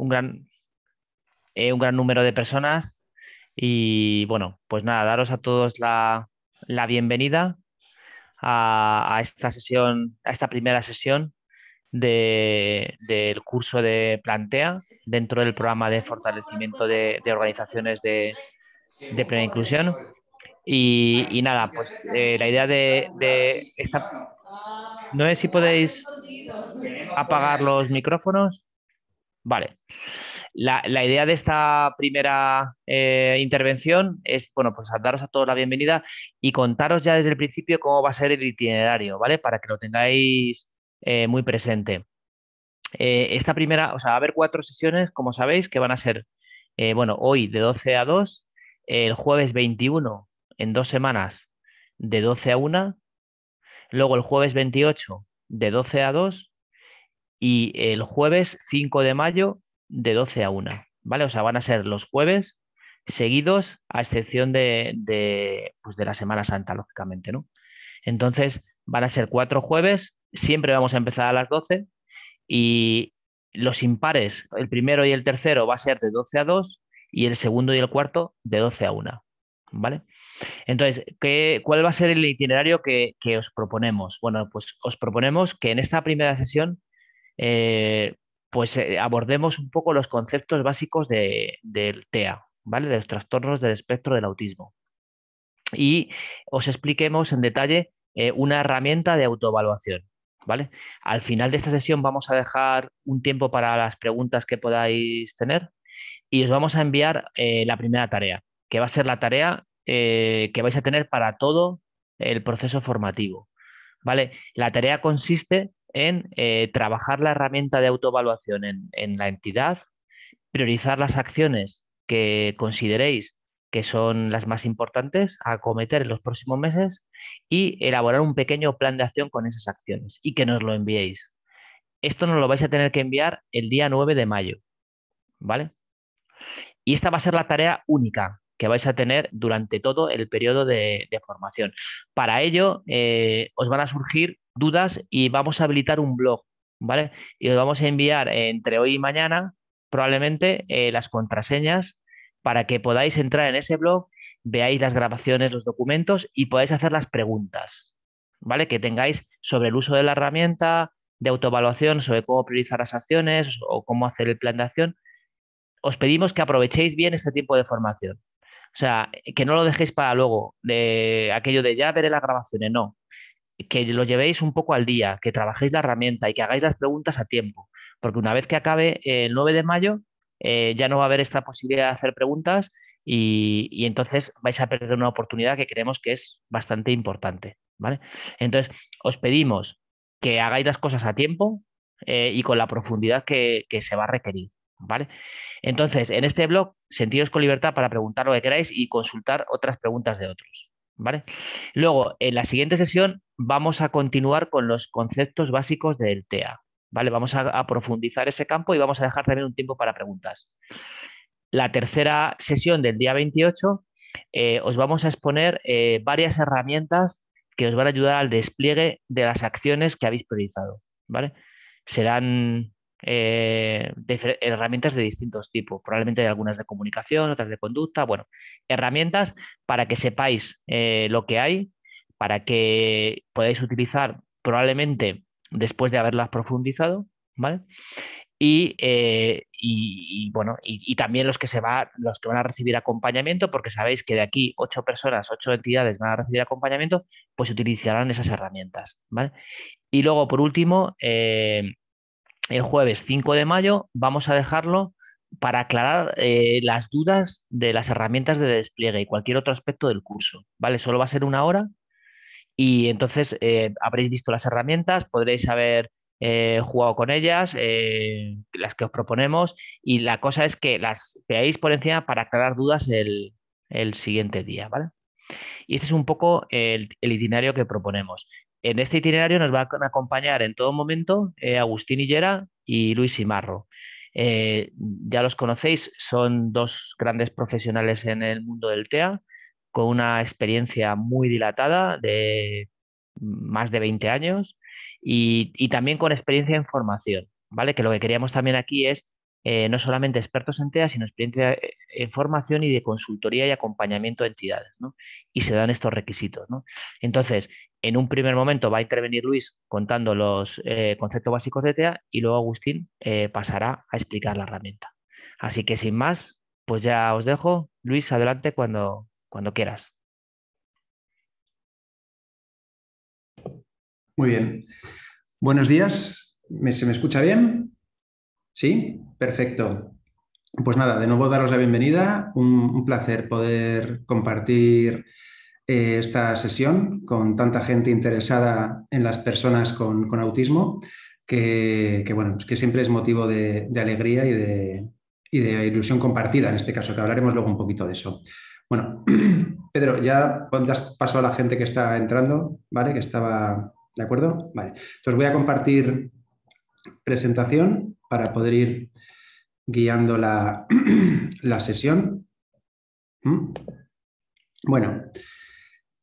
un gran número de personas. Y bueno, pues nada, daros a todos la bienvenida a esta sesión, a esta primera sesión del curso de Plantea dentro del programa de fortalecimiento de organizaciones de plena inclusión. Y nada, pues la idea de esta... No sé si podéis apagar los micrófonos. Vale. La idea de esta primera intervención es, bueno, pues daros a todos la bienvenida y contaros ya desde el principio cómo va a ser el itinerario, ¿vale? Para que lo tengáis muy presente. Esta primera, o sea, va a haber 4 sesiones, como sabéis, que van a ser, bueno, hoy de 12 a 2, el jueves 21, en 2 semanas, de 12 a 1, luego el jueves 28, de 12 a 2, y el jueves 5 de mayo, de 12 a 1, ¿vale? O sea, van a ser los jueves seguidos, a excepción de la Semana Santa, lógicamente, ¿no? Entonces, van a ser 4 jueves, siempre vamos a empezar a las 12, y los impares, el primero y el tercero, va a ser de 12 a 2, y el segundo y el cuarto, de 12 a 1, ¿vale? Entonces, ¿cuál va a ser el itinerario que os proponemos? Bueno, pues os proponemos que en esta primera sesión pues abordemos un poco los conceptos básicos del TEA, ¿vale? De los trastornos del espectro del autismo. Y os expliquemos en detalle una herramienta de autoevaluación, ¿vale? Al final de esta sesión vamos a dejar un tiempo para las preguntas que podáis tener y os vamos a enviar la primera tarea, que va a ser la tarea que vais a tener para todo el proceso formativo, ¿vale? La tarea consiste en trabajar la herramienta de autoevaluación en la entidad, priorizar las acciones que consideréis que son las más importantes a acometer en los próximos meses y elaborar un pequeño plan de acción con esas acciones y que nos lo enviéis. Esto nos lo vais a tener que enviar el día 9 de mayo, ¿vale? Y esta va a ser la tarea única que vais a tener durante todo el periodo de formación. Para ello, os van a surgir dudas y vamos a habilitar un blog, ¿vale? Y os vamos a enviar entre hoy y mañana probablemente las contraseñas para que podáis entrar en ese blog, veáis las grabaciones, los documentos y podáis hacer las preguntas, ¿vale? Que tengáis sobre el uso de la herramienta de autoevaluación, sobre cómo priorizar las acciones o cómo hacer el plan de acción. Os pedimos que aprovechéis bien este tiempo de formación. O sea, que no lo dejéis para luego, de aquello de ya veré las grabaciones, no. Que lo llevéis un poco al día, que trabajéis la herramienta y que hagáis las preguntas a tiempo. Porque una vez que acabe el 9 de mayo, ya no va a haber esta posibilidad de hacer preguntas y entonces vais a perder una oportunidad que creemos que es bastante importante, ¿vale? Entonces, os pedimos que hagáis las cosas a tiempo y con la profundidad que se va a requerir, ¿vale? Entonces, en este blog, sentiros con libertad para preguntar lo que queráis y consultar otras preguntas de otros, ¿vale? Luego, en la siguiente sesión vamos a continuar con los conceptos básicos del TEA, ¿vale? Vamos a profundizar ese campo y vamos a dejar también un tiempo para preguntas. La tercera sesión del día 28 os vamos a exponer varias herramientas que os van a ayudar al despliegue de las acciones que habéis priorizado, ¿vale? Serán herramientas de distintos tipos, probablemente algunas de comunicación, otras de conducta, bueno, herramientas para que sepáis lo que hay, para que podáis utilizar probablemente después de haberlas profundizado, ¿vale? Y bueno, y también los que van a recibir acompañamiento, porque sabéis que de aquí 8 personas, 8 entidades van a recibir acompañamiento, pues utilizarán esas herramientas, ¿vale? Y luego, por último, el jueves 5 de mayo vamos a dejarlo para aclarar las dudas de las herramientas de despliegue y cualquier otro aspecto del curso, ¿vale? Solo va a ser una hora. Y entonces habréis visto las herramientas, podréis haber jugado con ellas, las que os proponemos, y la cosa es que las veáis por encima para aclarar dudas el siguiente día, ¿vale? Y este es un poco el itinerario que proponemos. En este itinerario nos van a acompañar en todo momento Agustín Hillera y Luis Simarro. Ya los conocéis, son 2 grandes profesionales en el mundo del TEA, con una experiencia muy dilatada de más de 20 años y también con experiencia en formación, ¿vale? Que lo que queríamos también aquí es no solamente expertos en TEA, sino experiencia en formación y de consultoría y acompañamiento a entidades, ¿no? Y se dan estos requisitos, ¿no? Entonces, en un primer momento va a intervenir Luis contando los conceptos básicos de TEA y luego Agustín pasará a explicar la herramienta. Así que sin más, pues ya os dejo. Luis, adelante cuando quieras. Muy bien. Buenos días. ¿Se me escucha bien? Sí, perfecto. Pues nada, de nuevo daros la bienvenida. Un placer poder compartir esta sesión con tanta gente interesada en las personas con autismo, que bueno, es que siempre es motivo de alegría y de ilusión compartida en este caso, que hablaremos luego un poquito de eso. Bueno, Pedro, ya paso a la gente que está entrando, ¿vale? Que estaba... ¿De acuerdo? Vale. Entonces voy a compartir presentación para poder ir guiando la sesión. Bueno,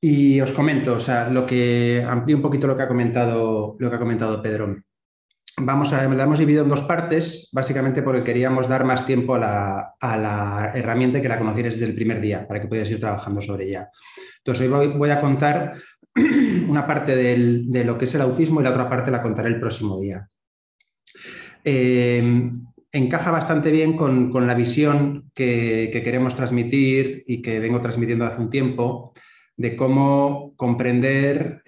y os comento, o sea, amplío un poquito lo que ha comentado Pedro. La hemos dividido en dos partes, básicamente porque queríamos dar más tiempo a la herramienta, que la conocierais desde el primer día, para que pudierais ir trabajando sobre ella. Entonces, hoy voy a contar una parte de lo que es el autismo y la otra parte la contaré el próximo día. Encaja bastante bien con la visión que queremos transmitir y que vengo transmitiendo hace un tiempo, de cómo comprender,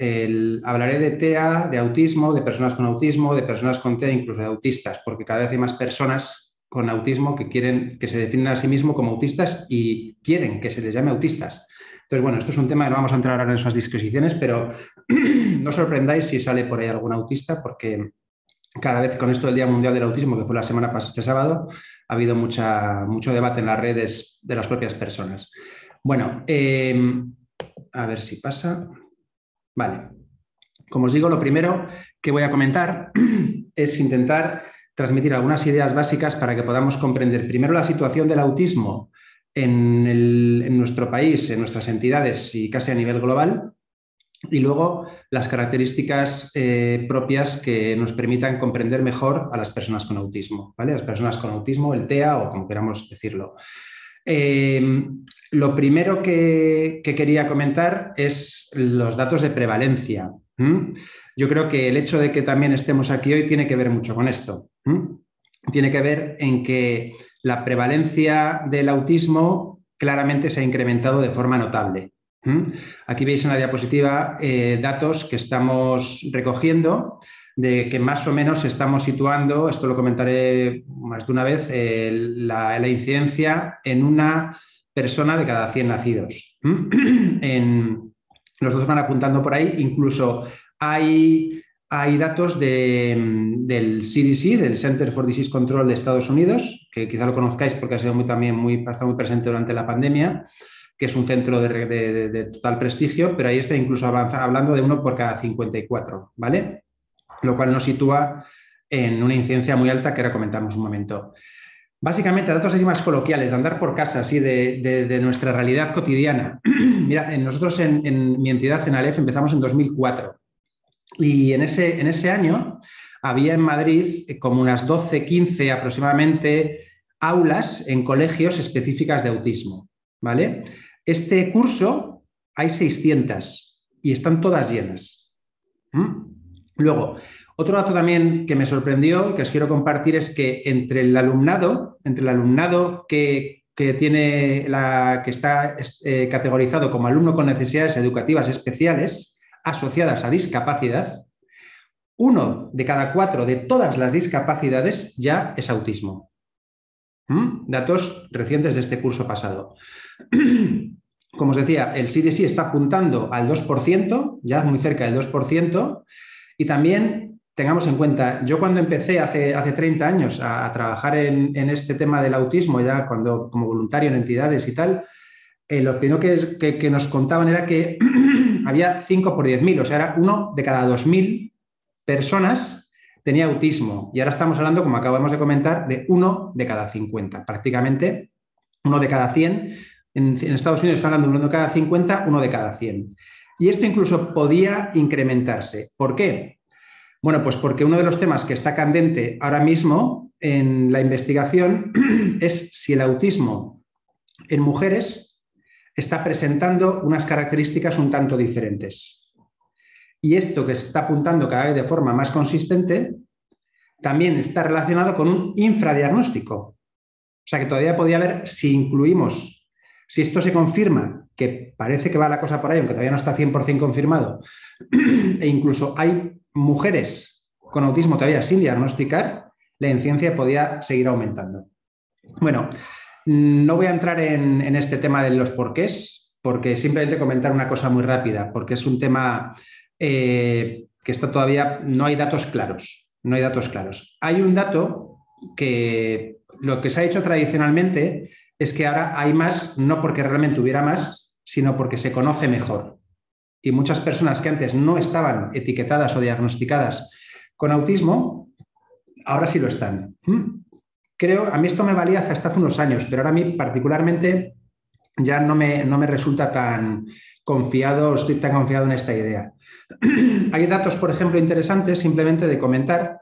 hablaré de TEA, de autismo, de personas con autismo, de personas con TEA, incluso de autistas, porque cada vez hay más personas con autismo que se definen a sí mismos como autistas y quieren que se les llame autistas. Entonces, bueno, esto es un tema que no vamos a entrar ahora en esas disquisiciones, pero no os sorprendáis si sale por ahí algún autista, porque cada vez con esto del Día Mundial del Autismo, que fue la semana pasada, este sábado, ha habido mucho debate en las redes de las propias personas. Bueno, a ver si pasa. Vale. Como os digo, lo primero que voy a comentar es intentar transmitir algunas ideas básicas para que podamos comprender primero la situación del autismo en nuestro país, en nuestras entidades y casi a nivel global, y luego las características propias que nos permitan comprender mejor a las personas con autismo, ¿vale? Las personas con autismo, el TEA o como queramos decirlo. Lo primero que quería comentar es los datos de prevalencia. Yo creo que el hecho de que también estemos aquí hoy tiene que ver mucho con esto. Tiene que ver en que la prevalencia del autismo claramente se ha incrementado de forma notable. Aquí veis en la diapositiva datos que estamos recogiendo, de que más o menos estamos situando, esto lo comentaré más de una vez, la incidencia en una persona de cada 100 nacidos. Los dos van apuntando por ahí, incluso hay datos del CDC, del Center for Disease Control de Estados Unidos, que quizá lo conozcáis porque ha sido muy presente durante la pandemia, que es un centro de total prestigio, pero ahí está incluso hablando de uno por cada 54, ¿vale? Lo cual nos sitúa en una incidencia muy alta que ahora comentamos un momento. Básicamente, datos así más coloquiales, de andar por casa, así de nuestra realidad cotidiana. Mirad, nosotros en mi entidad, en Alef, empezamos en 2004 y en ese año había en Madrid como unas 12, 15 aproximadamente aulas en colegios específicas de autismo, ¿vale? Este curso hay 600 y están todas llenas. Luego, otro dato también que me sorprendió, que os quiero compartir, es que entre el alumnado que está categorizado como alumno con necesidades educativas especiales asociadas a discapacidad, uno de cada cuatro de todas las discapacidades ya es autismo. Datos recientes de este curso pasado. Como os decía, el CDC está apuntando al 2%, ya muy cerca del 2%, y también tengamos en cuenta, yo cuando empecé hace 30 años a trabajar en este tema del autismo, ya como voluntario en entidades y tal, lo primero que nos contaban era que había 5 por 10.000, o sea, era uno de cada 2.000 personas tenía autismo. Y ahora estamos hablando, como acabamos de comentar, de uno de cada 50, prácticamente uno de cada 100. En Estados Unidos están hablando de uno de cada 50, uno de cada 100. Y esto incluso podía incrementarse. ¿Por qué? Bueno, pues porque uno de los temas que está candente ahora mismo en la investigación es si el autismo en mujeres está presentando unas características un tanto diferentes. Y esto que se está apuntando cada vez de forma más consistente también está relacionado con un infradiagnóstico. O sea que todavía podría haber, si incluimos, si esto se confirma, que parece que va la cosa por ahí, aunque todavía no está 100% confirmado, e incluso hay mujeres con autismo todavía sin diagnosticar, la incidencia podía seguir aumentando. Bueno, no voy a entrar en este tema de los porqués, porque simplemente comentar una cosa muy rápida, porque es un tema que está todavía, no hay datos claros, no hay datos claros. Hay un dato que lo que se ha hecho tradicionalmente es que ahora hay más, no porque realmente hubiera más, sino porque se conoce mejor. Y muchas personas que antes no estaban etiquetadas o diagnosticadas con autismo, ahora sí lo están. Creo, a mí esto me valía hasta hace unos años, pero ahora a mí particularmente ya no me resulta tan confiado, estoy tan confiado en esta idea. Hay datos, por ejemplo, interesantes simplemente de comentar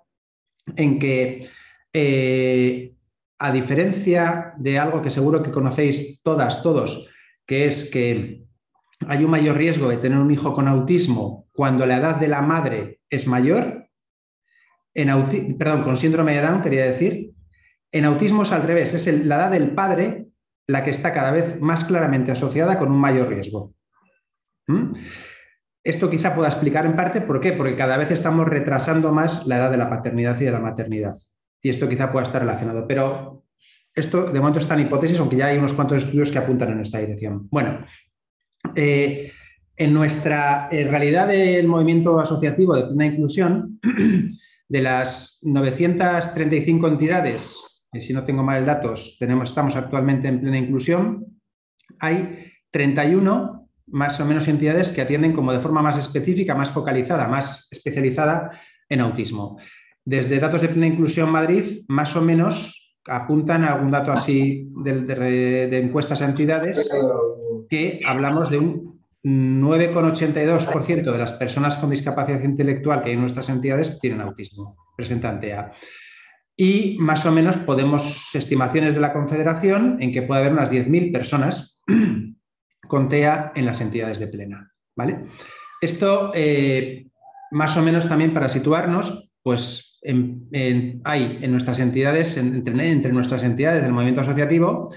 en que a diferencia de algo que seguro que conocéis todas, todos, que es que hay un mayor riesgo de tener un hijo con autismo cuando la edad de la madre es mayor, con síndrome de Down quería decir, en autismo es al revés, es la edad del padre la que está cada vez más claramente asociada con un mayor riesgo. Esto quizá pueda explicar en parte por qué, porque cada vez estamos retrasando más la edad de la paternidad y de la maternidad, y esto quizá pueda estar relacionado, pero esto, de momento, está en hipótesis, aunque ya hay unos cuantos estudios que apuntan en esta dirección. Bueno, en nuestra realidad del movimiento asociativo de plena inclusión, de las 935 entidades, que si no tengo mal datos, estamos actualmente en plena inclusión, hay 31, más o menos, entidades que atienden como de forma más específica, más focalizada, más especializada en autismo. Desde datos de plena inclusión Madrid, más o menos, apuntan a algún dato así de encuestas a entidades que hablamos de un 9,82% de las personas con discapacidad intelectual que hay en nuestras entidades tienen autismo, presentan TEA. Y más o menos podemos, estimaciones de la Confederación, en que puede haber unas 10.000 personas con TEA en las entidades de plena, ¿vale? Esto, más o menos también para situarnos, pues entre nuestras entidades del movimiento asociativo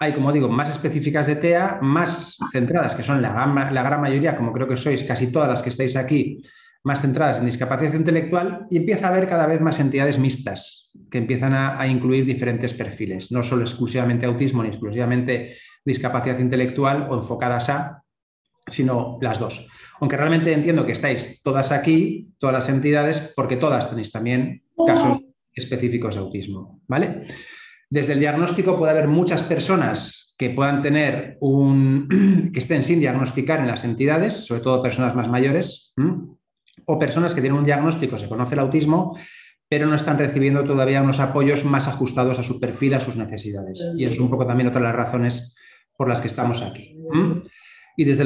hay, como digo, más específicas de TEA, más centradas, que son la gran mayoría, como creo que sois casi todas las que estáis aquí, más centradas en discapacidad intelectual, y empieza a haber cada vez más entidades mixtas que empiezan a incluir diferentes perfiles, no solo exclusivamente autismo ni exclusivamente discapacidad intelectual o enfocadas a, sino las dos. Aunque realmente entiendo que estáis todas aquí, todas las entidades, porque todas tenéis también casos específicos de autismo, ¿vale? Desde el diagnóstico puede haber muchas personas que puedan tener que estén sin diagnosticar en las entidades, sobre todo personas más mayores, o personas que tienen un diagnóstico, se conoce el autismo, pero no están recibiendo todavía unos apoyos más ajustados a su perfil, a sus necesidades. Y eso es un poco también otra de las razones por las que estamos aquí. Y desde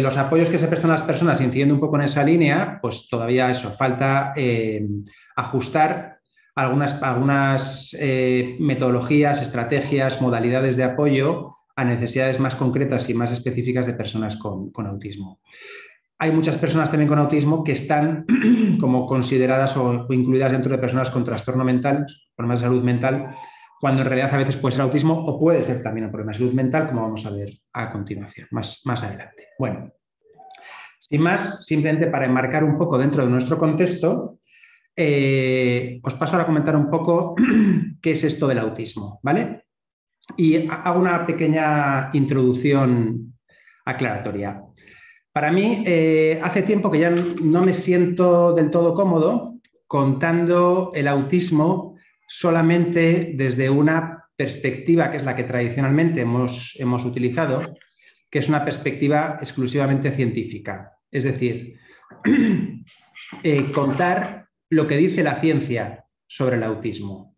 los apoyos que se prestan a las personas, incidiendo un poco en esa línea, pues todavía eso, falta ajustar algunas metodologías, estrategias, modalidades de apoyo a necesidades más concretas y más específicas de personas con autismo. Hay muchas personas también con autismo que están como consideradas o incluidas dentro de personas con trastorno mental, problemas de salud mental, cuando en realidad a veces puede ser autismo o puede ser también un problema de salud mental, como vamos a ver a continuación, más adelante. Bueno, sin más, simplemente para enmarcar un poco dentro de nuestro contexto, os paso ahora a comentar un poco qué es esto del autismo, ¿vale? Y hago una pequeña introducción aclaratoria. Para mí, hace tiempo que ya no me siento del todo cómodo contando el autismo solamente desde una perspectiva que es la que tradicionalmente hemos utilizado, que es una perspectiva exclusivamente científica. Es decir, contar lo que dice la ciencia sobre el autismo.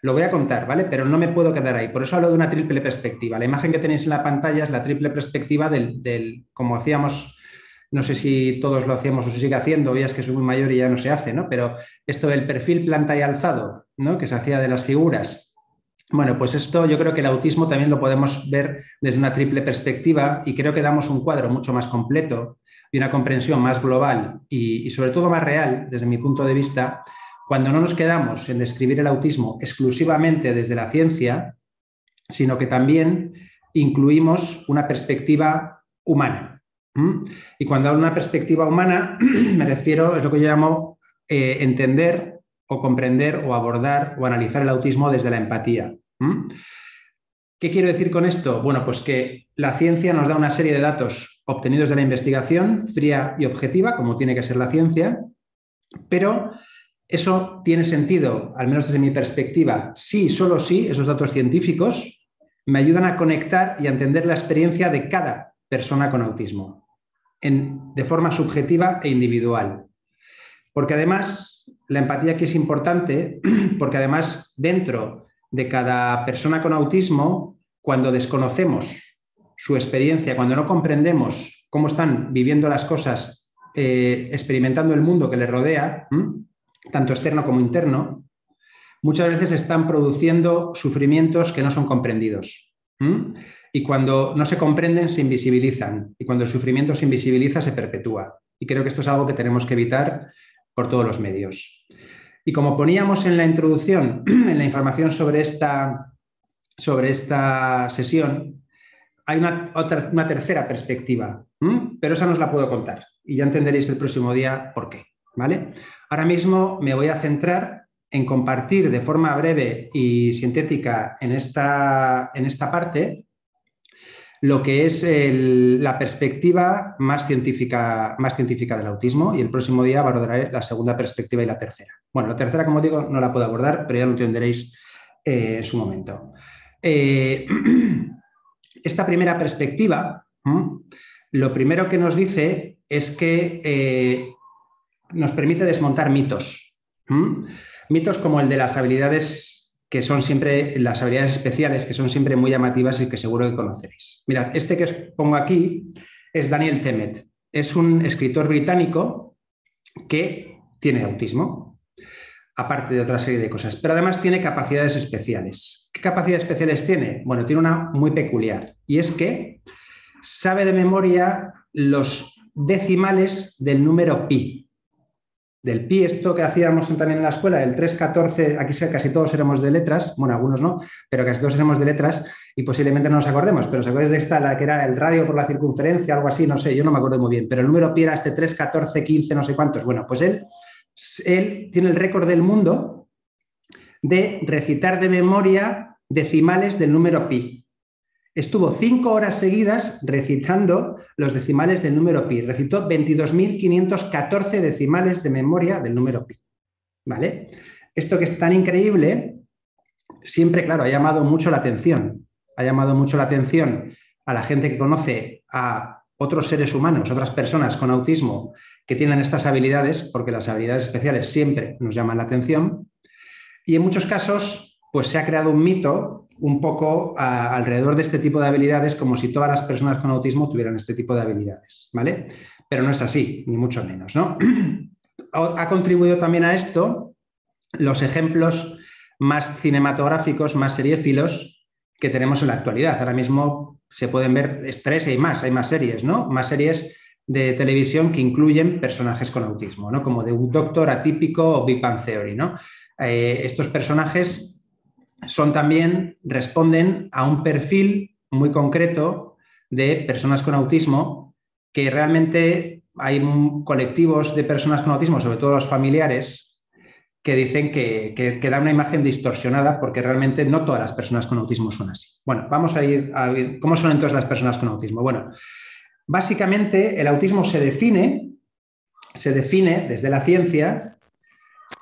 Lo voy a contar, ¿vale? Pero no me puedo quedar ahí. Por eso hablo de una triple perspectiva. La imagen que tenéis en la pantalla es la triple perspectiva como hacíamos no sé si todos lo hacíamos o se sigue haciendo, ya es que soy muy mayor y ya no se hace, ¿no? Pero esto del perfil planta y alzado, ¿no? Que se hacía de las figuras. Bueno, pues esto yo creo que el autismo también lo podemos ver desde una triple perspectiva y creo que damos un cuadro mucho más completo y una comprensión más global y sobre todo más real, desde mi punto de vista, cuando no nos quedamos en describir el autismo exclusivamente desde la ciencia, sino que también incluimos una perspectiva humana. Y cuando hablo de una perspectiva humana, me refiero a lo que yo llamo entender o comprender o abordar o analizar el autismo desde la empatía. ¿Qué quiero decir con esto? Bueno, pues que la ciencia nos da una serie de datos obtenidos de la investigación, fría y objetiva, como tiene que ser la ciencia, pero eso tiene sentido, al menos desde mi perspectiva, sí, solo sí, esos datos científicos me ayudan a conectar y a entender la experiencia de cada persona con autismo, de forma subjetiva e individual. Porque además, la empatía aquí es importante, porque además dentro de cada persona con autismo, cuando desconocemos su experiencia, cuando no comprendemos cómo están viviendo las cosas, experimentando el mundo que les rodea, tanto externo como interno, muchas veces están produciendo sufrimientos que no son comprendidos. Y cuando no se comprenden, se invisibilizan. Y cuando el sufrimiento se invisibiliza, se perpetúa. Y creo que esto es algo que tenemos que evitar por todos los medios. Y como poníamos en la introducción, en la información sobre esta sesión, hay una tercera perspectiva, pero esa no os la puedo contar y ya entenderéis el próximo día por qué, ¿vale? Ahora mismo me voy a centrar en compartir de forma breve y sintética en esta parte lo que es la perspectiva más científica del autismo y el próximo día abordaré la segunda perspectiva y la tercera. Bueno, la tercera, como digo, no la puedo abordar, pero ya lo entenderéis en su momento. Esta primera perspectiva, lo primero que nos dice es que nos permite desmontar mitos. Mitos como el de las habilidades que son siempre las habilidades especiales, que son siempre muy llamativas y que seguro que conoceréis. Mirad, este que os pongo aquí es Daniel Tammet. Es un escritor británico que tiene autismo, aparte de otra serie de cosas, pero además tiene capacidades especiales. ¿Qué capacidades especiales tiene? Bueno, tiene una muy peculiar, y es que sabe de memoria los decimales del número pi. Del pi, esto que hacíamos también en la escuela, el 3, 14, aquí casi todos éramos de letras, bueno, algunos no, pero casi todos éramos de letras y posiblemente no nos acordemos, pero ¿os acordáis de esta, la que era el radio por la circunferencia, algo así? No sé, yo no me acuerdo muy bien, pero el número pi era este 3, 14, 15, no sé cuántos. Bueno, pues él tiene el récord del mundo de recitar de memoria decimales del número pi. Estuvo 5 horas seguidas recitando los decimales del número pi. Recitó 22.514 decimales de memoria del número pi. ¿Vale? Esto que es tan increíble, siempre, claro, ha llamado mucho la atención. Ha llamado mucho la atención a la gente que conoce a otros seres humanos, otras personas con autismo que tienen estas habilidades, porque las habilidades especiales siempre nos llaman la atención. Y en muchos casos, pues se ha creado un mito un poco alrededor de este tipo de habilidades, como si todas las personas con autismo tuvieran este tipo de habilidades, ¿vale? Pero no es así, ni mucho menos, ¿no? Ha contribuido también a esto los ejemplos más cinematográficos, más seriéfilos que tenemos en la actualidad. Ahora mismo se pueden ver 3 y más, hay más series, ¿no? Más series de televisión que incluyen personajes con autismo, ¿no? Como The Doctor Atípico o Big Bang Theory, ¿no? Estos personajes responden a un perfil muy concreto de personas con autismo, que realmente hay colectivos de personas con autismo, sobre todo los familiares, que dicen que da una imagen distorsionada porque realmente no todas las personas con autismo son así. Bueno, vamos a ir a ver cómo son entonces las personas con autismo. Bueno, básicamente el autismo se define desde la ciencia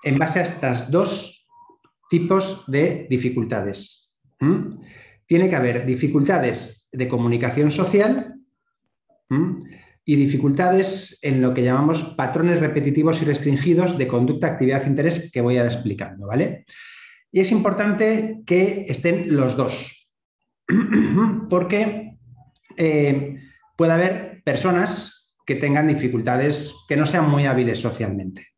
en base a estas dos tipos de dificultades. Tiene que haber dificultades de comunicación social y dificultades en lo que llamamos patrones repetitivos y restringidos de conducta, actividad, interés, que voy a ir explicando, ¿vale? Y es importante que estén los dos, porque puede haber personas que tengan dificultades, que no sean muy hábiles socialmente.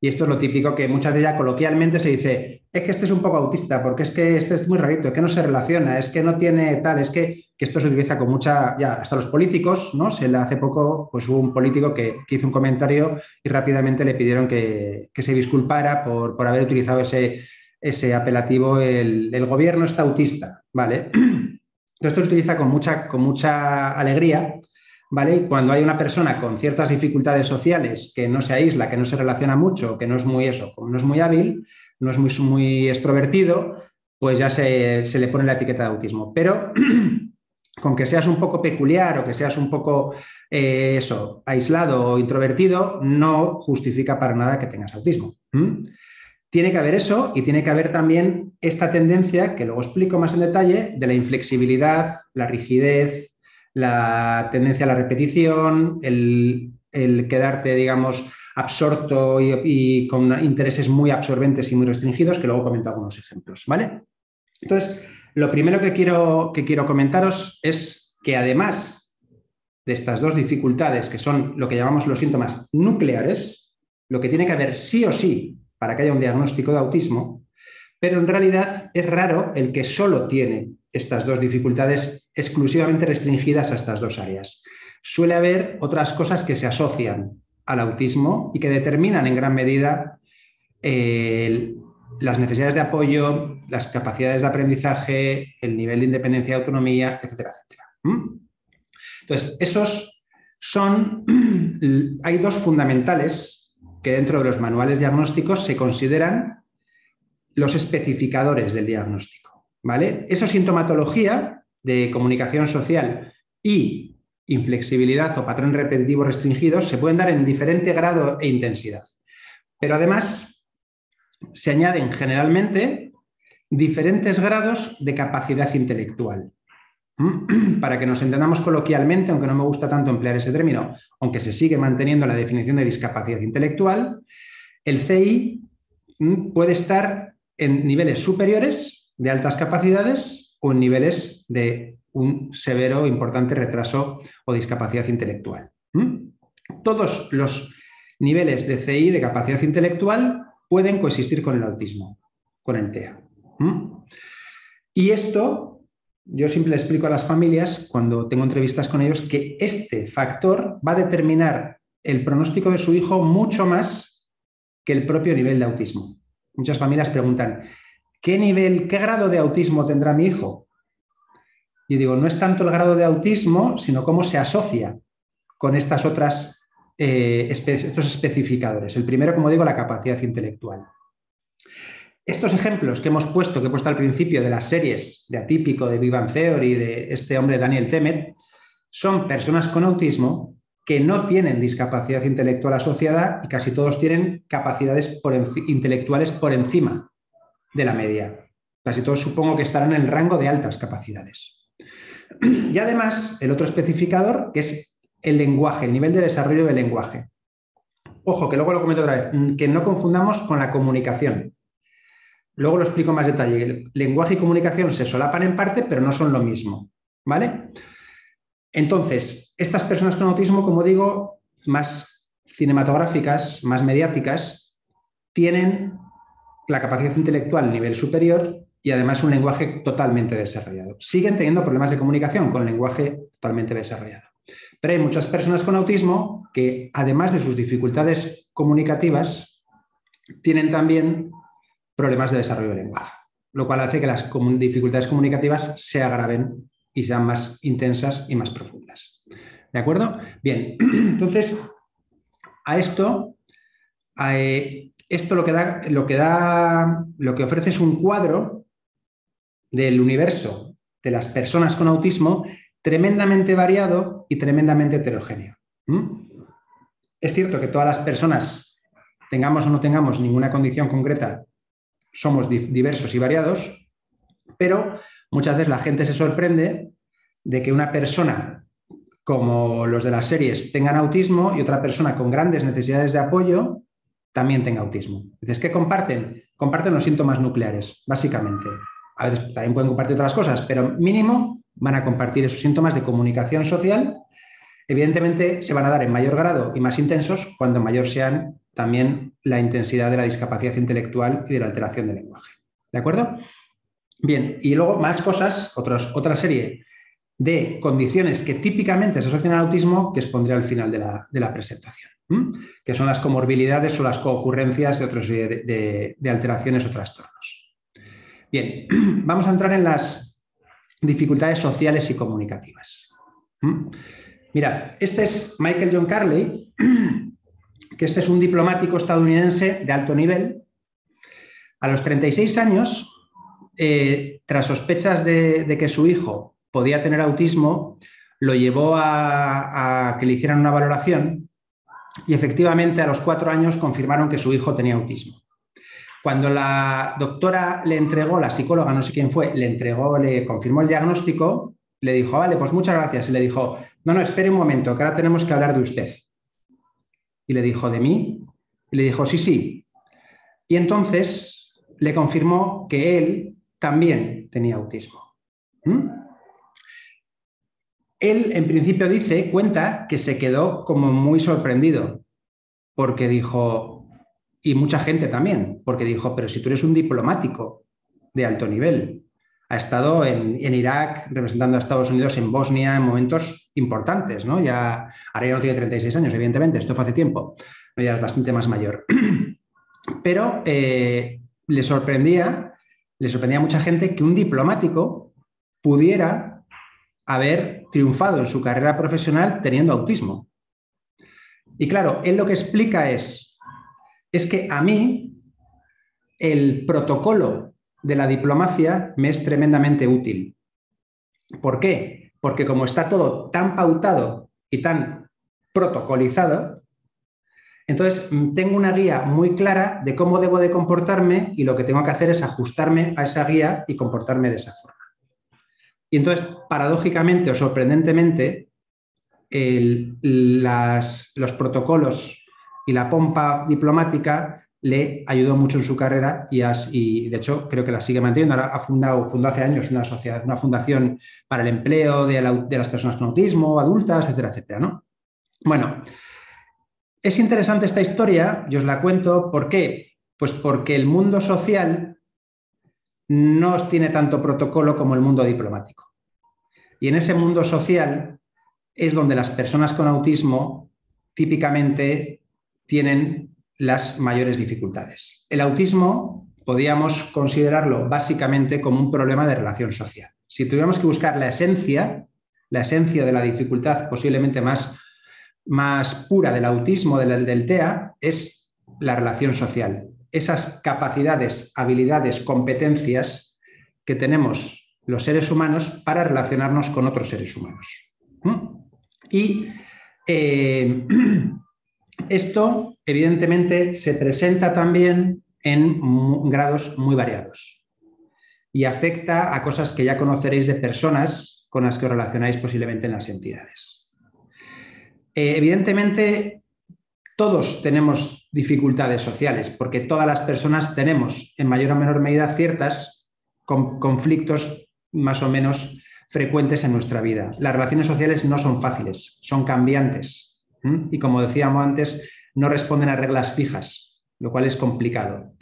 Y esto es lo típico que muchas de ellas coloquialmente se dice, es que este es un poco autista, porque es que este es muy rarito, es que no se relaciona, es que no tiene tal, es que esto se utiliza con mucha, ya hasta los políticos, ¿no? Se le hace poco, pues hubo un político que hizo un comentario y rápidamente le pidieron que se disculpara por haber utilizado ese apelativo, el gobierno está autista, ¿vale? Entonces esto se utiliza con mucha alegría, ¿vale? Y cuando hay una persona con ciertas dificultades sociales que no se aísla, que no se relaciona mucho, que no es muy eso, no es muy hábil, no es muy extrovertido, pues ya se le pone la etiqueta de autismo. Pero con que seas un poco peculiar o que seas un poco aislado o introvertido, no justifica para nada que tengas autismo. Tiene que haber eso y tiene que haber también esta tendencia, que luego explico más en detalle, de la inflexibilidad, la rigidez, la tendencia a la repetición, el quedarte, digamos, absorto y con intereses muy absorbentes y muy restringidos, que luego comento algunos ejemplos, ¿vale? Entonces, lo primero que quiero comentaros es que además de estas dos dificultades, que son lo que llamamos los síntomas nucleares, lo que tiene que haber sí o sí para que haya un diagnóstico de autismo, pero en realidad es raro el que solo tiene estas dos dificultades exclusivamente restringidas a estas dos áreas. Suele haber otras cosas que se asocian al autismo y que determinan en gran medida las necesidades de apoyo, las capacidades de aprendizaje, el nivel de independencia y autonomía, etcétera, etcétera. Entonces, hay dos fundamentales que dentro de los manuales diagnósticos se consideran los especificadores del diagnóstico, ¿vale? Esa sintomatología de comunicación social y inflexibilidad o patrón repetitivo restringidos se pueden dar en diferente grado e intensidad. Pero además se añaden generalmente diferentes grados de capacidad intelectual. Para que nos entendamos coloquialmente, aunque no me gusta tanto emplear ese término, aunque se sigue manteniendo la definición de discapacidad intelectual, el CI puede estar en niveles superiores de altas capacidades o en niveles de un severo, importante retraso o discapacidad intelectual. Todos los niveles de CI, de capacidad intelectual, pueden coexistir con el autismo, con el TEA. Y esto... Yo siempre le explico a las familias, cuando tengo entrevistas con ellos, que este factor va a determinar el pronóstico de su hijo mucho más que el propio nivel de autismo. Muchas familias preguntan, ¿qué grado de autismo tendrá mi hijo? Y digo, no es tanto el grado de autismo, sino cómo se asocia con estas otras, estos especificadores. El primero, como digo, la capacidad intelectual. Estos ejemplos que he puesto al principio de las series de Atípico, de Big Bang Theory, de este hombre Daniel Temet, son personas con autismo que no tienen discapacidad intelectual asociada y casi todos tienen capacidades intelectuales por encima de la media. Casi todos supongo que estarán en el rango de altas capacidades. Y además, el otro especificador, que es el lenguaje, el nivel de desarrollo del lenguaje. Ojo, que luego lo comento otra vez, que no confundamos con la comunicación. Luego lo explico en más detalle. El lenguaje y comunicación se solapan en parte, pero no son lo mismo, ¿vale? Entonces, estas personas con autismo, como digo, más cinematográficas, más mediáticas, tienen la capacidad intelectual a nivel superior y además un lenguaje totalmente desarrollado. Siguen teniendo problemas de comunicación con lenguaje totalmente desarrollado. Pero hay muchas personas con autismo que, además de sus dificultades comunicativas, tienen también problemas de desarrollo del lenguaje, lo cual hace que las dificultades comunicativas se agraven y sean más intensas y más profundas. ¿De acuerdo? Bien, entonces, esto lo que ofrece es un cuadro del universo de las personas con autismo tremendamente variado y tremendamente heterogéneo. Es cierto que todas las personas, tengamos o no tengamos ninguna condición concreta, somos diversos y variados, pero muchas veces la gente se sorprende de que una persona como los de las series tengan autismo y otra persona con grandes necesidades de apoyo también tenga autismo. Es que comparten los síntomas nucleares, básicamente. A veces también pueden compartir otras cosas, pero mínimo van a compartir esos síntomas de comunicación social, Evidentemente se van a dar en mayor grado y más intensos cuando mayor sean también la intensidad de la discapacidad intelectual y de la alteración del lenguaje. ¿De acuerdo? Bien, y luego más cosas, otra serie de condiciones que típicamente se asocian al autismo que expondré al final de la presentación, ¿m? Que son las comorbilidades o las coocurrencias de otra serie de alteraciones o trastornos. Bien, vamos a entrar en las dificultades sociales y comunicativas. ¿M? Mirad, este es Michael John Carley, que este es un diplomático estadounidense de alto nivel. A los 36 años, tras sospechas de que su hijo podía tener autismo, lo llevó a que le hicieran una valoración y efectivamente a los 4 años confirmaron que su hijo tenía autismo. Cuando la doctora le entregó, la psicóloga, no sé quién fue, le confirmó el diagnóstico, le dijo, vale, pues muchas gracias. Y le dijo, no, espere un momento, que ahora tenemos que hablar de usted. Y le dijo, ¿de mí? Y le dijo, sí, sí. Y entonces le confirmó que él también tenía autismo. ¿Mm? Él, en principio, cuenta que se quedó como muy sorprendido, porque dijo, y mucha gente también, porque dijo, pero si tú eres un diplomático de alto nivel, ha estado en Irak, representando a Estados Unidos, en Bosnia, en momentos importantes, ¿no? Ya, ahora ya no tiene 36 años, evidentemente, esto fue hace tiempo, ya es bastante más mayor. Pero le sorprendía a mucha gente que un diplomático pudiera haber triunfado en su carrera profesional teniendo autismo. Y claro, él lo que explica es que a mí el protocolo de la diplomacia me es tremendamente útil. ¿Por qué? Porque como está todo tan pautado y tan protocolizado, entonces tengo una guía muy clara de cómo debo de comportarme y lo que tengo que hacer es ajustarme a esa guía y comportarme de esa forma. Y entonces, paradójicamente o sorprendentemente, los protocolos y la pompa diplomática le ayudó mucho en su carrera y de hecho creo que la sigue manteniendo. Ahora fundó hace años una fundación para el empleo de las personas con autismo, adultas, etcétera, etcétera, ¿no? Bueno, es interesante esta historia, yo os la cuento. ¿Por qué? Pues porque el mundo social no tiene tanto protocolo como el mundo diplomático. Y en ese mundo social es donde las personas con autismo típicamente tienen las mayores dificultades. El autismo podríamos considerarlo básicamente como un problema de relación social. Si tuviéramos que buscar la esencia de la dificultad posiblemente más pura del autismo, del TEA, es la relación social. Esas capacidades, habilidades, competencias que tenemos los seres humanos para relacionarnos con otros seres humanos. Y esto, evidentemente, se presenta también en grados muy variados y afecta a cosas que ya conoceréis de personas con las que os relacionáis posiblemente en las entidades. Evidentemente, todos tenemos dificultades sociales porque todas las personas tenemos, en mayor o menor medida, ciertos conflictos más o menos frecuentes en nuestra vida. Las relaciones sociales no son fáciles, son cambiantes. Y como decíamos antes, no responden a reglas fijas, lo cual es complicado.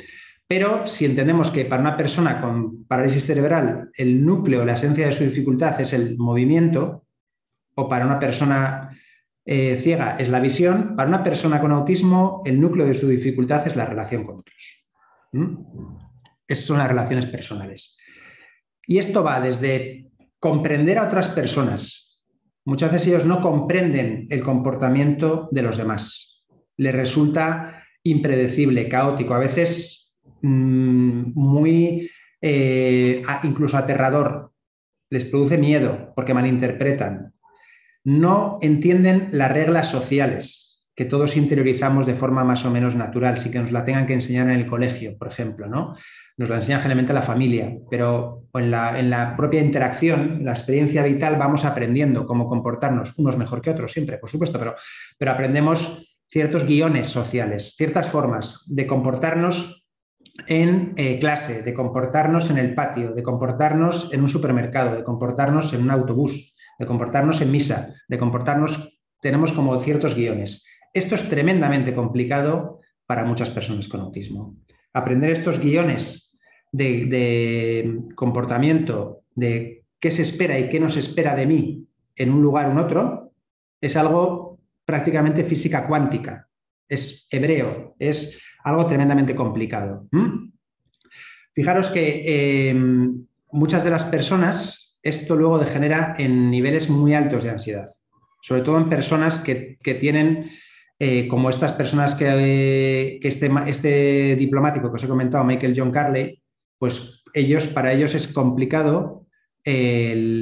Pero si entendemos que para una persona con parálisis cerebral el núcleo, la esencia de su dificultad es el movimiento, o para una persona ciega es la visión, para una persona con autismo el núcleo de su dificultad es la relación con otros. Esas son las relaciones personales. Y esto va desde comprender a otras personas. Muchas veces ellos no comprenden el comportamiento de los demás. Les resulta impredecible, caótico, a veces muy incluso aterrador. Les produce miedo porque malinterpretan. No entienden las reglas sociales que todos interiorizamos de forma más o menos natural, sin que nos la tengan que enseñar en el colegio, por ejemplo, ¿no? Nos la enseñan generalmente la familia, pero en la propia interacción, la experiencia vital, vamos aprendiendo cómo comportarnos, unos mejor que otros siempre, por supuesto, pero aprendemos ciertos guiones sociales, ciertas formas de comportarnos en clase, de comportarnos en el patio, de comportarnos en un supermercado, de comportarnos en un autobús, de comportarnos en misa, de comportarnos tenemos como ciertos guiones. Esto es tremendamente complicado para muchas personas con autismo. Aprender estos guiones de comportamiento, de qué se espera y qué no se espera de mí en un lugar o en otro, es algo prácticamente física cuántica, es hebreo, es algo tremendamente complicado. Fijaros que muchas de las personas, esto luego degenera en niveles muy altos de ansiedad, sobre todo en personas que tienen, como estas personas que este diplomático que os he comentado, Michael John Carley, pues para ellos es complicado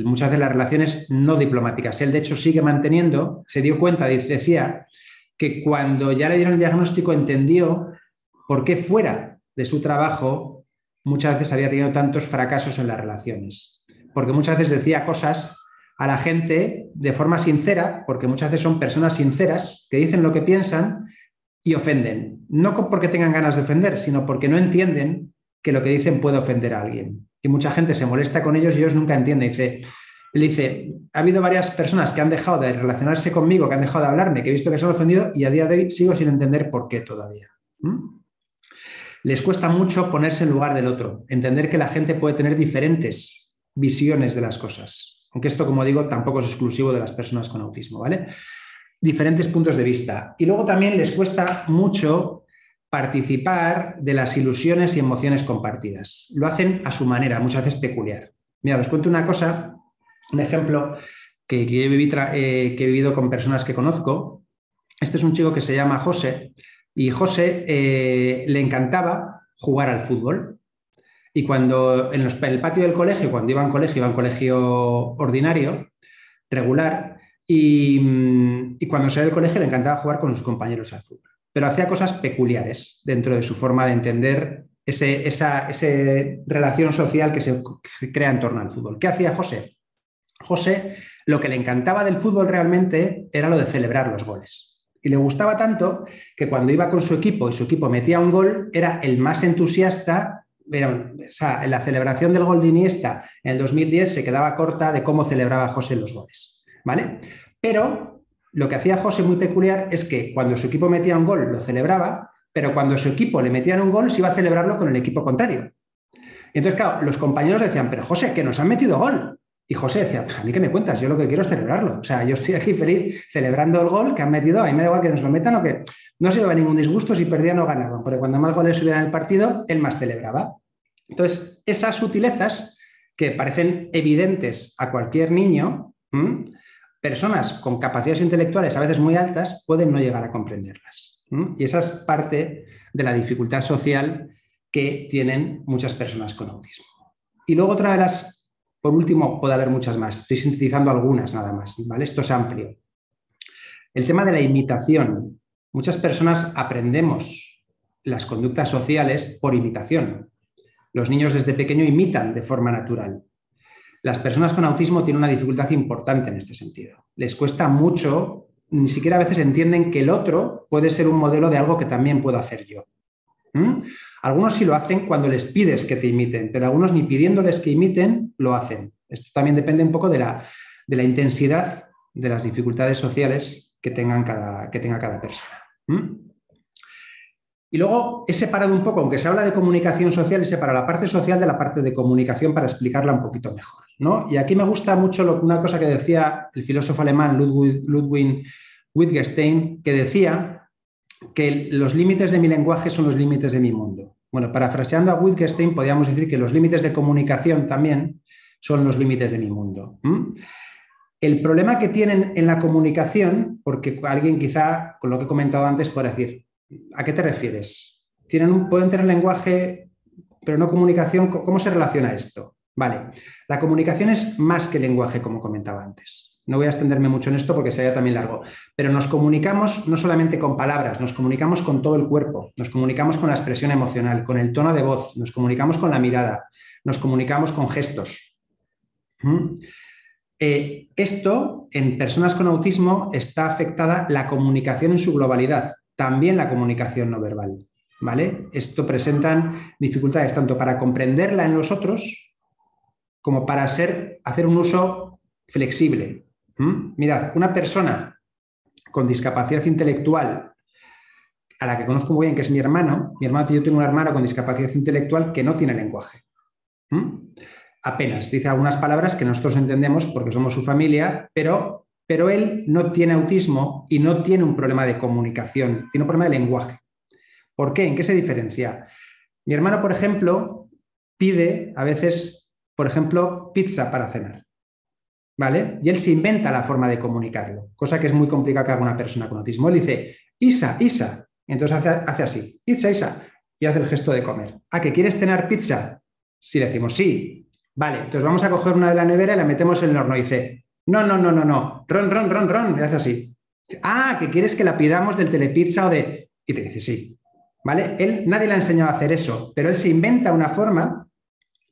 muchas de las relaciones no diplomáticas. Él, de hecho, sigue manteniendo, se dio cuenta, decía, que cuando ya le dieron el diagnóstico entendió por qué fuera de su trabajo muchas veces había tenido tantos fracasos en las relaciones. Porque muchas veces decía cosas a la gente de forma sincera, porque muchas veces son personas sinceras que dicen lo que piensan y ofenden. No porque tengan ganas de ofender, sino porque no entienden que lo que dicen puede ofender a alguien. Y mucha gente se molesta con ellos y ellos nunca entienden. Él dice, ha habido varias personas que han dejado de relacionarse conmigo, que han dejado de hablarme, que he visto que se han ofendido y a día de hoy sigo sin entender por qué todavía. Les cuesta mucho ponerse en lugar del otro, entender que la gente puede tener diferentes visiones de las cosas. Aunque esto, como digo, tampoco es exclusivo de las personas con autismo, ¿vale? Diferentes puntos de vista. Y luego también les cuesta mucho participar de las ilusiones y emociones compartidas. Lo hacen a su manera, muchas veces peculiar. Mirad, os cuento una cosa, un ejemplo que he vivido con personas que conozco. Este es un chico que se llama José, y José le encantaba jugar al fútbol. Y cuando en el patio del colegio, cuando iba a un colegio ordinario, regular, y cuando salía del colegio le encantaba jugar con sus compañeros al fútbol. Pero hacía cosas peculiares dentro de su forma de entender esa relación social que se crea en torno al fútbol. ¿Qué hacía José? José, lo que le encantaba del fútbol realmente era lo de celebrar los goles. Y le gustaba tanto que cuando iba con su equipo y su equipo metía un gol, era el más entusiasta. En la celebración del gol de Iniesta en el 2010 se quedaba corta de cómo celebraba José los goles, ¿vale? Pero lo que hacía José muy peculiar es que cuando su equipo metía un gol lo celebraba, pero cuando su equipo le metían un gol se iba a celebrarlo con el equipo contrario. Entonces, claro, los compañeros decían, pero José, que nos han metido gol. Y José decía, pues a mí qué me cuentas, yo lo que quiero es celebrarlo. O sea, yo estoy aquí feliz celebrando el gol que han metido, a mí me da igual que nos lo metan o que no se lleva ningún disgusto si perdían o ganaban, porque cuando más goles subieran el partido, él más celebraba. Entonces, esas sutilezas que parecen evidentes a cualquier niño, personas con capacidades intelectuales a veces muy altas pueden no llegar a comprenderlas. Y esa es parte de la dificultad social que tienen muchas personas con autismo. Y luego otra de las... Por último, puede haber muchas más. Estoy sintetizando algunas nada más, ¿vale? Esto es amplio. El tema de la imitación. Muchas personas aprendemos las conductas sociales por imitación. Los niños desde pequeño imitan de forma natural. Las personas con autismo tienen una dificultad importante en este sentido. Les cuesta mucho, ni siquiera a veces entienden que el otro puede ser un modelo de algo que también puedo hacer yo. Algunos sí lo hacen cuando les pides que te imiten, pero algunos ni pidiéndoles que imiten lo hacen. Esto también depende un poco de la intensidad de las dificultades sociales que tenga cada persona. Y luego he separado un poco, aunque se habla de comunicación social, he separado la parte social de la parte de comunicación para explicarla un poquito mejor, ¿no? Y aquí me gusta mucho una cosa que decía el filósofo alemán Ludwig Wittgenstein, que decía que los límites de mi lenguaje son los límites de mi mundo. Bueno, parafraseando a Wittgenstein, podríamos decir que los límites de comunicación también son los límites de mi mundo. El problema que tienen en la comunicación, porque alguien quizá, con lo que he comentado antes, puede decir, ¿a qué te refieres? Pueden tener lenguaje, pero no comunicación. ¿Cómo se relaciona esto? Vale, la comunicación es más que lenguaje, como comentaba antes. No voy a extenderme mucho en esto porque sería también largo, pero nos comunicamos no solamente con palabras, nos comunicamos con todo el cuerpo, nos comunicamos con la expresión emocional, con el tono de voz, nos comunicamos con la mirada, nos comunicamos con gestos. Esto, en personas con autismo, está afectada la comunicación en su globalidad, también la comunicación no verbal, ¿vale? Esto presentan dificultades tanto para comprenderla en los otros como para hacer un uso flexible. Mirad, una persona con discapacidad intelectual, a la que conozco muy bien, que es mi hermano. Yo tengo un hermano con discapacidad intelectual que no tiene lenguaje. Apenas dice algunas palabras que nosotros entendemos porque somos su familia, pero él no tiene autismo y no tiene un problema de comunicación, tiene un problema de lenguaje. ¿Por qué? ¿En qué se diferencia? Mi hermano, por ejemplo, pide a veces, por ejemplo, pizza para cenar, ¿vale? Y él se inventa la forma de comunicarlo, cosa que es muy complicada que haga una persona con autismo. Él dice, Isa, Isa. Entonces hace así, Isa, Isa, y hace el gesto de comer. ¿A que quieres cenar pizza? Si le decimos sí, vale, entonces vamos a coger una de la nevera y la metemos en el horno. Y dice, no, no, no, no, no, ron, ron, ron, ron, y hace así. Ah, ¿que quieres que la pidamos del Telepizza o de...? Y te dice sí, ¿vale? Él, nadie le ha enseñado a hacer eso, pero él se inventa una forma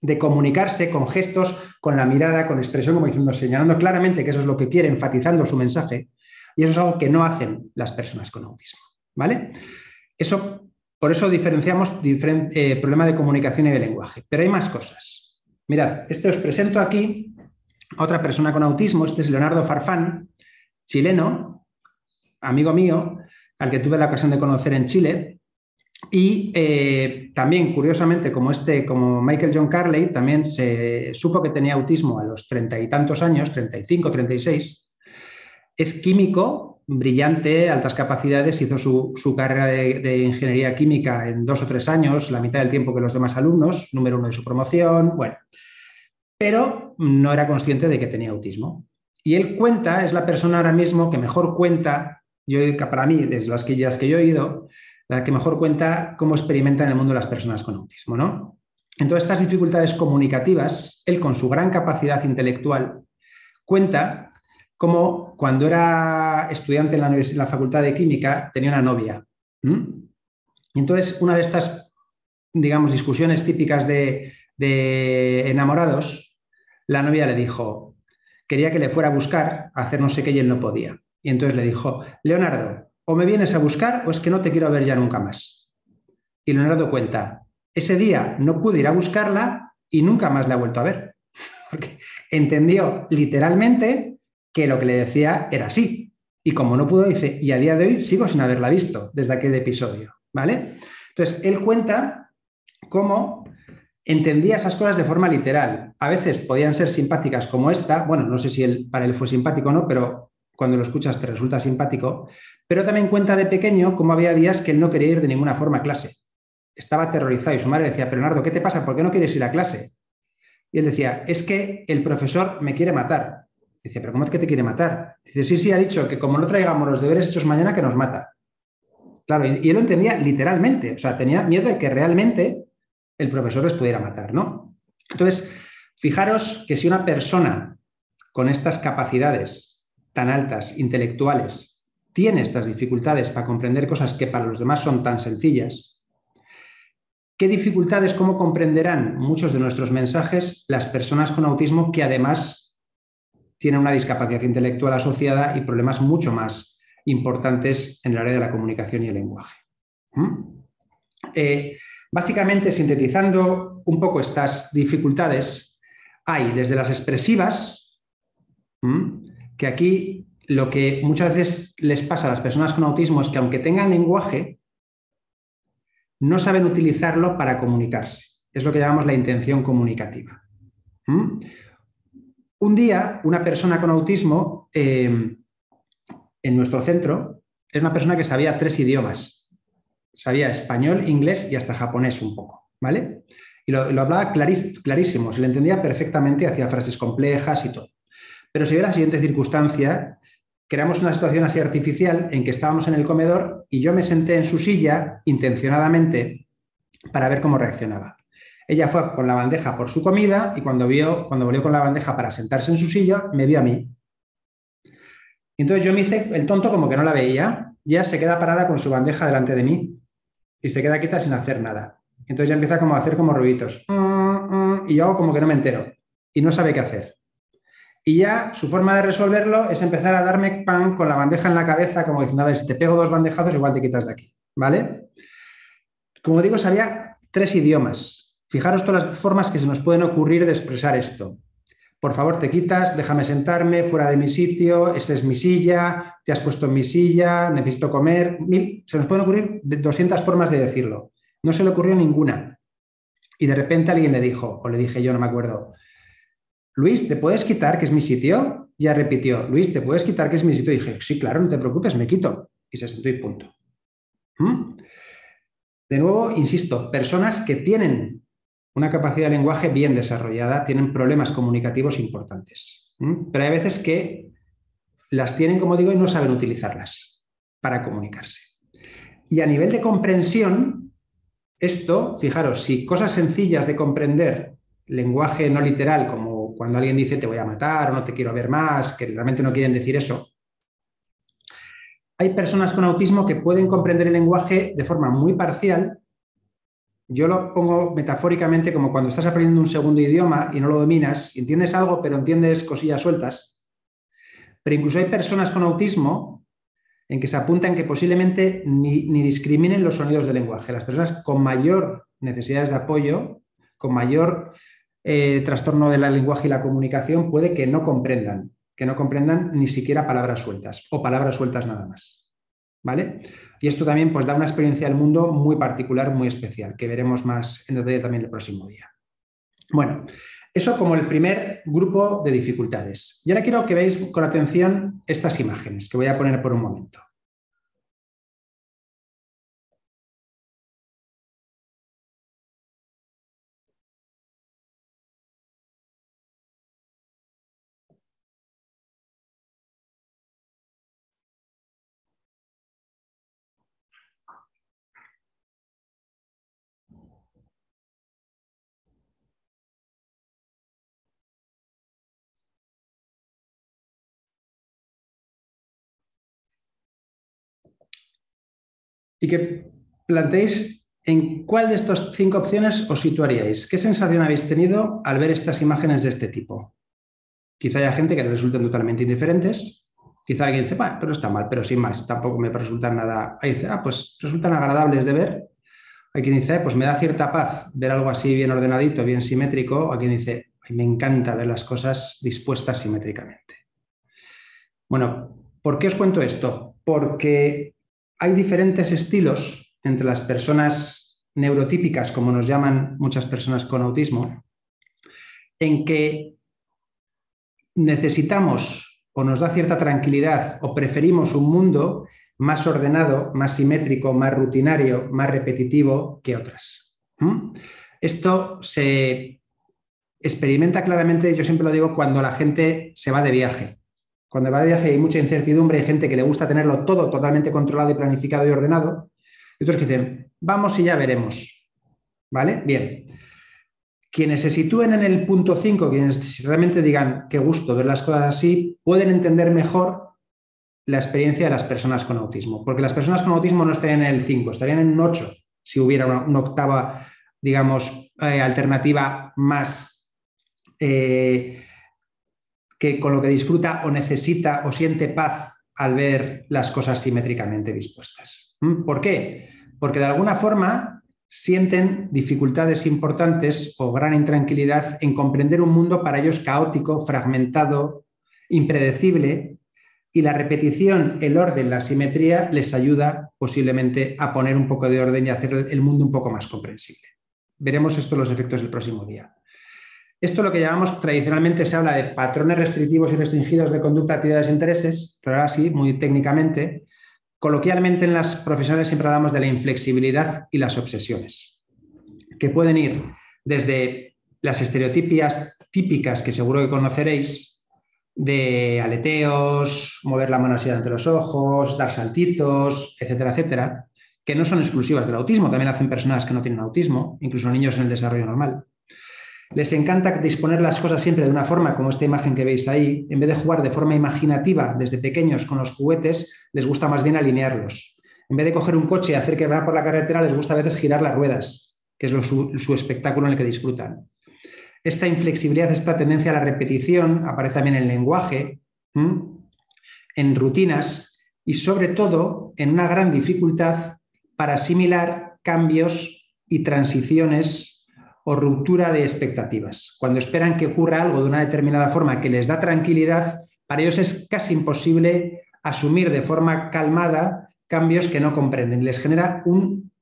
de comunicarse con gestos, con la mirada, con expresión, como diciendo, señalando claramente que eso es lo que quiere, enfatizando su mensaje, y eso es algo que no hacen las personas con autismo. ¿Vale? Eso, por eso diferenciamos problema de comunicación y de lenguaje. Pero hay más cosas. Mirad, os presento aquí a otra persona con autismo. Este es Leonardo Farfán, chileno, amigo mío, al que tuve la ocasión de conocer en Chile. Y también, curiosamente, como Michael John Carley, también se supo que tenía autismo a los 30 y tantos años, 35, 36. Es químico, brillante, altas capacidades, hizo su carrera de ingeniería química en 2 o 3 años, la mitad del tiempo que los demás alumnos, número 1 de su promoción, bueno, pero no era consciente de que tenía autismo. Y él cuenta, es la persona ahora mismo que mejor cuenta, para mí, desde las que yo he oído, la que mejor cuenta cómo experimentan en el mundo las personas con autismo, ¿no? Entonces, estas dificultades comunicativas, él con su gran capacidad intelectual cuenta como cuando era estudiante en la Facultad de Química tenía una novia. Entonces, una de estas, digamos, discusiones típicas de enamorados, la novia le dijo, quería que le fuera a buscar, a hacer no sé qué, y él no podía. Y entonces le dijo, Leonardo, o me vienes a buscar o es que no te quiero ver ya nunca más. Y Leonardo cuenta, ese día no pude ir a buscarla y nunca más la he vuelto a ver. Porque entendió literalmente que lo que le decía era así. Y como no pudo, dice, y a día de hoy sigo sin haberla visto desde aquel episodio, ¿vale? Entonces, él cuenta cómo entendía esas cosas de forma literal. A veces podían ser simpáticas como esta, bueno, no sé si para él fue simpático o no, pero cuando lo escuchas te resulta simpático, pero también cuenta de pequeño cómo había días que él no quería ir de ninguna forma a clase. Estaba aterrorizado y su madre decía, pero Leonardo, ¿qué te pasa? ¿Por qué no quieres ir a clase? Y él decía, es que el profesor me quiere matar. Dice, ¿pero cómo es que te quiere matar? Dice, sí, sí, ha dicho que como no traigamos los deberes hechos mañana, que nos mata. Claro, y él lo entendía literalmente. O sea, tenía miedo de que realmente el profesor les pudiera matar, ¿no? Entonces, fijaros que si una persona con estas capacidades tan altas, intelectuales, tiene estas dificultades para comprender cosas que para los demás son tan sencillas, ¿qué dificultades, cómo comprenderán muchos de nuestros mensajes las personas con autismo que además tienen una discapacidad intelectual asociada y problemas mucho más importantes en el área de la comunicación y el lenguaje? Básicamente, sintetizando un poco estas dificultades, hay desde las expresivas, que aquí lo que muchas veces les pasa a las personas con autismo es que aunque tengan lenguaje, no saben utilizarlo para comunicarse. Es lo que llamamos la intención comunicativa. Un día, una persona con autismo en nuestro centro es una persona que sabía 3 idiomas. Sabía español, inglés y hasta japonés un poco, ¿vale? Y lo hablaba clarísimo, se le entendía perfectamente, hacía frases complejas y todo. Pero se dio la siguiente circunstancia, creamos una situación así artificial en que estábamos en el comedor y yo me senté en su silla intencionadamente para ver cómo reaccionaba. Ella fue con la bandeja por su comida y cuando volvió con la bandeja para sentarse en su silla, me vio a mí. Entonces yo me hice el tonto como que no la veía. Ya se queda parada con su bandeja delante de mí y se queda quieta sin hacer nada. Entonces ya empieza como a hacer como ruiditos. Y yo hago como que no me entero y no sabe qué hacer. Y ya su forma de resolverlo es empezar a darme pan con la bandeja en la cabeza como diciendo, a ver, si te pego 2 bandejazos igual te quitas de aquí, ¿vale? Como digo, sabía 3 idiomas. Fijaros todas las formas que se nos pueden ocurrir de expresar esto. Por favor, te quitas, déjame sentarme fuera de mi sitio, esta es mi silla, te has puesto en mi silla, necesito comer. Se nos pueden ocurrir 200 formas de decirlo. No se le ocurrió ninguna. Y de repente alguien le dijo, o le dije yo, no me acuerdo, Luis, ¿te puedes quitar que es mi sitio? Ya repitió, Luis, ¿te puedes quitar que es mi sitio? Y dije, sí, claro, no te preocupes, me quito. Y se sentó y punto. De nuevo, insisto, personas que tienen una capacidad de lenguaje bien desarrollada tienen problemas comunicativos importantes. Pero hay veces que las tienen, como digo, y no saben utilizarlas para comunicarse. Y a nivel de comprensión, esto, fijaros, si cosas sencillas de comprender, lenguaje no literal, como cuando alguien dice te voy a matar o no te quiero ver más, que realmente no quieren decir eso. Hay personas con autismo que pueden comprender el lenguaje de forma muy parcial. Yo lo pongo metafóricamente como cuando estás aprendiendo un segundo idioma y no lo dominas, entiendes algo, pero entiendes cosillas sueltas. Pero incluso hay personas con autismo en que se apuntan que posiblemente ni discriminen los sonidos del lenguaje. Las personas con mayor necesidades de apoyo, con mayor trastorno del lenguaje y la comunicación, puede que no comprendan. Ni siquiera palabras sueltas o palabras sueltas nada más, ¿vale? Y esto también pues, da una experiencia del mundo muy particular, muy especial, que veremos más en detalle también el próximo día. Bueno, eso como el primer grupo de dificultades. Y ahora quiero que veáis con atención estas imágenes que voy a poner por un momento. Y que planteéis en cuál de estas 5 opciones os situaríais. ¿Qué sensación habéis tenido al ver estas imágenes de este tipo? Quizá haya gente que les resulten totalmente indiferentes. Quizá alguien dice, bah, pero está mal, pero sin más, tampoco me resulta nada. Ahí dice, ah, pues resultan agradables de ver. Hay quien dice, pues me da cierta paz ver algo así bien ordenadito, bien simétrico. Hay quien dice, me encanta ver las cosas dispuestas simétricamente. Bueno, ¿por qué os cuento esto? Porque hay diferentes estilos entre las personas neurotípicas, como nos llaman muchas personas con autismo, en que necesitamos o nos da cierta tranquilidad o preferimos un mundo más ordenado, más simétrico, más rutinario, más repetitivo que otras. Esto se experimenta claramente, yo siempre lo digo, cuando la gente se va de viaje. Cuando va de viaje hay mucha incertidumbre, hay gente que le gusta tenerlo todo totalmente controlado y planificado y ordenado, y otros que dicen, vamos y ya veremos, ¿vale? Bien. Quienes se sitúen en el punto 5, quienes realmente digan, qué gusto ver las cosas así, pueden entender mejor la experiencia de las personas con autismo, porque las personas con autismo no estarían en el 5, estarían en un 8, si hubiera una octava, digamos, alternativa más que con lo que disfruta o necesita o siente paz al ver las cosas simétricamente dispuestas. ¿Por qué? Porque de alguna forma sienten dificultades importantes o gran intranquilidad en comprender un mundo para ellos caótico, fragmentado, impredecible, y la repetición, el orden, la simetría les ayuda posiblemente a poner un poco de orden y a hacer el mundo un poco más comprensible. Veremos esto los efectos del próximo día. Esto es lo que llamamos tradicionalmente, se habla de patrones restrictivos y restringidos de conducta, actividades e intereses, pero ahora sí, muy técnicamente. Coloquialmente en las profesionales siempre hablamos de la inflexibilidad y las obsesiones, que pueden ir desde las estereotipias típicas que seguro que conoceréis, de aleteos, mover la mano así ante los ojos, dar saltitos, etcétera, etcétera, que no son exclusivas del autismo, también hacen personas que no tienen autismo, incluso niños en el desarrollo normal. Les encanta disponer las cosas siempre de una forma, como esta imagen que veis ahí. En vez de jugar de forma imaginativa desde pequeños con los juguetes, les gusta más bien alinearlos. En vez de coger un coche y hacer que vaya por la carretera, les gusta a veces girar las ruedas, que es su espectáculo en el que disfrutan. Esta inflexibilidad, esta tendencia a la repetición, aparece también en el lenguaje, en rutinas y sobre todo en una gran dificultad para asimilar cambios y transiciones o ruptura de expectativas. Cuando esperan que ocurra algo de una determinada forma que les da tranquilidad, para ellos es casi imposible asumir de forma calmada cambios que no comprenden. Les genera un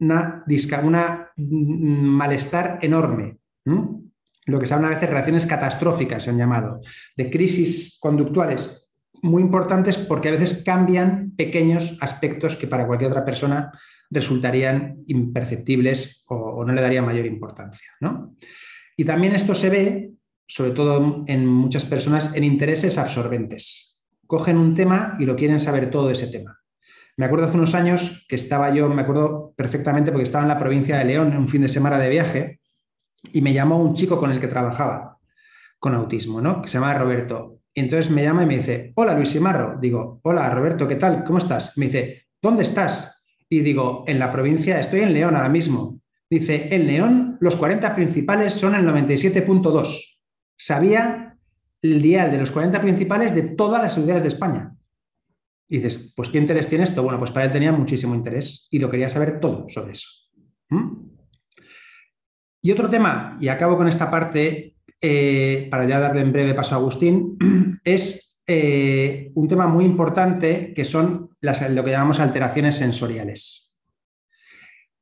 malestar enorme. Lo que se habla a veces de reacciones catastróficas, se han llamado, de crisis conductuales muy importantes porque a veces cambian pequeños aspectos que para cualquier otra persona resultarían imperceptibles o no le daría mayor importancia, ¿no? Y también esto se ve, sobre todo en muchas personas, en intereses absorbentes. Cogen un tema y lo quieren saber todo de ese tema. Me acuerdo hace unos años que estaba yo, me acuerdo perfectamente porque estaba en la provincia de León en un fin de semana de viaje y me llamó un chico con el que trabajaba, con autismo, ¿no? Que se llama Roberto. Y entonces me llama y me dice, hola Luis Simarro. Digo, hola Roberto, ¿qué tal? ¿Cómo estás? Me dice, ¿dónde estás? Y digo, en la provincia, estoy en León ahora mismo. Dice, en León los 40 principales son el 97.2. Sabía el dial de los 40 principales de todas las ciudades de España. Y dices, pues ¿qué interés tiene esto? Bueno, pues para él tenía muchísimo interés y lo quería saber todo sobre eso. Y otro tema, y acabo con esta parte, para ya darle en breve paso a Agustín, es un tema muy importante que son lo que llamamos alteraciones sensoriales.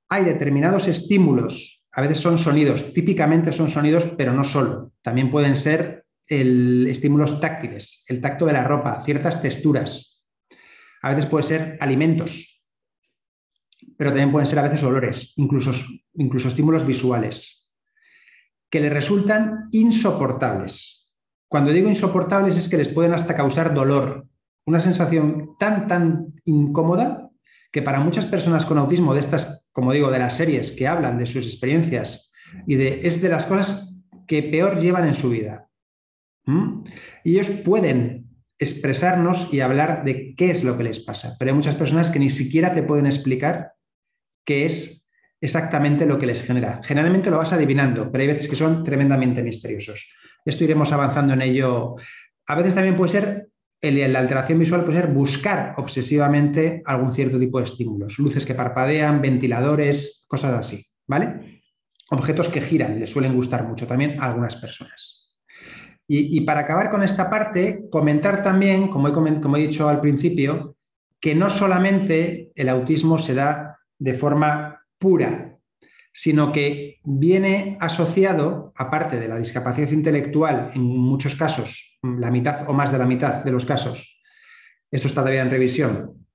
Hay determinados estímulos, a veces son sonidos, típicamente son sonidos, pero no solo. También pueden ser estímulos táctiles, el tacto de la ropa, ciertas texturas. A veces pueden ser alimentos, pero también pueden ser a veces olores, incluso estímulos visuales, que les resultan insoportables. Cuando digo insoportables es que les pueden hasta causar dolor, una sensación tan incómoda que para muchas personas con autismo de estas, como digo, de las series que hablan de sus experiencias es de las cosas que peor llevan en su vida. Y ellos pueden expresarnos y hablar de qué es lo que les pasa, pero hay muchas personas que ni siquiera te pueden explicar qué es exactamente lo que les genera. Generalmente lo vas adivinando, pero hay veces que son tremendamente misteriosos. Esto iremos avanzando en ello. A veces también puede ser, la alteración visual puede ser buscar obsesivamente algún cierto tipo de estímulos, luces que parpadean, ventiladores, cosas así, ¿vale? Objetos que giran, les suelen gustar mucho también a algunas personas. Y para acabar con esta parte, comentar también, como he dicho al principio, que no solamente el autismo se da de forma pura, sino que viene asociado, aparte de la discapacidad intelectual, en muchos casos, la mitad o más de la mitad de los casos, esto está todavía en revisión,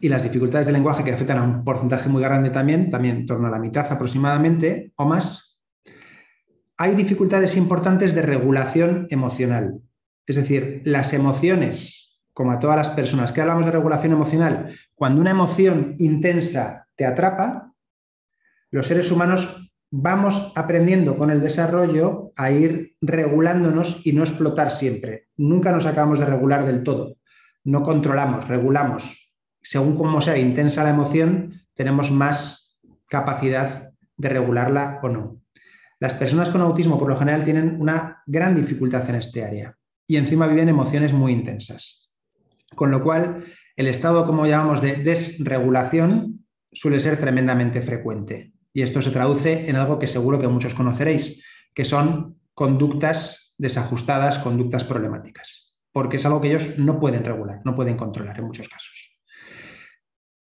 y las dificultades de lenguaje que afectan a un porcentaje muy grande también en torno a la mitad aproximadamente o más, hay dificultades importantes de regulación emocional. Es decir, las emociones, como a todas las personas que hablamos de regulación emocional, cuando una emoción intensa te atrapa, los seres humanos vamos aprendiendo con el desarrollo a ir regulándonos y no explotar siempre. Nunca nos acabamos de regular del todo. No controlamos, regulamos. Según como sea intensa la emoción, tenemos más capacidad de regularla o no. Las personas con autismo, por lo general, tienen una gran dificultad en esta área y encima viven emociones muy intensas. Con lo cual, el estado, como llamamos, de desregulación suele ser tremendamente frecuente. Y esto se traduce en algo que seguro que muchos conoceréis, que son conductas desajustadas, conductas problemáticas, porque es algo que ellos no pueden regular, no pueden controlar en muchos casos.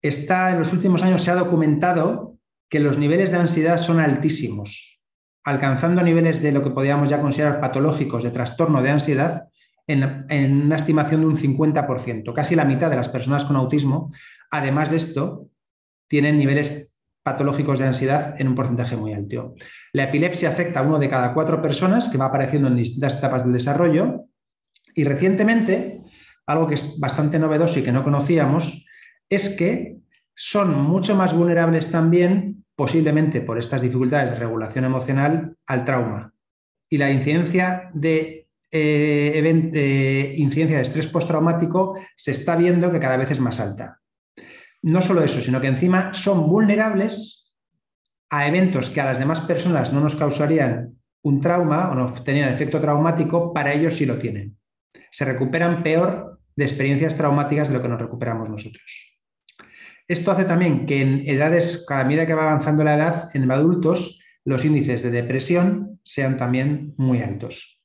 En los últimos años se ha documentado que los niveles de ansiedad son altísimos, alcanzando niveles de lo que podríamos ya considerar patológicos de trastorno de ansiedad en una estimación de un 50%. Casi la mitad de las personas con autismo, además de esto, tienen niveles patológicos de ansiedad en un porcentaje muy alto. La epilepsia afecta a 1 de cada 4 personas, que va apareciendo en distintas etapas del desarrollo. Y recientemente, algo que es bastante novedoso y que no conocíamos, es que son mucho más vulnerables también, posiblemente por estas dificultades de regulación emocional, al trauma. Y la incidencia de estrés postraumático se está viendo que cada vez es más alta. No solo eso, sino que encima son vulnerables a eventos que a las demás personas no nos causarían un trauma o no tenían efecto traumático, para ellos sí lo tienen. Se recuperan peor de experiencias traumáticas de lo que nos recuperamos nosotros. Esto hace también que en edades, a medida que va avanzando la edad, en adultos, los índices de depresión sean también muy altos.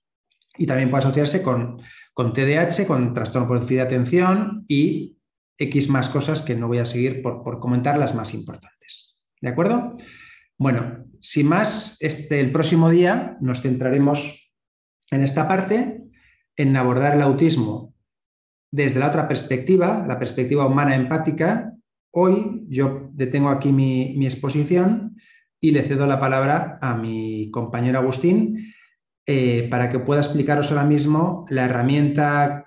Y también puede asociarse con TDAH, con trastorno por déficit de atención y X más cosas que no voy a seguir por comentar las más importantes. ¿De acuerdo? Bueno, sin más, el próximo día nos centraremos en esta parte, en abordar el autismo desde la otra perspectiva, la perspectiva humana empática. Hoy yo detengo aquí mi exposición y le cedo la palabra a mi compañero Agustín para que pueda explicaros ahora mismo la herramienta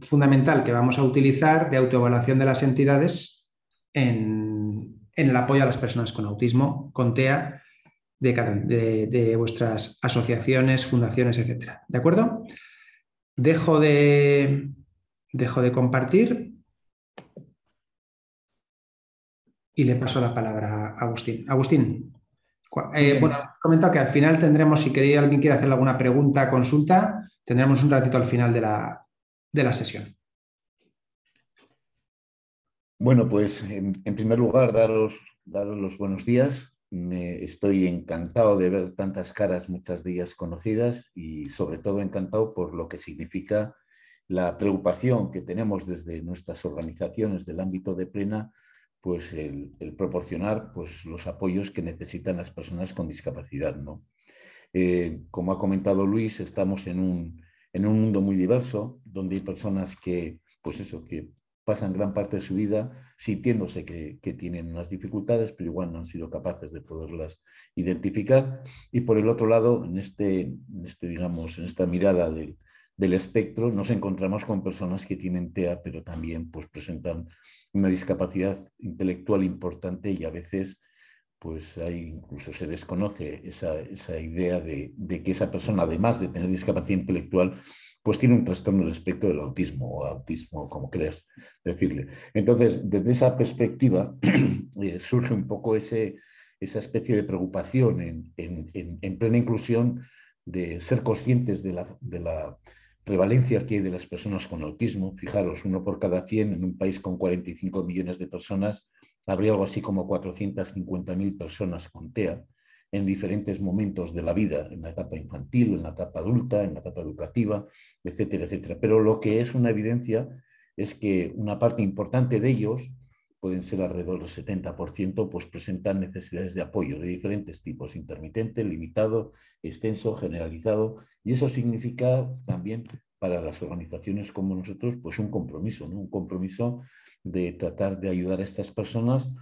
fundamental que vamos a utilizar de autoevaluación de las entidades en el apoyo a las personas con autismo, con TEA, de vuestras asociaciones, fundaciones, etcétera. ¿De acuerdo? Dejo de compartir y le paso la palabra a Agustín. Agustín, bueno, he comentado que al final tendremos, si alguien quiere hacer alguna pregunta, consulta, tendremos un ratito al final de la sesión. Bueno, pues en primer lugar, daros los buenos días. Estoy encantado de ver tantas caras, muchas de ellas conocidas, y sobre todo encantado por lo que significa la preocupación que tenemos desde nuestras organizaciones del ámbito de Plena, pues el proporcionar pues, los apoyos que necesitan las personas con discapacidad, ¿no? Como ha comentado Luis, estamos en un mundo muy diverso, donde hay personas que, pues eso, que pasan gran parte de su vida sintiéndose que tienen unas dificultades, pero igual no han sido capaces de poderlas identificar. Y por el otro lado, en esta mirada del espectro, nos encontramos con personas que tienen TEA, pero también pues, presentan una discapacidad intelectual importante y a veces pues, incluso se desconoce esa idea de que esa persona, además de tener discapacidad intelectual, pues tiene un trastorno del espectro del autismo, o autismo, como creas decirle. Entonces, desde esa perspectiva surge un poco esa especie de preocupación en plena inclusión de ser conscientes de la prevalencia que hay de las personas con autismo. Fijaros, 1 por cada 100, en un país con 45 millones de personas, habría algo así como 450.000 personas con TEA en diferentes momentos de la vida, en la etapa infantil, en la etapa adulta, en la etapa educativa, etcétera, etcétera. Pero lo que es una evidencia es que una parte importante de ellos, pueden ser alrededor del 70%, pues presentan necesidades de apoyo de diferentes tipos, intermitente, limitado, extenso, generalizado, y eso significa también para las organizaciones como nosotros pues un compromiso, ¿no? Un compromiso de tratar de ayudar a estas personas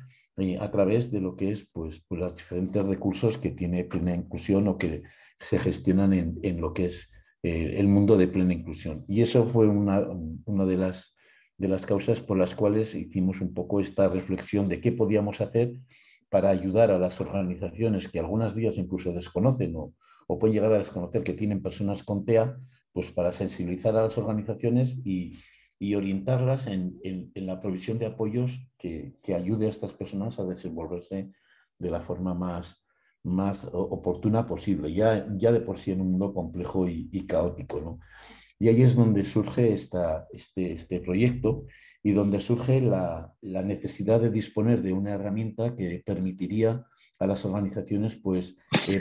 a través de lo que es pues los diferentes recursos que tiene Plena Inclusión o que se gestionan en lo que es el mundo de Plena Inclusión. Y eso fue una de las causas por las cuales hicimos un poco esta reflexión de qué podíamos hacer para ayudar a las organizaciones que algunas días incluso desconocen o pueden llegar a desconocer que tienen personas con TEA, pues para sensibilizar a las organizaciones y orientarlas en la provisión de apoyos que ayude a estas personas a desenvolverse de la forma más oportuna posible, ya de por sí en un mundo complejo y caótico, ¿no? Y ahí es donde surge este proyecto y donde surge la necesidad de disponer de una herramienta que permitiría a las organizaciones pues,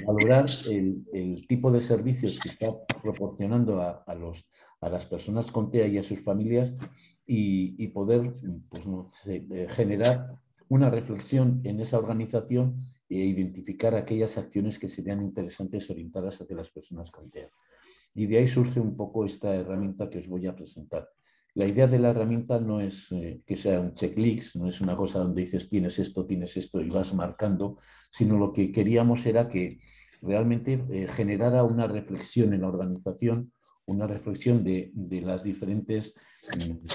valorar el tipo de servicios que está proporcionando a las personas con TEA y a sus familias y poder pues, generar una reflexión en esa organización e identificar aquellas acciones que serían interesantes orientadas hacia las personas con TEA. Y de ahí surge un poco esta herramienta que os voy a presentar. La idea de la herramienta no es que sea un checklist, no es una cosa donde dices tienes esto y vas marcando, sino lo que queríamos era que realmente generara una reflexión en la organización, una reflexión de las diferentes,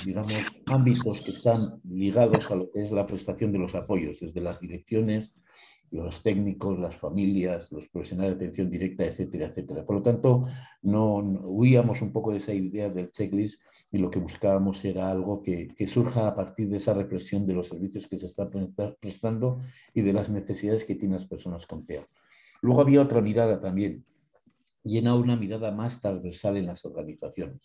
digamos, ámbitos que están ligados a lo que es la prestación de los apoyos, desde las direcciones, los técnicos, las familias, los profesionales de atención directa, etcétera, etcétera. Por lo tanto, no huíamos un poco de esa idea del checklist y lo que buscábamos era algo que surja a partir de esa reflexión de los servicios que se están prestando y de las necesidades que tienen las personas con TEA. Luego había otra mirada también, y era una mirada más transversal en las organizaciones.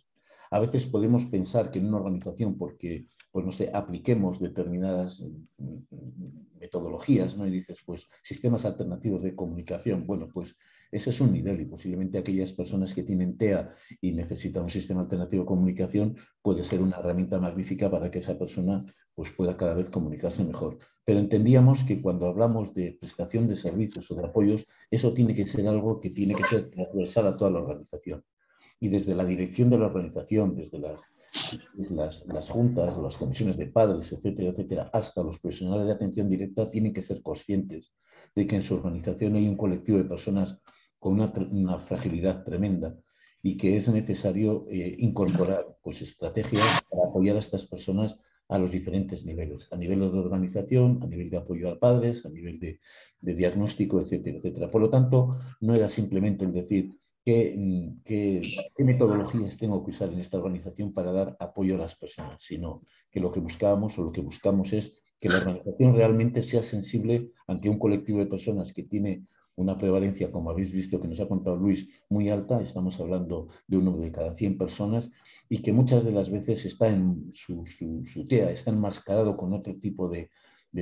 A veces podemos pensar que en una organización, porque, pues no sé, apliquemos determinadas metodologías, ¿no? Y dices, pues, sistemas alternativos de comunicación. Bueno, pues ese es un nivel y posiblemente aquellas personas que tienen TEA y necesitan un sistema alternativo de comunicación puede ser una herramienta magnífica para que esa persona pues, pueda cada vez comunicarse mejor. Pero entendíamos que cuando hablamos de prestación de servicios o de apoyos, eso tiene que ser algo que tiene que ser transversal a toda la organización. Y desde la dirección de la organización, desde las juntas, las comisiones de padres, etcétera, etcétera, hasta los profesionales de atención directa tienen que ser conscientes de que en su organización hay un colectivo de personas con una fragilidad tremenda y que es necesario incorporar pues, estrategias para apoyar a estas personas a los diferentes niveles, a nivel de organización, a nivel de apoyo a padres, a nivel de diagnóstico, etcétera, etcétera. Por lo tanto, no era simplemente el decir qué metodologías tengo que usar en esta organización para dar apoyo a las personas, sino que lo que buscábamos o lo que buscamos es que la organización realmente sea sensible ante un colectivo de personas que tiene una prevalencia, como habéis visto que nos ha contado Luis, muy alta, estamos hablando de 1 de cada 100 personas, y que muchas de las veces está en su TEA, está enmascarado con otro tipo de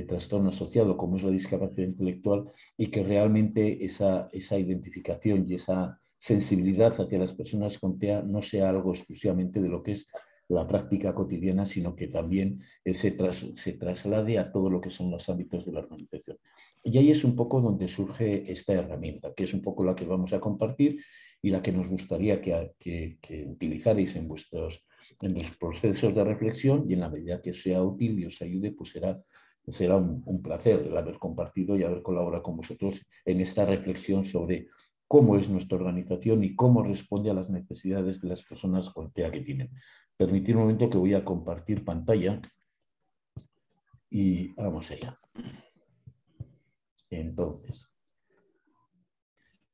trastorno asociado, como es la discapacidad intelectual, y que realmente esa identificación y esa sensibilidad hacia las personas con TEA no sea algo exclusivamente de lo que es la práctica cotidiana, sino que también se traslade a todo lo que son los ámbitos de la organización. Y ahí es un poco donde surge esta herramienta, que es un poco la que vamos a compartir y la que nos gustaría que utilizarais en los procesos de reflexión, y en la medida que sea útil y os ayude, pues será un placer el haber compartido y haber colaborado con vosotros en esta reflexión sobre cómo es nuestra organización y cómo responde a las necesidades de las personas con TEA que tienen. Permitid un momento que voy a compartir pantalla y vamos allá. Entonces,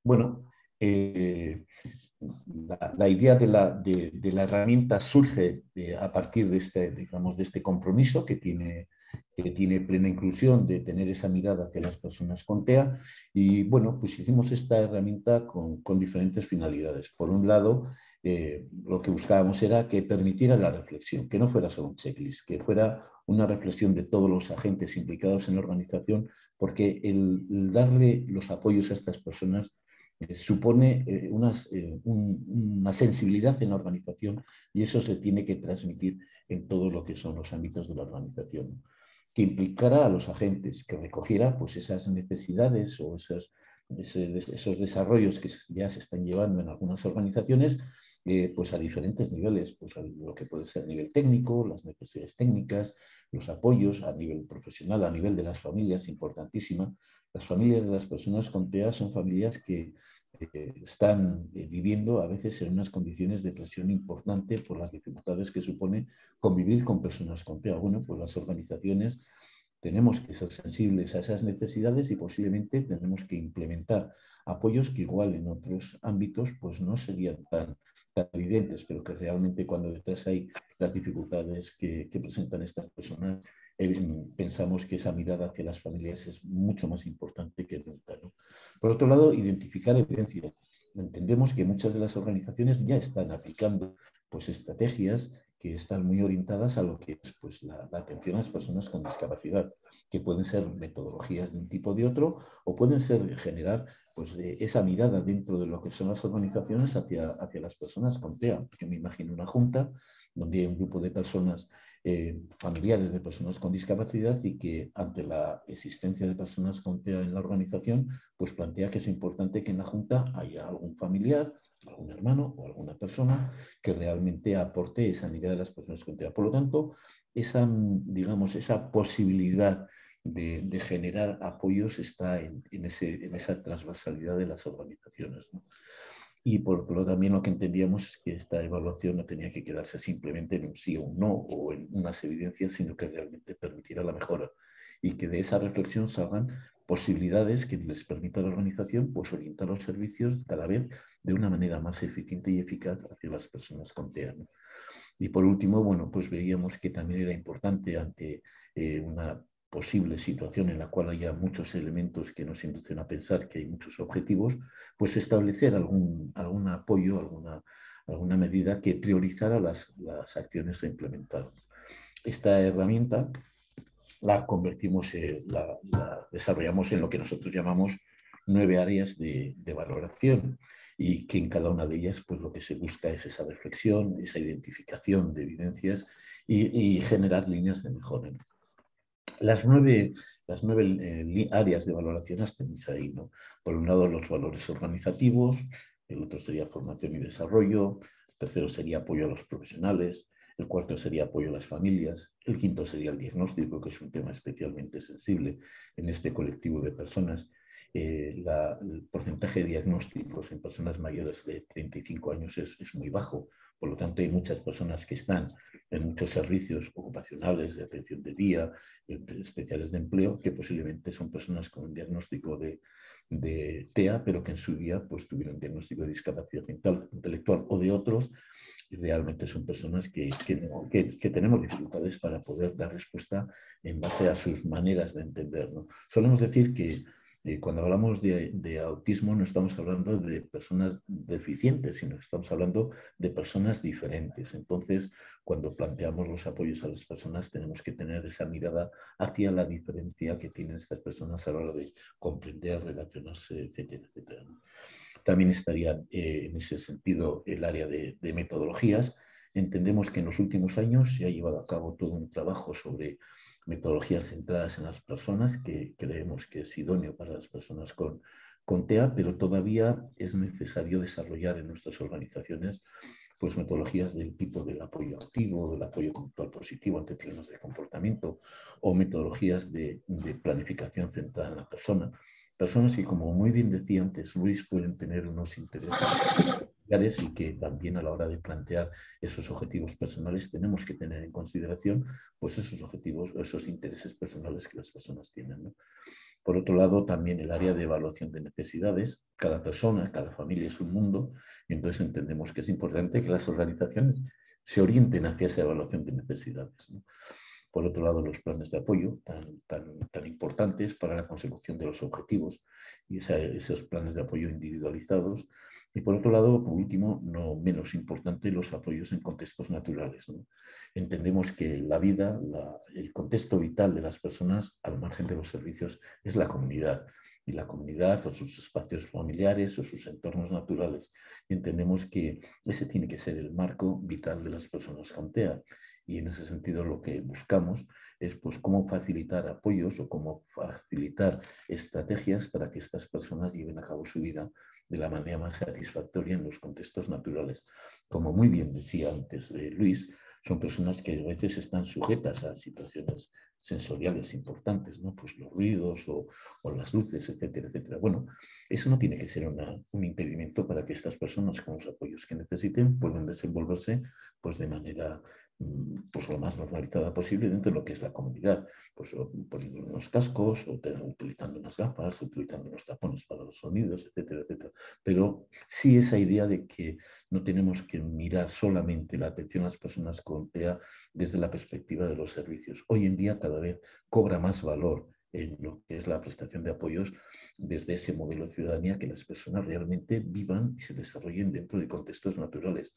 bueno, la idea de la herramienta surge a partir de este compromiso que tiene plena inclusión de tener esa mirada hacia las personas con TEA. Y bueno, pues hicimos esta herramienta con diferentes finalidades. Por un lado, lo que buscábamos era que permitiera la reflexión, que no fuera solo un checklist, que fuera una reflexión de todos los agentes implicados en la organización, porque el darle los apoyos a estas personas supone una sensibilidad en la organización, y eso se tiene que transmitir en todo lo que son los ámbitos de la organización, que implicara a los agentes, que recogiera pues, esas necesidades o esos desarrollos que ya se están llevando en algunas organizaciones pues a diferentes niveles, pues a lo que puede ser a nivel técnico, las necesidades técnicas, los apoyos a nivel profesional, a nivel de las familias, importantísima. Las familias de las personas con TEA son familias que están viviendo a veces en unas condiciones de presión importante por las dificultades que supone convivir con personas con TEA. Bueno, pues las organizaciones tenemos que ser sensibles a esas necesidades y posiblemente tenemos que implementar apoyos que igual en otros ámbitos pues no serían tan evidentes, pero que realmente cuando detrás hay las dificultades que presentan estas personas, pensamos que esa mirada hacia las familias es mucho más importante que nunca, ¿no? Por otro lado, identificar evidencias. Entendemos que muchas de las organizaciones ya están aplicando pues, estrategias que están muy orientadas a lo que es pues, la atención a las personas con discapacidad, que pueden ser metodologías de un tipo o de otro, o pueden ser generar pues, esa mirada dentro de lo que son las organizaciones hacia las personas con TEA. Yo me imagino una junta donde hay un grupo de personas, familiares de personas con discapacidad, y que ante la existencia de personas con TEA en la organización, pues plantea que es importante que en la junta haya algún familiar, algún hermano o alguna persona que realmente aporte esa mirada de las personas con TEA. Por lo tanto, esa posibilidad de generar apoyos está en esa transversalidad de las organizaciones, ¿no? Y por otro lado, también lo que entendíamos es que esta evaluación no tenía que quedarse simplemente en un sí o un no o en unas evidencias, sino que realmente permitiera la mejora y que de esa reflexión salgan posibilidades que les permita a la organización pues, orientar los servicios cada vez de una manera más eficiente y eficaz hacia las personas con TEA, ¿no? Y por último, bueno, pues veíamos que también era importante ante una posible situación en la cual haya muchos elementos que nos inducen a pensar que hay muchos objetivos, pues establecer algún apoyo, alguna medida que priorizara las acciones a implementar. Esta herramienta la convertimos, la desarrollamos en lo que nosotros llamamos 9 áreas de valoración, y que en cada una de ellas pues, lo que se busca es esa reflexión, esa identificación de evidencias y generar líneas de mejora. Las nueve áreas de valoración las tenéis ahí, ¿no? Por un lado, los valores organizativos, el otro sería formación y desarrollo, el tercero sería apoyo a los profesionales, el cuarto sería apoyo a las familias, el quinto sería el diagnóstico, que es un tema especialmente sensible en este colectivo de personas. El porcentaje de diagnósticos en personas mayores de 35 años es muy bajo, por lo tanto hay muchas personas que están en muchos servicios ocupacionales, de atención de día, especiales de empleo, que posiblemente son personas con un diagnóstico de TEA, pero que en su día pues, tuvieron diagnóstico de discapacidad intelectual o de otros, y realmente son personas que tenemos dificultades para poder dar respuesta en base a sus maneras de entender, ¿no? Solemos decir que cuando hablamos de autismo no estamos hablando de personas deficientes, sino que estamos hablando de personas diferentes. Entonces, cuando planteamos los apoyos a las personas, tenemos que tener esa mirada hacia la diferencia que tienen estas personas a la hora de comprender, relacionarse, etcétera, etcétera. También estaría en ese sentido el área de metodologías. Entendemos que en los últimos años se ha llevado a cabo todo un trabajo sobre metodologías centradas en las personas, que creemos que es idóneo para las personas con TEA, pero todavía es necesario desarrollar en nuestras organizaciones pues, metodologías del tipo del apoyo activo, del apoyo conductual positivo ante problemas de comportamiento, o metodologías de planificación centrada en la persona. Personas que, como muy bien decía antes Luis, pueden tener unos intereses y que también a la hora de plantear esos objetivos personales tenemos que tener en consideración pues, esos objetivos, esos intereses personales que las personas tienen, ¿no? Por otro lado, también el área de evaluación de necesidades. Cada persona, cada familia es un mundo, y entonces entendemos que es importante que las organizaciones se orienten hacia esa evaluación de necesidades, ¿no? Por otro lado, los planes de apoyo tan importantes para la consecución de los objetivos y esos planes de apoyo individualizados. Y por otro lado, por último, no menos importante, los apoyos en contextos naturales, ¿no? Entendemos que la vida, el contexto vital de las personas, al margen de los servicios, es la comunidad. Y la comunidad o sus espacios familiares o sus entornos naturales. Y entendemos que ese tiene que ser el marco vital de las personas con TEA. Y en ese sentido lo que buscamos es pues, cómo facilitar apoyos o cómo facilitar estrategias para que estas personas lleven a cabo su vida de la manera más satisfactoria en los contextos naturales. Como muy bien decía antes Luis, son personas que a veces están sujetas a situaciones sensoriales importantes, ¿no? Pues los ruidos o las luces, etcétera, etcétera. Bueno, eso no tiene que ser un impedimento para que estas personas con los apoyos que necesiten puedan desenvolverse pues, de manera pues, lo más normalizada posible dentro de lo que es la comunidad, pues poniendo unos cascos o utilizando unas gafas, utilizando unos tapones para los sonidos, etcétera, etcétera. Pero sí esa idea de que no tenemos que mirar solamente la atención a las personas con TEA desde la perspectiva de los servicios. Hoy en día cada vez cobra más valor en lo que es la prestación de apoyos desde ese modelo de ciudadanía, que las personas realmente vivan y se desarrollen dentro de contextos naturales.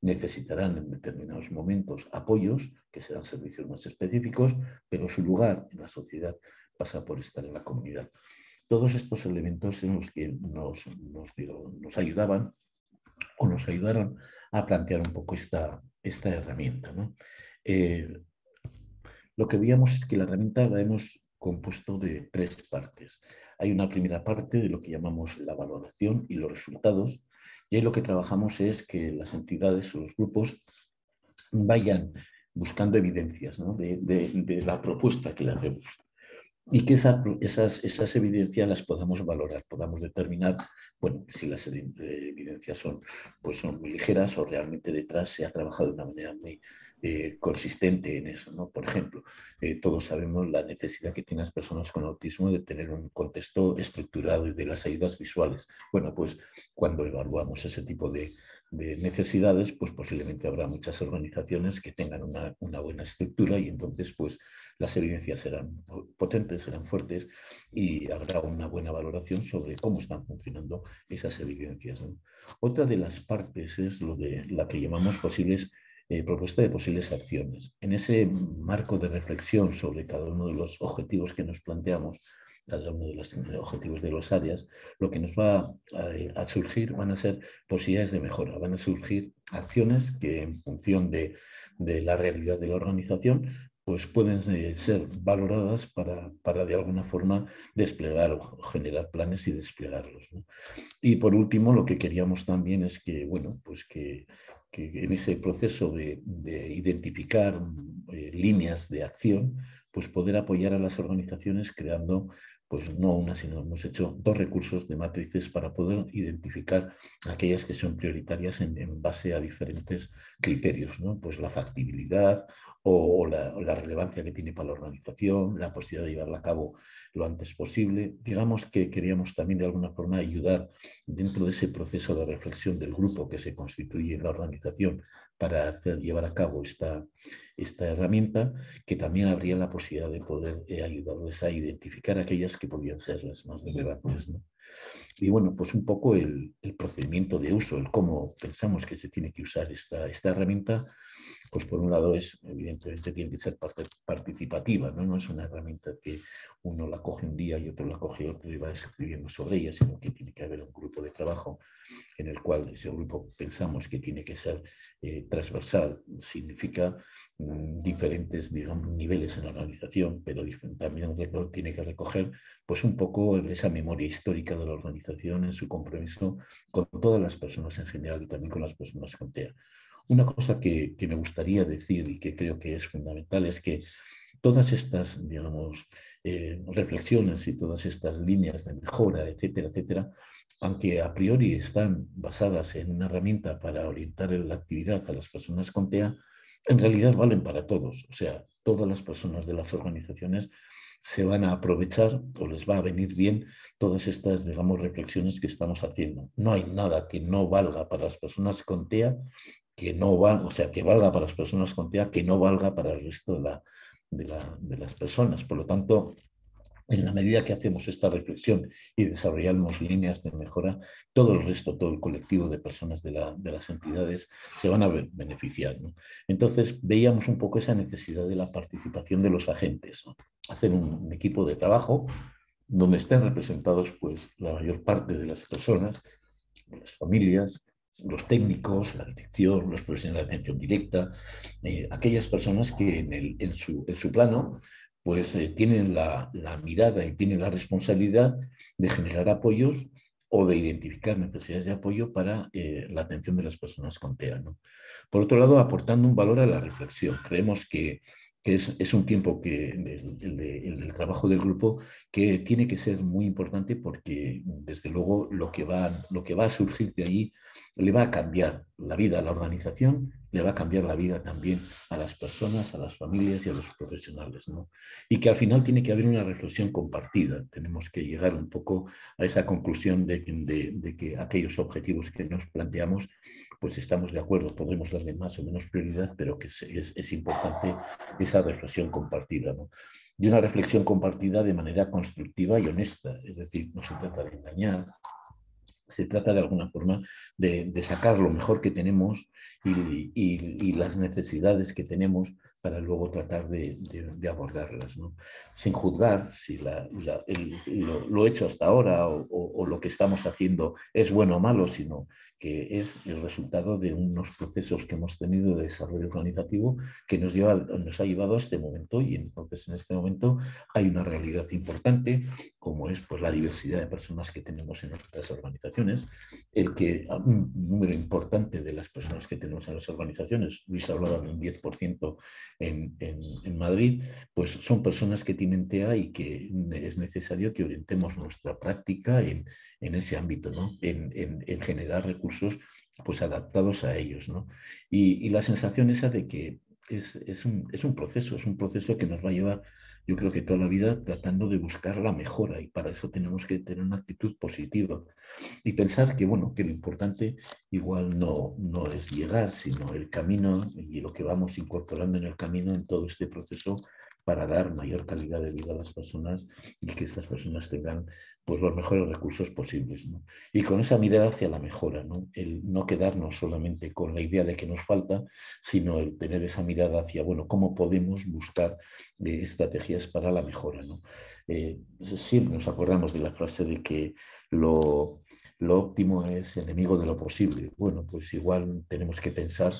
Necesitarán en determinados momentos apoyos, que serán servicios más específicos, pero su lugar en la sociedad pasa por estar en la comunidad. Todos estos elementos en los que nos ayudaban o nos ayudaron a plantear un poco esta herramienta, ¿no? Lo que veíamos es que la herramienta la hemos compuesto de 3 partes. Hay una primera parte de lo que llamamos la valoración y los resultados, y ahí lo que trabajamos es que las entidades o los grupos vayan buscando evidencias, ¿no? de la propuesta que le hacemos, y que esas evidencias las podamos valorar, podamos determinar, bueno, si las evidencias son muy ligeras o realmente detrás se ha trabajado de una manera muy consistente en eso, ¿no? Por ejemplo, todos sabemos la necesidad que tienen las personas con autismo de tener un contexto estructurado y de las ayudas visuales. Bueno, pues cuando evaluamos ese tipo de necesidades, pues posiblemente habrá muchas organizaciones que tengan una buena estructura, y entonces pues las evidencias serán potentes, serán fuertes y habrá una buena valoración sobre cómo están funcionando esas evidencias, ¿no? Otra de las partes es lo de la que llamamos posibles propuesta de posibles acciones. En ese marco de reflexión sobre cada uno de los objetivos que nos planteamos, cada uno de los objetivos de los áreas, lo que nos va a surgir van a ser posibilidades de mejora, van a surgir acciones que en función de la realidad de la organización pues pueden ser valoradas para de alguna forma desplegar o generar planes y desplegarlos, ¿no? Y por último lo que queríamos también es que, bueno, pues que en ese proceso de identificar líneas de acción, pues poder apoyar a las organizaciones creando, pues no una, sino hemos hecho dos recursos de matrices para poder identificar aquellas que son prioritarias en base a diferentes criterios, ¿no? Pues la factibilidad o la relevancia que tiene para la organización, la posibilidad de llevarla a cabo lo antes posible. Digamos que queríamos también de alguna forma ayudar dentro de ese proceso de reflexión del grupo que se constituye en la organización para llevar a cabo esta herramienta, que también habría la posibilidad de poder ayudarles a identificar aquellas que podían ser las más relevantes, ¿no? Y bueno, pues un poco el procedimiento de uso, el cómo pensamos que se tiene que usar esta herramienta, pues por un lado es, evidentemente, tiene que ser participativa, ¿no? No es una herramienta que uno la coge un día y otro la coge otro y va escribiendo sobre ella, sino que tiene que haber un grupo de trabajo en el cual ese grupo pensamos que tiene que ser transversal, significa diferentes, digamos, niveles en la organización, pero también tiene que recoger pues un poco esa memoria histórica de la organización en su compromiso con todas las personas en general y también con las personas con TEA. Una cosa que me gustaría decir y que creo que es fundamental es que todas estas, digamos, reflexiones y todas estas líneas de mejora, etcétera, etcétera, aunque a priori están basadas en una herramienta para orientar la actividad a las personas con TEA, en realidad valen para todos. O sea, todas las personas de las organizaciones se van a aprovechar o les va a venir bien todas estas, digamos, reflexiones que estamos haciendo. No hay nada que no valga para las personas con TEA, que valga para las personas con TEA, que no valga para el resto de las personas. Por lo tanto, en la medida que hacemos esta reflexión y desarrollamos líneas de mejora, todo el resto, todo el colectivo de personas de las entidades se van a beneficiar, ¿no? Entonces, veíamos un poco esa necesidad de la participación de los agentes, ¿no? Hacer un equipo de trabajo donde estén representados pues, la mayor parte de las personas, las familias, los técnicos, la dirección, los profesionales de atención directa, aquellas personas que en su plano pues tienen la mirada y tienen la responsabilidad de generar apoyos o de identificar necesidades de apoyo para la atención de las personas con TEA, ¿no? Por otro lado, aportando un valor a la reflexión. Creemos que es un tiempo el trabajo del grupo que tiene que ser muy importante porque, desde luego, lo que va a surgir de ahí le va a cambiar la vida a la organización, le va a cambiar la vida también a las personas, a las familias y a los profesionales, ¿no? Y que al final tiene que haber una reflexión compartida. Tenemos que llegar un poco a esa conclusión de que aquellos objetivos que nos planteamos, pues estamos de acuerdo, podemos darle más o menos prioridad, pero que es importante esa reflexión compartida, ¿no? Y una reflexión compartida de manera constructiva y honesta, es decir, no se trata de engañar, se trata de alguna forma de sacar lo mejor que tenemos y las necesidades que tenemos para luego tratar de abordarlas, ¿no? Sin juzgar si lo hecho hasta ahora o lo que estamos haciendo es bueno o malo, sino que es el resultado de unos procesos que hemos tenido de desarrollo organizativo que nos ha llevado a este momento, y entonces en este momento hay una realidad importante como es pues, la diversidad de personas que tenemos en nuestras organizaciones, el que un número importante de las personas que tenemos en las organizaciones, Luis hablaba de un 10% en Madrid, pues son personas que tienen TEA y que es necesario que orientemos nuestra práctica en ese ámbito, ¿no? En generar recursos pues, adaptados a ellos, ¿no? Y la sensación esa de que es un proceso que nos va a llevar, yo creo que toda la vida, tratando de buscar la mejora, y para eso tenemos que tener una actitud positiva y pensar que, bueno, que lo importante igual no es llegar, sino el camino y lo que vamos incorporando en el camino en todo este proceso para dar mayor calidad de vida a las personas y que estas personas tengan pues, los mejores recursos posibles, ¿no? Y con esa mirada hacia la mejora, ¿no? El no quedarnos solamente con la idea de que nos falta, sino el tener esa mirada hacia, bueno, cómo podemos buscar estrategias para la mejora, ¿no? Siempre nos acordamos de la frase de que lo óptimo es enemigo de lo posible. Bueno, pues igual tenemos que pensar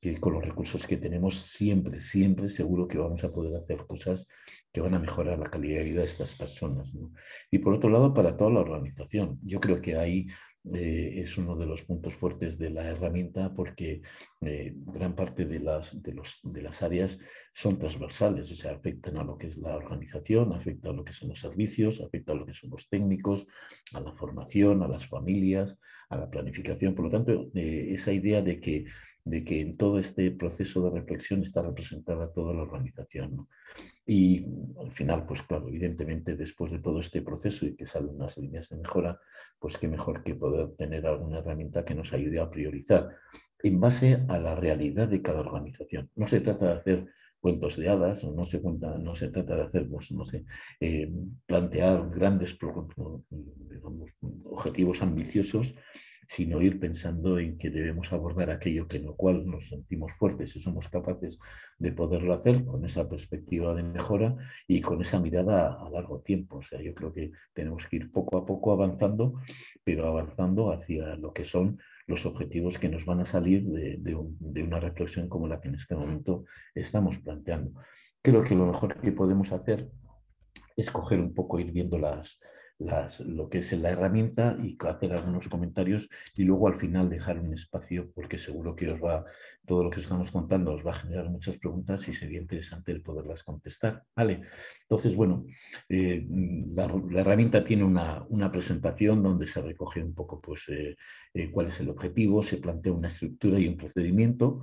que con los recursos que tenemos siempre, siempre seguro que vamos a poder hacer cosas que van a mejorar la calidad de vida de estas personas, ¿no? Y por otro lado, para toda la organización. Yo creo que ahí es uno de los puntos fuertes de la herramienta porque gran parte de las áreas son transversales, o sea, afectan a lo que es la organización, afecta a lo que son los servicios, afecta a lo que son los técnicos, a la formación, a las familias, a la planificación. Por lo tanto, esa idea de que en todo este proceso de reflexión está representada toda la organización, ¿no? Y al final, pues claro, evidentemente después de todo este proceso y que salen unas líneas de mejora, pues qué mejor que poder tener alguna herramienta que nos ayude a priorizar en base a la realidad de cada organización. No se trata de hacer cuentos de hadas, o no se trata de hacer, pues, no sé, plantear grandes digamos, objetivos ambiciosos, sino ir pensando en que debemos abordar aquello que en lo cual nos sentimos fuertes y somos capaces de poderlo hacer con esa perspectiva de mejora y con esa mirada a largo tiempo. O sea, yo creo que tenemos que ir poco a poco avanzando, pero avanzando hacia lo que son los objetivos que nos van a salir de una reflexión como la que en este momento estamos planteando. Creo que lo mejor que podemos hacer es coger un poco, ir viendo lo que es la herramienta y hacer algunos comentarios y luego al final dejar un espacio porque seguro que os va, todo lo que estamos contando os va a generar muchas preguntas y sería interesante el poderlas contestar, ¿vale? Entonces, bueno, la herramienta tiene una presentación donde se recoge un poco pues, cuál es el objetivo, se plantea una estructura y un procedimiento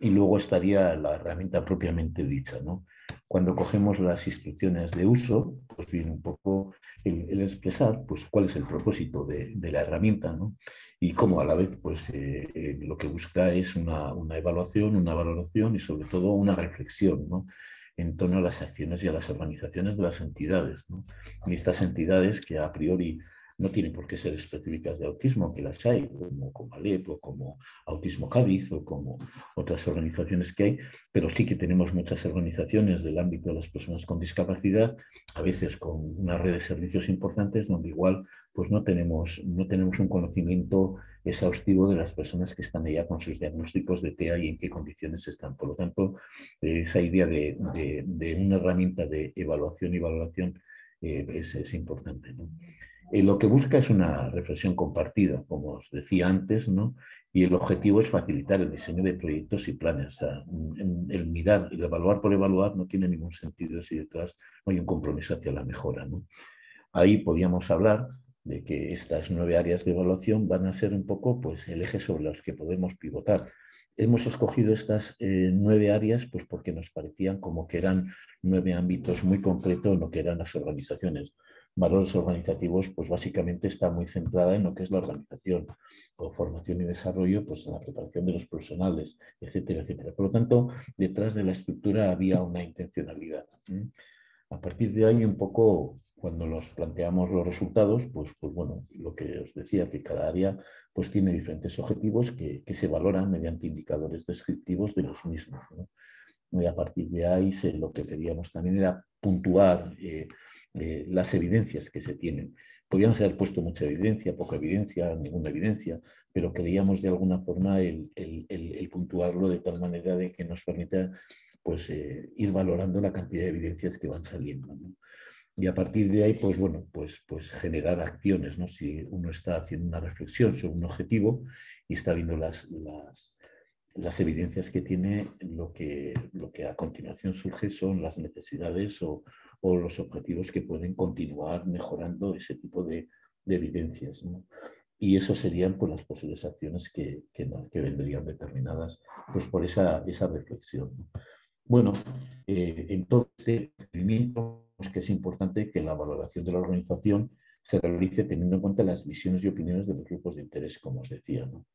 y luego estaría la herramienta propiamente dicha, ¿no? Cuando cogemos las instrucciones de uso, pues viene un poco el expresar pues, cuál es el propósito de la herramienta, ¿no? Y cómo a la vez pues, lo que busca es una evaluación, una valoración y sobre todo una reflexión, ¿no? En torno a las acciones y a las organizaciones de las entidades, ¿no? Y estas entidades que a priori no tienen por qué ser específicas de autismo, que las hay, como Comalep o como Autismo Cádiz o como otras organizaciones que hay, pero sí que tenemos muchas organizaciones del ámbito de las personas con discapacidad, a veces con una red de servicios importantes donde igual pues no tenemos un conocimiento exhaustivo de las personas que están allá con sus diagnósticos de TEA y en qué condiciones están. Por lo tanto, esa idea de una herramienta de evaluación y valoración es importante, ¿no? Lo que busca es una reflexión compartida, como os decía antes, ¿no? Y el objetivo es facilitar el diseño de proyectos y planes. O sea, el mirar, el evaluar por evaluar no tiene ningún sentido si detrás no hay un compromiso hacia la mejora, ¿no? Ahí podíamos hablar de que estas 9 áreas de evaluación van a ser un poco pues, el eje sobre los que podemos pivotar. Hemos escogido estas 9 áreas pues, porque nos parecían como que eran 9 ámbitos muy concretos en lo que eran las organizaciones. Valores organizativos, pues básicamente está muy centrada en lo que es la organización o formación y desarrollo, pues en la preparación de los profesionales, etcétera, etcétera. Por lo tanto, detrás de la estructura había una intencionalidad. A partir de ahí, un poco, cuando los planteamos los resultados, pues bueno, lo que os decía, que cada área pues tiene diferentes objetivos que se valoran mediante indicadores descriptivos de los mismos, ¿no? Y a partir de ahí lo que queríamos también era puntuar las evidencias que se tienen. Podíamos haber puesto mucha evidencia, poca evidencia, ninguna evidencia, pero queríamos de alguna forma el puntuarlo de tal manera de que nos permita pues, ir valorando la cantidad de evidencias que van saliendo, ¿no? Y a partir de ahí, pues bueno, pues generar acciones, ¿no? Si uno está haciendo una reflexión sobre un objetivo y está viendo las evidencias que tiene, lo que a continuación surge son las necesidades o los objetivos que pueden continuar mejorando ese tipo de evidencias, ¿no? Y eso serían pues, las posibles acciones que vendrían determinadas pues, por esa reflexión, ¿no? Bueno, en todo este procedimiento pues, que es importante que la valoración de la organización se realice teniendo en cuenta las visiones y opiniones de los grupos de interés, como os decía, ¿no?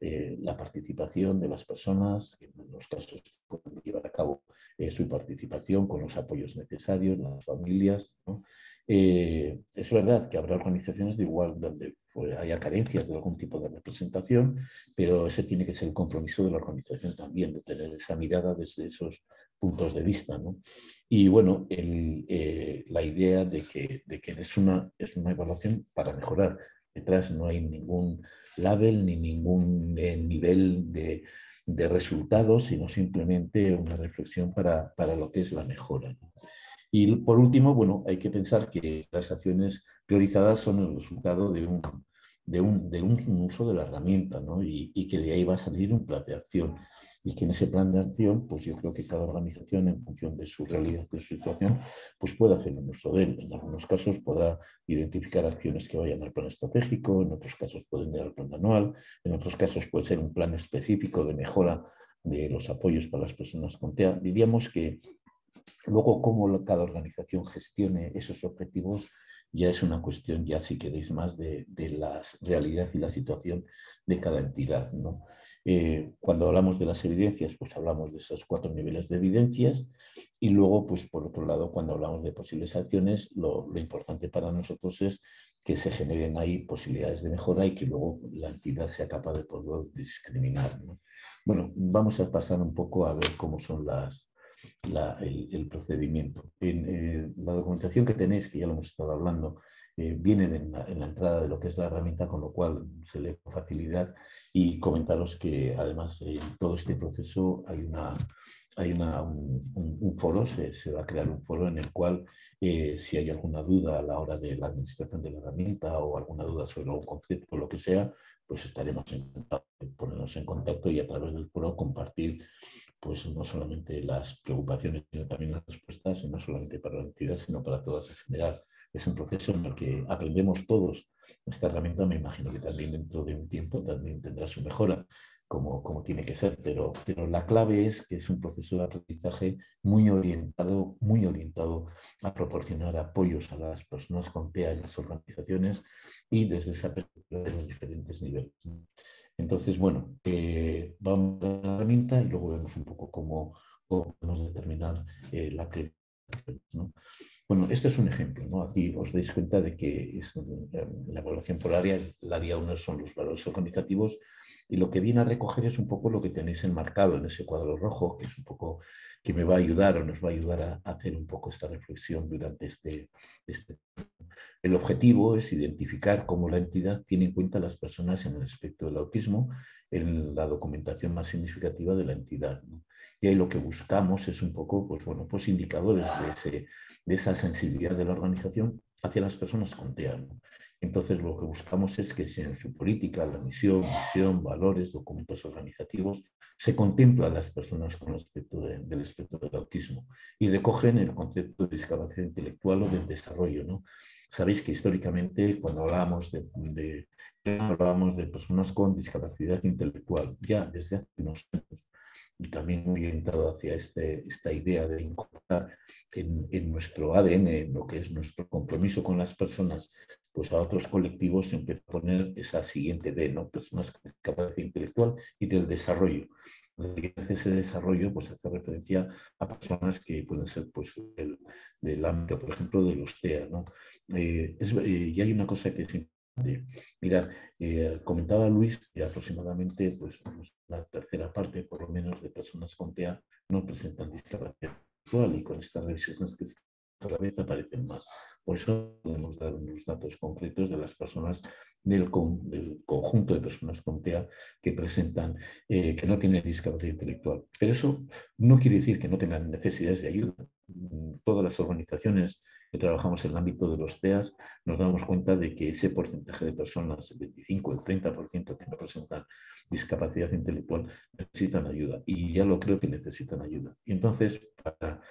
la participación de las personas, que en los casos pueden llevar a cabo su participación con los apoyos necesarios, las familias, ¿no? Es verdad que habrá organizaciones de igual donde haya carencias de algún tipo de representación, pero ese tiene que ser el compromiso de la organización también, de tener esa mirada desde esos puntos de vista, ¿no? Y bueno, la idea de que es una evaluación para mejorar. Detrás no hay ningún label ni ningún nivel de resultados, sino simplemente una reflexión para lo que es la mejora, ¿no? Y por último, bueno, hay que pensar que las acciones priorizadas son el resultado de un uso de la herramienta, ¿no? Y que de ahí va a salir un plan de acción. Y que en ese plan de acción, pues yo creo que cada organización, en función de su realidad, de su situación, pues puede hacer un uso de él. En algunos casos podrá identificar acciones que vayan al plan estratégico, en otros casos pueden ir al plan anual, en otros casos puede ser un plan específico de mejora de los apoyos para las personas con TEA. Diríamos que luego cómo cada organización gestione esos objetivos ya es una cuestión, ya si queréis más, de la realidad y la situación de cada entidad, ¿no? Cuando hablamos de las evidencias, pues hablamos de esos 4 niveles de evidencias y luego, pues por otro lado, cuando hablamos de posibles acciones, lo importante para nosotros es que se generen ahí posibilidades de mejora y que luego la entidad sea capaz de poder discriminar, ¿no? Bueno, vamos a pasar un poco a ver cómo son el procedimiento. La documentación que tenéis, que ya lo hemos estado hablando, viene en la entrada de lo que es la herramienta, con lo cual se lee con facilidad, y comentaros que además en todo este proceso hay un foro, se va a crear un foro en el cual si hay alguna duda a la hora de la administración de la herramienta o alguna duda sobre algún concepto o lo que sea, pues estaremos en contacto, ponernos en contacto y a través del foro compartir pues no solamente las preocupaciones sino también las respuestas, y no solamente para la entidad sino para todas en general. Es un proceso en el que aprendemos todos. Esta herramienta me imagino que también dentro de un tiempo también tendrá su mejora, como tiene que ser, pero la clave es que es un proceso de aprendizaje muy orientado a proporcionar apoyos a las personas con TEA en las organizaciones y desde esa perspectiva de los diferentes niveles. Entonces, bueno, vamos a la herramienta y luego vemos un poco cómo podemos determinar la prioridad, ¿no? Bueno, esto es un ejemplo, ¿no? Aquí os dais cuenta de que es la evaluación por área. El área 1 son los valores organizativos y lo que viene a recoger es un poco lo que tenéis enmarcado en ese cuadro rojo, que es un poco que me va a ayudar o nos va a ayudar a hacer un poco esta reflexión durante este. El objetivo es identificar cómo la entidad tiene en cuenta a las personas en el espectro del autismo en la documentación más significativa de la entidad, ¿no? Y ahí lo que buscamos es un poco, pues bueno, pues indicadores de esa sensibilidad de la organización hacia las personas con TEA, ¿no? Entonces lo que buscamos es que si en su política, la misión, valores, documentos organizativos, se contemplan las personas con el aspecto del espectro del autismo y recogen el concepto de discapacidad intelectual o del desarrollo, ¿no? Sabéis que históricamente cuando hablábamos de personas con discapacidad intelectual, ya desde hace unos años, y también muy orientado hacia esta idea de incorporar en nuestro ADN, en lo que es nuestro compromiso con las personas, pues a otros colectivos se empieza a poner esa siguiente D, ¿no? Personas con discapacidad intelectual y del desarrollo. Ese desarrollo pues hace referencia a personas que pueden ser pues del ámbito, por ejemplo, de los TEA, ¿no? Y hay una cosa que es importante. Mirad, comentaba Luis que aproximadamente pues, la tercera parte, por lo menos, de personas con TEA no presentan discapacidad actual y con estas revisiones que cada vez aparecen más. Por eso podemos dar unos datos concretos de las personas del conjunto de personas con TEA que presentan, que no tienen discapacidad intelectual. Pero eso no quiere decir que no tengan necesidades de ayuda. Todas las organizaciones que trabajamos en el ámbito de los TEAs, nos damos cuenta de que ese porcentaje de personas, el 25, el 30% que no presentan discapacidad intelectual, necesitan ayuda. Y ya lo creo que necesitan ayuda. Y entonces, para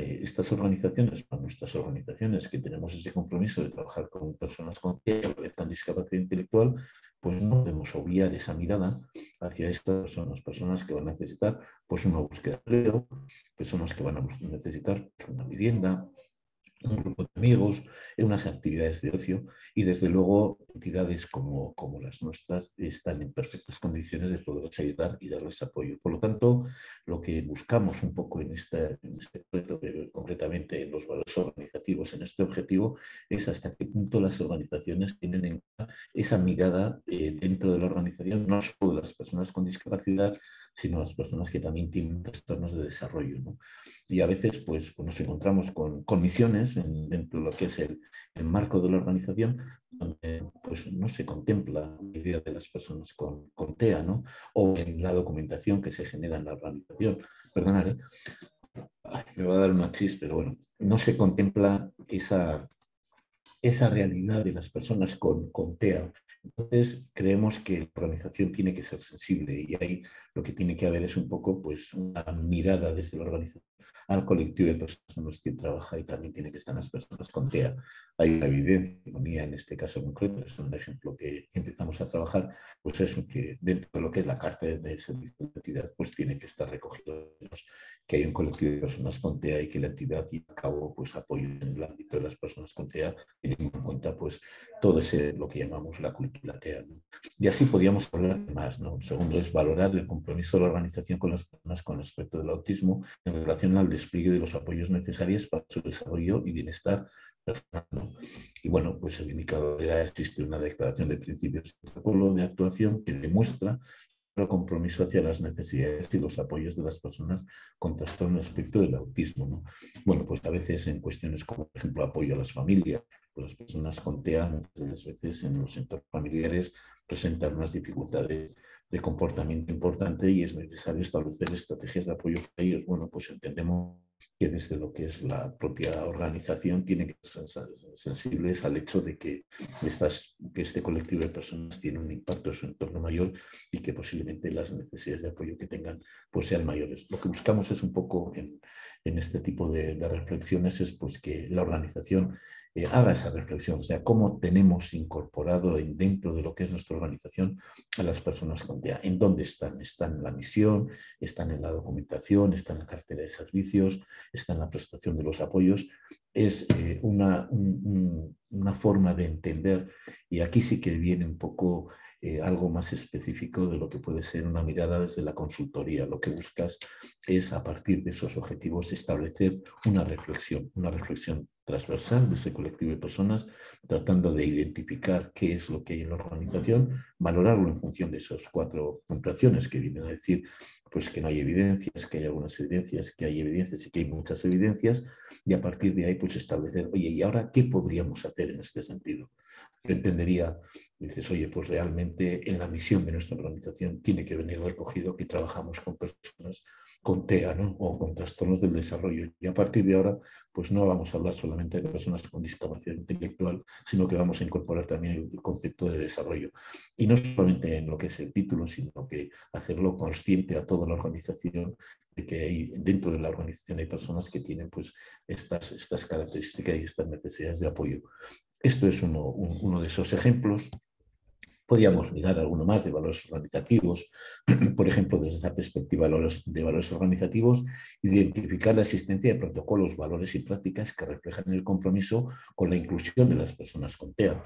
estas organizaciones, para nuestras organizaciones que tenemos ese compromiso de trabajar con personas con TEA con discapacidad intelectual, pues no podemos obviar esa mirada hacia estas personas que van a necesitar pues una búsqueda de empleo, personas que van a necesitar una vivienda, un grupo de amigos, en unas actividades de ocio, y desde luego entidades como las nuestras están en perfectas condiciones de poderles ayudar y darles apoyo. Por lo tanto, lo que buscamos un poco en este proyecto, pero concretamente en los valores organizativos, en este objetivo, es hasta qué punto las organizaciones tienen en cuenta esa mirada dentro de la organización, no solo de las personas con discapacidad, sino las personas que también tienen trastornos de desarrollo, ¿no? Y a veces pues nos encontramos con misiones dentro de lo que es el marco de la organización, donde pues, no se contempla la idea de las personas con TEA, ¿no? O en la documentación que se genera en la organización. Perdonad, me va a dar una chis, pero bueno, no se contempla esa realidad de las personas con TEA. Entonces, creemos que la organización tiene que ser sensible y ahí lo que tiene que haber es un poco pues, una mirada desde la organización al colectivo de personas que trabaja, y también tiene que estar las personas con TEA. Hay una evidencia, en este caso concreto, es un ejemplo que empezamos a trabajar, pues es que dentro de lo que es la carta del servicio de la entidad, pues tiene que estar recogido que hay un colectivo de personas con TEA y que la entidad lleva a cabo pues, apoyo en el ámbito de las personas con TEA, teniendo en cuenta pues, todo ese, lo que llamamos la cultura TEA, ¿no? Y así podíamos hablar de más, ¿no? Segundo es valorar el compromiso de la organización con las personas con respecto del autismo en relación al despliegue de los apoyos necesarios para su desarrollo y bienestar personal. Y bueno, pues el indicador ya existe una declaración de principios y protocolo de actuación que demuestra el compromiso hacia las necesidades y los apoyos de las personas con trastorno respecto del autismo, ¿no? Bueno, pues a veces en cuestiones como, por ejemplo, apoyo a las familias, pues las personas con TEA muchas veces en los entornos familiares presentan unas dificultades de comportamiento importante y es necesario establecer estrategias de apoyo para ellos. Bueno, pues entendemos que desde lo que es la propia organización tienen que ser sensibles al hecho de que este colectivo de personas tiene un impacto en su entorno mayor y que posiblemente las necesidades de apoyo que tengan pues sean mayores. Lo que buscamos es un poco en este tipo de reflexiones es pues que la organización haga esa reflexión, o sea, cómo tenemos incorporado dentro de lo que es nuestra organización a las personas con TEA, en dónde están, están en la misión, están en la documentación, están en la cartera de servicios, están en la prestación de los apoyos. Es una forma de entender, y aquí sí que viene un poco algo más específico de lo que puede ser una mirada desde la consultoría. Lo que buscas es, a partir de esos objetivos, establecer una reflexión transversal de ese colectivo de personas, tratando de identificar qué es lo que hay en la organización, valorarlo en función de esas 4 puntuaciones que vienen a decir pues, que no hay evidencias, que hay algunas evidencias, que hay evidencias y que hay muchas evidencias, y a partir de ahí pues, establecer, oye, ¿y ahora qué podríamos hacer en este sentido? Yo entendería, dices, oye, pues realmente en la misión de nuestra organización tiene que venir recogido que trabajamos con personas con TEA, ¿no? O con trastornos del desarrollo. Y a partir de ahora, pues no vamos a hablar solamente de personas con discapacidad intelectual, sino que vamos a incorporar también el concepto de desarrollo. Y no solamente en lo que es el título, sino que hacerlo consciente a toda la organización de que dentro de la organización hay personas que tienen pues, estas características y estas necesidades de apoyo. Esto es uno de esos ejemplos. Podríamos mirar alguno más de valores organizativos, por ejemplo, desde esa perspectiva de valores organizativos, identificar la existencia de protocolos, valores y prácticas que reflejan el compromiso con la inclusión de las personas con TEA.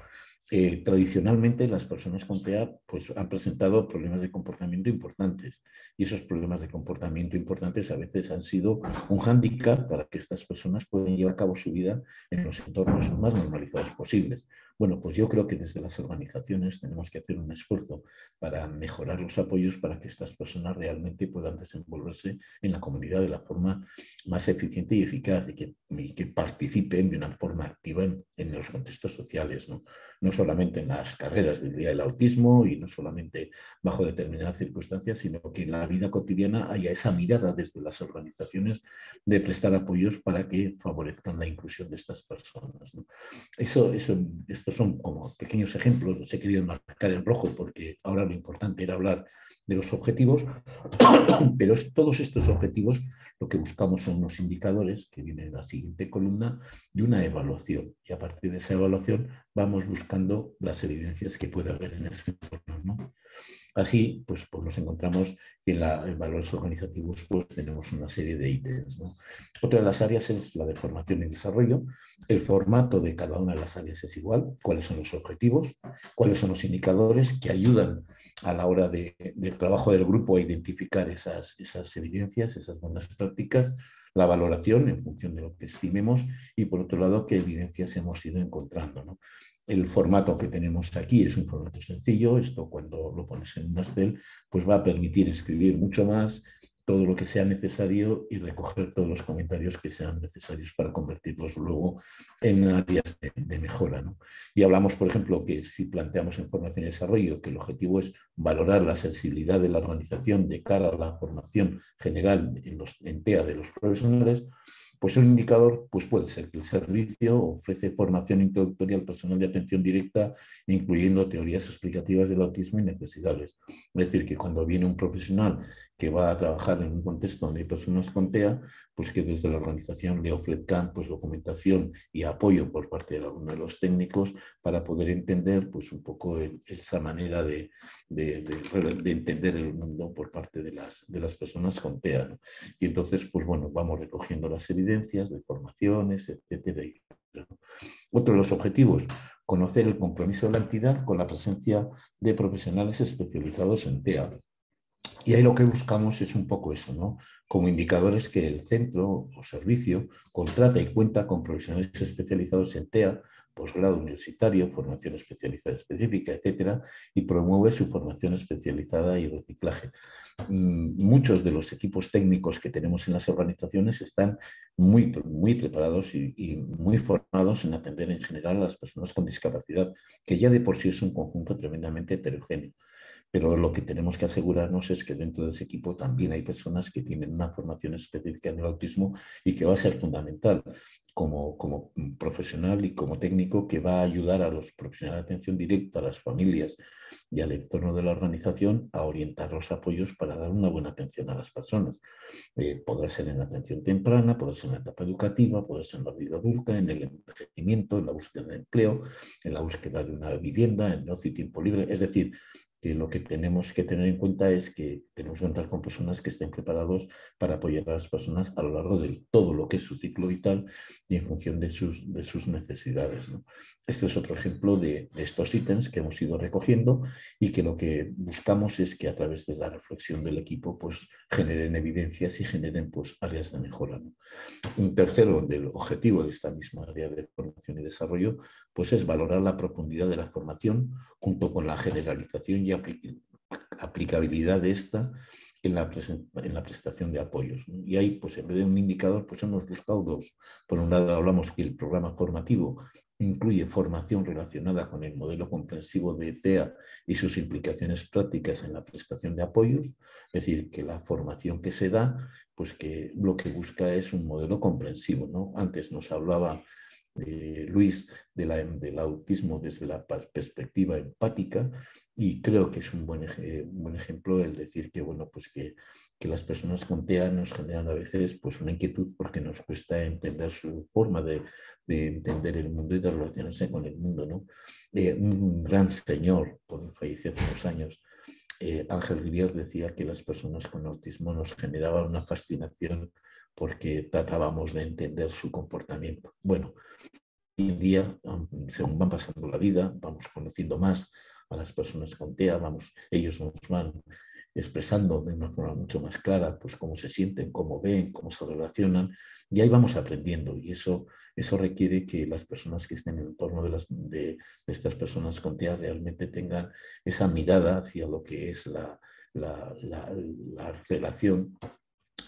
Tradicionalmente las personas con TEA pues, han presentado problemas de comportamiento importantes, y esos problemas de comportamiento importantes a veces han sido un hándicap para que estas personas puedan llevar a cabo su vida en los entornos más normalizados posibles. Bueno, pues yo creo que desde las organizaciones tenemos que hacer un esfuerzo para mejorar los apoyos para que estas personas realmente puedan desenvolverse en la comunidad de la forma más eficiente y eficaz y que participen de una forma activa en los contextos sociales, ¿no? No solamente en las carreras del día del autismo y no solamente bajo determinadas circunstancias, sino que en la vida cotidiana haya esa mirada desde las organizaciones de prestar apoyos para que favorezcan la inclusión de estas personas, ¿no? Estos son como pequeños ejemplos, los he querido marcar en rojo porque ahora lo importante era hablar de los objetivos, pero todos estos objetivos lo que buscamos son unos indicadores que vienen en la siguiente columna y una evaluación. Y a partir de esa evaluación vamos buscando las evidencias que puede haber en este entorno, ¿no? Así, pues nos encontramos que en en valores organizativos tenemos una serie de ítems, ¿no? Otra de las áreas es la de formación y desarrollo. El formato de cada una de las áreas es igual. ¿Cuáles son los objetivos? ¿Cuáles son los indicadores que ayudan a la hora del trabajo del grupo a identificar esas evidencias, esas buenas prácticas? La valoración en función de lo que estimemos y, por otro lado, qué evidencias hemos ido encontrando, ¿no? El formato que tenemos aquí es un formato sencillo. Esto, cuando lo pones en un Excel, pues va a permitir escribir mucho más, todo lo que sea necesario y recoger todos los comentarios que sean necesarios para convertirlos luego en áreas de mejora, ¿no? Y hablamos, por ejemplo, que si planteamos en formación y desarrollo que el objetivo es valorar la sensibilidad de la organización de cara a la formación general en TEA de los profesionales, pues un indicador puede ser que el servicio ofrece formación introductoria al personal de atención directa, incluyendo teorías explicativas del autismo y necesidades. Es decir, que cuando viene un profesional que va a trabajar en un contexto donde hay personas con TEA, pues que desde la organización le ofrezcan documentación y apoyo por parte de alguno de los técnicos para poder entender un poco esa manera de entender el mundo por parte de las personas con TEA, ¿no? Y entonces, vamos recogiendo las evidencias de formaciones, etcétera. Otro de los objetivos, conocer el compromiso de la entidad con la presencia de profesionales especializados en TEA. Y ahí lo que buscamos es un poco eso, ¿no? Como indicadores que el centro o servicio contrata y cuenta con profesionales especializados en TEA, posgrado universitario, formación especializada específica, etcétera, y promueve su formación especializada y reciclaje. Muchos de los equipos técnicos que tenemos en las organizaciones están muy preparados y muy formados en atender en general a las personas con discapacidad, que ya de por sí es un conjunto tremendamente heterogéneo. Pero lo que tenemos que asegurarnos es que dentro de ese equipo también hay personas que tienen una formación específica en el autismo y que va a ser fundamental como profesional y como técnico, que va a ayudar a los profesionales de atención directa, a las familias y al entorno de la organización a orientar los apoyos para dar una buena atención a las personas. Podrá ser en la atención temprana, podrá ser en la etapa educativa, podrá ser en la vida adulta, en el envejecimiento, en la búsqueda de empleo, en la búsqueda de una vivienda, en ocio y tiempo libre. Es decir, que lo que tenemos que tener en cuenta es que tenemos que contar con personas que estén preparados para apoyar a las personas a lo largo de todo lo que es su ciclo vital y en función de sus necesidades, ¿no? Este es otro ejemplo de estos ítems que hemos ido recogiendo y que lo que buscamos es que a través de la reflexión del equipo generen evidencias y generen áreas de mejora, ¿no? Un tercero del objetivo de esta misma área de formación y desarrollo es valorar la profundidad de la formación junto con la generalización y aplicabilidad de esta en la prestación de apoyos. Y ahí, en vez de un indicador, hemos buscado dos. Por un lado, hablamos que el programa formativo incluye formación relacionada con el modelo comprensivo de TEA y sus implicaciones prácticas en la prestación de apoyos. Es decir, que la formación que se da, que lo que busca es un modelo comprensivo, ¿no? Antes nos hablaba Luis del autismo desde la perspectiva empática, y creo que es un buen ejemplo el decir que que las personas con TEA nos generan a veces una inquietud porque nos cuesta entender su forma de entender el mundo y de relacionarse con el mundo, ¿no? Un gran señor, falleció hace unos años, Ángel Rivière, decía que las personas con autismo nos generaba una fascinación porque tratábamos de entender su comportamiento. Bueno, hoy en día, según van pasando la vida, vamos conociendo más a las personas con TEA, ellos nos van expresando de una forma mucho más clara cómo se sienten, cómo ven, cómo se relacionan, y ahí vamos aprendiendo, y eso requiere que las personas que estén en el entorno de estas personas con TEA realmente tengan esa mirada hacia lo que es la relación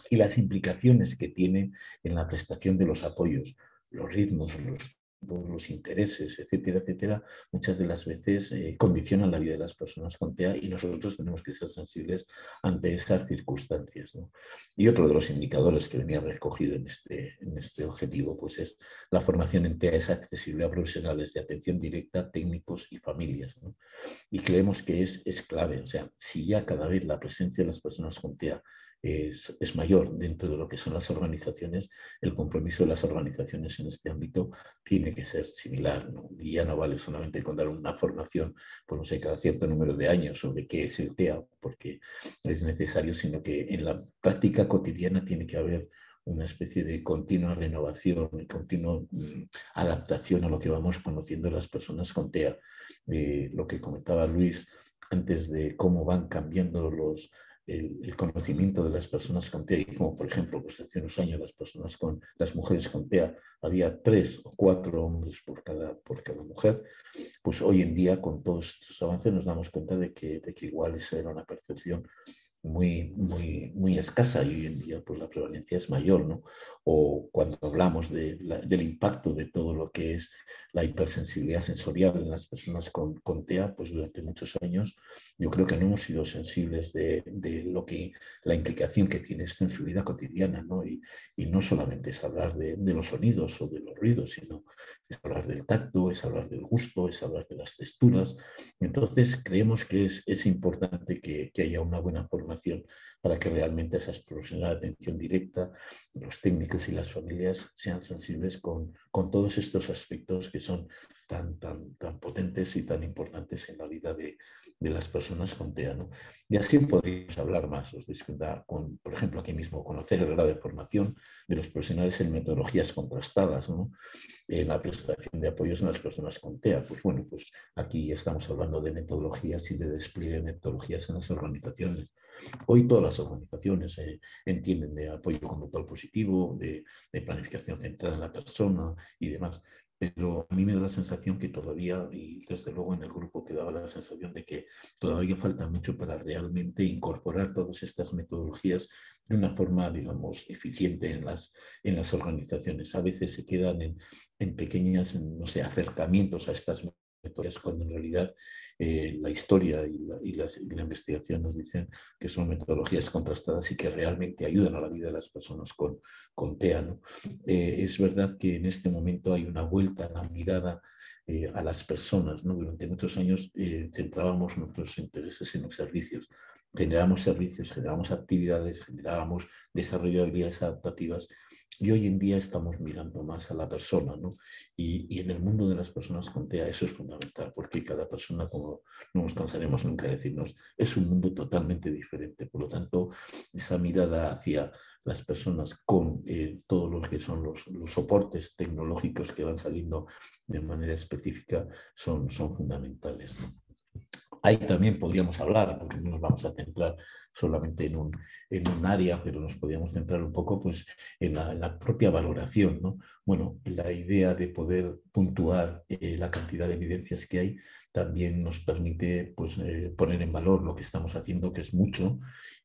y las implicaciones que tiene en la prestación de los apoyos, los ritmos, los intereses, etcétera, etcétera, muchas de las veces condicionan la vida de las personas con TEA y nosotros tenemos que ser sensibles ante esas circunstancias, ¿no? Y otro de los indicadores que venía recogido en este objetivo es la formación en TEA es accesible a profesionales de atención directa, técnicos y familias, ¿no? Y creemos que es clave. O sea, si ya cada vez la presencia de las personas con TEA es mayor dentro de lo que son las organizaciones, el compromiso de las organizaciones en este ámbito tiene tiene que ser similar, ¿no? Y ya no vale solamente encontrar una formación, pues no sé, cada cierto número de años sobre qué es el TEA, porque es necesario, sino que en la práctica cotidiana tiene que haber una especie de continua renovación y continua adaptación a lo que vamos conociendo las personas con TEA. Lo que comentaba Luis antes de cómo van cambiando el conocimiento de las personas con TEA, y como por ejemplo pues hace unos años las mujeres con TEA había 3 o 4 hombres por cada mujer, pues hoy en día con todos estos avances nos damos cuenta de que igual esa era una percepción muy escasa, y hoy en día pues la prevalencia es mayor, ¿no? O cuando hablamos del impacto de todo lo que es la hipersensibilidad sensorial en las personas con TEA, pues durante muchos años yo creo que no hemos sido sensibles de lo que, la implicación que tiene esto en su vida cotidiana, ¿no? Y no solamente es hablar de los sonidos o de los ruidos, sino es hablar del tacto, es hablar del gusto, es hablar de las texturas. Entonces creemos que es importante que haya una buena formación para que realmente esas profesionales de atención directa, los técnicos y las familias sean sensibles con todos estos aspectos que son tan potentes y tan importantes en la vida de las personas con TEA, ¿no? Y así podríamos hablar más. Os discutirá con, por ejemplo, aquí mismo, conocer el grado de formación de los profesionales en metodologías contrastadas, ¿no? En la prestación de apoyos en las personas con TEA. Pues bueno, pues aquí estamos hablando de metodologías y de despliegue de metodologías en las organizaciones. Hoy todas las organizaciones entienden de apoyo conductual positivo, de planificación centrada en la persona y demás. Pero a mí me da la sensación que todavía, y desde luego en el grupo quedaba la sensación de que todavía falta mucho para realmente incorporar todas estas metodologías de una forma, digamos, eficiente en las organizaciones. A veces se quedan en pequeñas, no sé, acercamientos a estas metodologías, cuando en realidad la historia y la investigación nos dicen que son metodologías contrastadas y que realmente ayudan a la vida de las personas con TEA, ¿no? Es verdad que en este momento hay una vuelta a la mirada a las personas, ¿no? Durante muchos años centrábamos nuestros intereses en los servicios. Generábamos servicios, generábamos actividades, generábamos desarrollo de habilidades adaptativas, y hoy en día estamos mirando más a la persona, ¿no? Y en el mundo de las personas con TEA eso es fundamental, porque cada persona, como no nos cansaremos nunca de decirnos, es un mundo totalmente diferente. Por lo tanto, esa mirada hacia las personas con todos los que son los soportes tecnológicos que van saliendo de manera específica son fundamentales, ¿no? Ahí también podríamos hablar, porque no nos vamos a centrar solamente en un área, pero nos podríamos centrar un poco pues, en la propia valoración, ¿no? Bueno, la idea de poder puntuar la cantidad de evidencias que hay también nos permite pues, poner en valor lo que estamos haciendo, que es mucho,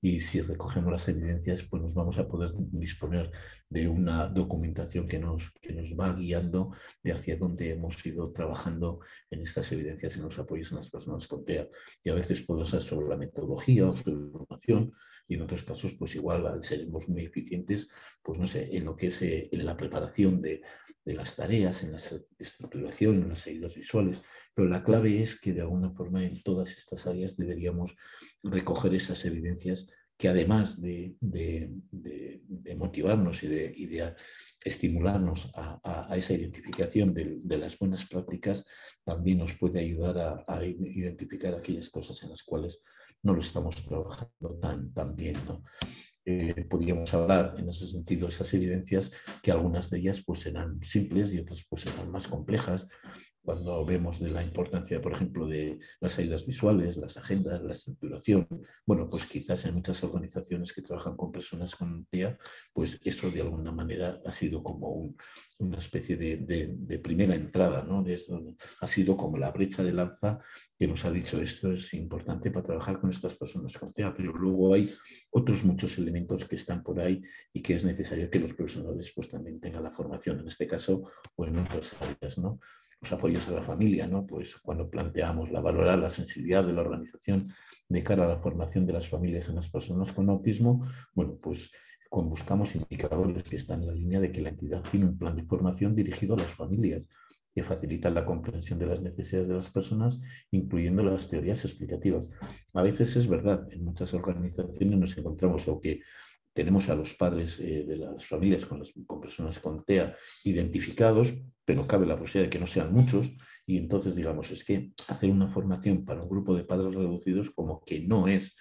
y si recogemos las evidencias, pues nos vamos a poder disponer de una documentación que nos va guiando de hacia dónde hemos ido trabajando en estas evidencias, en los apoyos en las personas con TEA. Y a veces puede ser sobre la metodología o sobre la formación, y en otros casos, pues igual seremos muy eficientes, pues no sé, en lo que es en la preparación de las tareas, en la estructuración, en las ayudas visuales. Pero la clave es que de alguna forma en todas estas áreas deberíamos recoger esas evidencias que además de motivarnos y de estimularnos a esa identificación de las buenas prácticas, también nos puede ayudar a identificar aquellas cosas en las cuales no lo estamos trabajando tan bien, ¿no? Podríamos hablar en ese sentido de esas evidencias, que algunas de ellas pues, serán simples y otras pues, serán más complejas. Cuando vemos de la importancia, por ejemplo, de las ayudas visuales, las agendas, la estructuración, bueno, pues quizás en muchas organizaciones que trabajan con personas con TEA, pues eso de alguna manera ha sido como una especie de primera entrada, ¿no? Ha sido como la brecha de lanza que nos ha dicho esto es importante para trabajar con estas personas con TEA, pero luego hay otros muchos elementos que están por ahí y que es necesario que los profesionales pues también tengan la formación, en este caso, o en otras áreas, ¿no? Los apoyos a la familia, ¿no? Pues cuando planteamos valorar la sensibilidad de la organización de cara a la formación de las familias en las personas con autismo, bueno, pues buscamos indicadores que están en la línea de que la entidad tiene un plan de formación dirigido a las familias, que facilita la comprensión de las necesidades de las personas, incluyendo las teorías explicativas. A veces es verdad, en muchas organizaciones nos encontramos o que Tenemos a los padres de las familias con personas con TEA identificados, pero cabe la posibilidad de que no sean muchos, y entonces digamos, es que hacer una formación para un grupo de padres reducidos como que no es,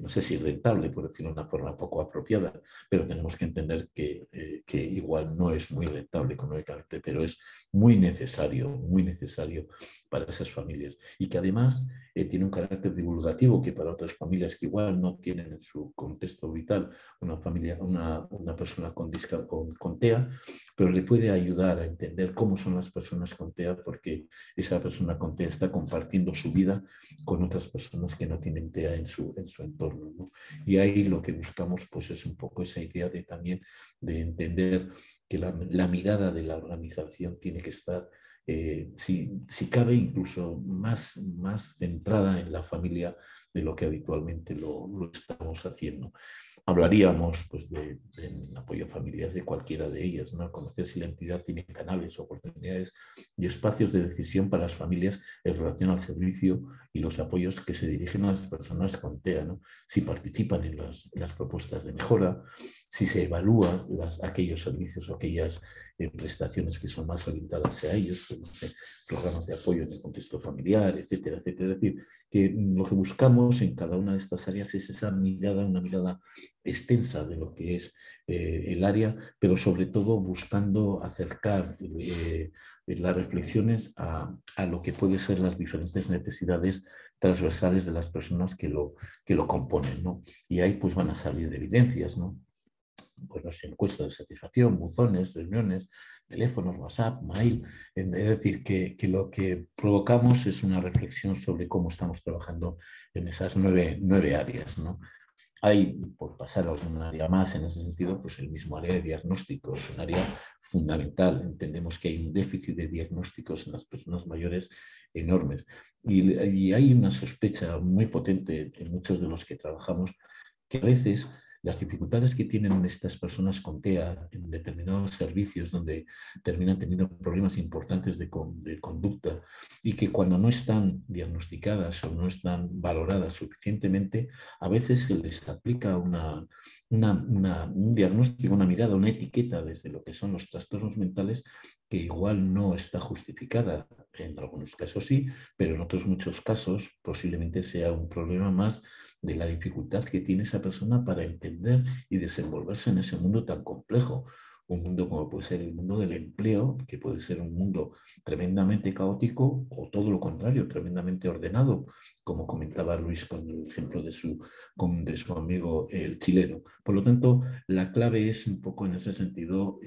no sé si rentable, por decirlo de una forma poco apropiada, pero tenemos que entender que igual no es muy rentable económicamente, pero es muy necesario para esas familias. Y que además tiene un carácter divulgativo que para otras familias que igual no tienen en su contexto vital una persona con TEA, pero le puede ayudar a entender cómo son las personas con TEA, porque esa persona con TEA está compartiendo su vida con otras personas que no tienen TEA en su entorno, ¿no? Y ahí lo que buscamos pues, es un poco esa idea de también de entender que la mirada de la organización tiene que estar, si cabe, incluso más centrada en la familia de lo que habitualmente lo estamos haciendo. Hablaríamos pues, de apoyo a familias de cualquiera de ellas, ¿no? Conocer si la entidad tiene canales, oportunidades y espacios de decisión para las familias en relación al servicio y los apoyos que se dirigen a las personas con TEA, ¿no? Si participan en las propuestas de mejora, si se evalúan aquellos servicios o aquellas prestaciones que son más orientadas a ellos, como, programas de apoyo en el contexto familiar, etcétera, etcétera. Es decir, que lo que buscamos en cada una de estas áreas es esa mirada, una mirada extensa de lo que es el área, pero sobre todo buscando acercar las reflexiones a lo que pueden ser las diferentes necesidades transversales de las personas que lo componen, ¿no? Y ahí pues, van a salir evidencias, ¿no? Bueno, encuestas de satisfacción, buzones, reuniones, teléfonos, WhatsApp, mail. Es decir, que lo que provocamos es una reflexión sobre cómo estamos trabajando en esas nueve áreas, ¿no? Hay, por pasar a algún área más en ese sentido, pues el mismo área de diagnósticos, un área fundamental. Entendemos que hay un déficit de diagnósticos en las personas mayores enormes. Y hay una sospecha muy potente en muchos de los que trabajamos, que a veces las dificultades que tienen estas personas con TEA en determinados servicios donde terminan teniendo problemas importantes de conducta y que cuando no están diagnosticadas o no están valoradas suficientemente, a veces se les aplica un diagnóstico, una mirada, una etiqueta desde lo que son los trastornos mentales que igual no está justificada. En algunos casos sí, pero en otros muchos casos posiblemente sea un problema más de la dificultad que tiene esa persona para entender y desenvolverse en ese mundo tan complejo. Un mundo como puede ser el mundo del empleo, que puede ser un mundo tremendamente caótico o todo lo contrario, tremendamente ordenado, como comentaba Luis con el ejemplo de su amigo el chileno. Por lo tanto, la clave es un poco en ese sentido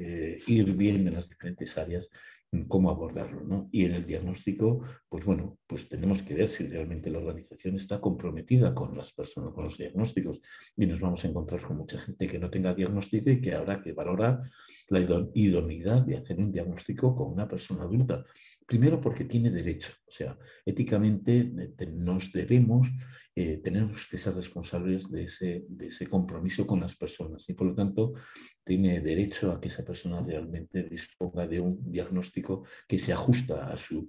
ir bien en las diferentes áreas, cómo abordarlo, ¿no? Y en el diagnóstico, pues bueno, pues tenemos que ver si realmente la organización está comprometida con las personas, con los diagnósticos, y nos vamos a encontrar con mucha gente que no tenga diagnóstico y que habrá que valorar la idoneidad de hacer un diagnóstico con una persona adulta. Primero porque tiene derecho, o sea, éticamente nos debemos, tenemos que ser responsables de ese compromiso con las personas y por lo tanto tiene derecho a que esa persona realmente disponga de un diagnóstico que se ajusta a su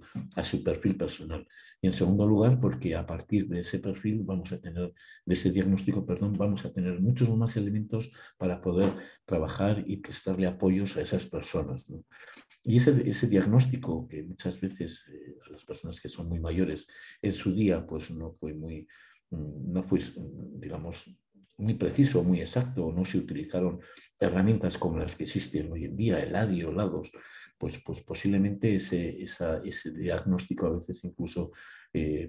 perfil personal. Y en segundo lugar, porque a partir de ese perfil de ese diagnóstico vamos a tener muchos más elementos para poder trabajar y prestarle apoyos a esas personas, ¿no? Y ese diagnóstico que muchas veces a las personas que son muy mayores en su día pues no fue, digamos, muy preciso, muy exacto, no se utilizaron herramientas como las que existen hoy en día, el ADI o LADOS, pues posiblemente ese diagnóstico a veces incluso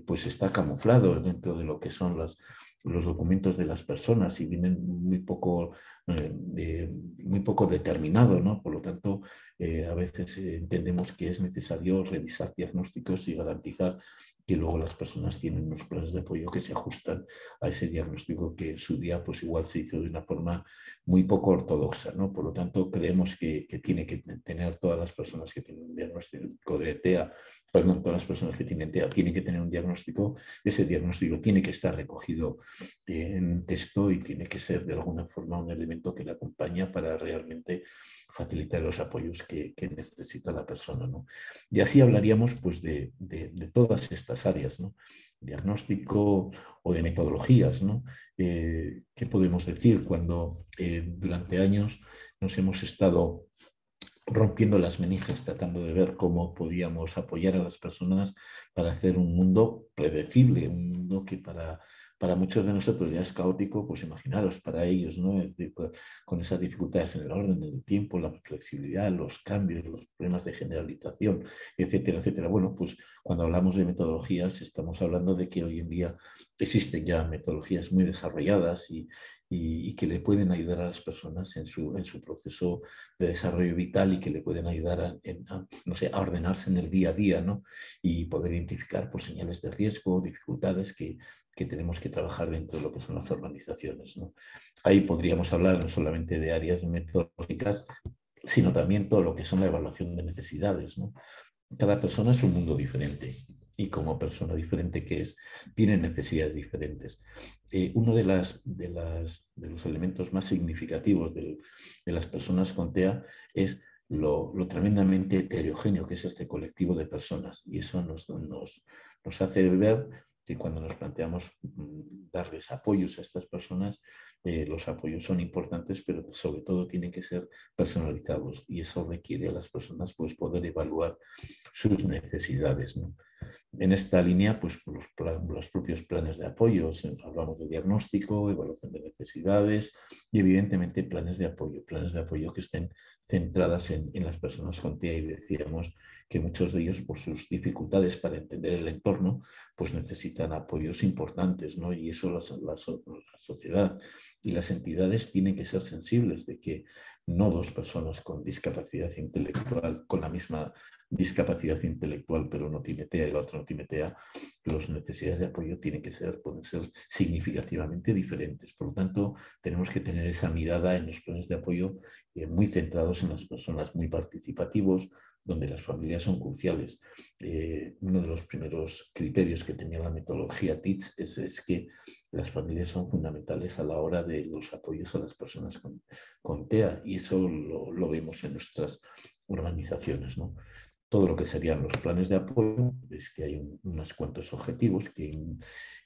pues está camuflado dentro de lo que son los documentos de las personas y vienen muy poco determinado, ¿no? Por lo tanto, a veces entendemos que es necesario revisar diagnósticos y garantizar que luego las personas tienen unos planes de apoyo que se ajustan a ese diagnóstico que en su día pues igual se hizo de una forma muy poco ortodoxa, ¿no? Por lo tanto, creemos que tiene que tener todas las personas que tienen un diagnóstico de TEA, perdón, todas las personas que tienen TEA tienen que tener un diagnóstico, ese diagnóstico tiene que estar recogido en texto y tiene que ser de alguna forma un elemento que le acompaña para realmente facilitar los apoyos que necesita la persona, ¿no? Y así hablaríamos pues, de todas estas áreas, ¿no? Diagnóstico o de metodologías, ¿no? ¿Qué podemos decir cuando durante años nos hemos estado rompiendo las manijas, tratando de ver cómo podíamos apoyar a las personas para hacer un mundo predecible, un mundo que para muchos de nosotros ya es caótico? Pues imaginaros para ellos, ¿no? Es decir, con esas dificultades en el orden, en el tiempo, la flexibilidad, los cambios, los problemas de generalización, etcétera, etcétera. Bueno, pues cuando hablamos de metodologías estamos hablando de que hoy en día existen ya metodologías muy desarrolladas y que le pueden ayudar a las personas en su proceso de desarrollo vital y que le pueden ayudar a ordenarse en el día a día, ¿no? Y poder identificar pues, señales de riesgo, dificultades que tenemos que trabajar dentro de lo que son las organizaciones, ¿no? Ahí podríamos hablar no solamente de áreas metodológicas, sino también todo lo que son la evaluación de necesidades, ¿no? Cada persona es un mundo diferente y como persona diferente que es, tiene necesidades diferentes. Uno de los elementos más significativos de las personas con TEA es lo tremendamente heterogéneo que es este colectivo de personas y eso nos hace ver que cuando nos planteamos darles apoyos a estas personas, los apoyos son importantes, pero sobre todo tienen que ser personalizados y eso requiere a las personas pues, poder evaluar sus necesidades, ¿no? En esta línea, pues, los propios planes de apoyo, hablamos de diagnóstico, evaluación de necesidades y evidentemente planes de apoyo que estén centradas en las personas con TEA y decíamos que muchos de ellos por sus dificultades para entender el entorno pues necesitan apoyos importantes, ¿no? Y eso la sociedad y las entidades tienen que ser sensibles de que no dos personas con discapacidad intelectual, con la misma discapacidad intelectual, pero uno tiene TEA y el otro no tiene TEA, las necesidades de apoyo pueden ser significativamente diferentes. Por lo tanto, tenemos que tener esa mirada en los planes de apoyo muy centrados en las personas, muy participativos, donde las familias son cruciales. Uno de los primeros criterios que tenía la metodología TITS es que las familias son fundamentales a la hora de los apoyos a las personas con TEA y eso lo vemos en nuestras organizaciones, ¿no? Todo lo que serían los planes de apoyo, es que hay unos cuantos objetivos que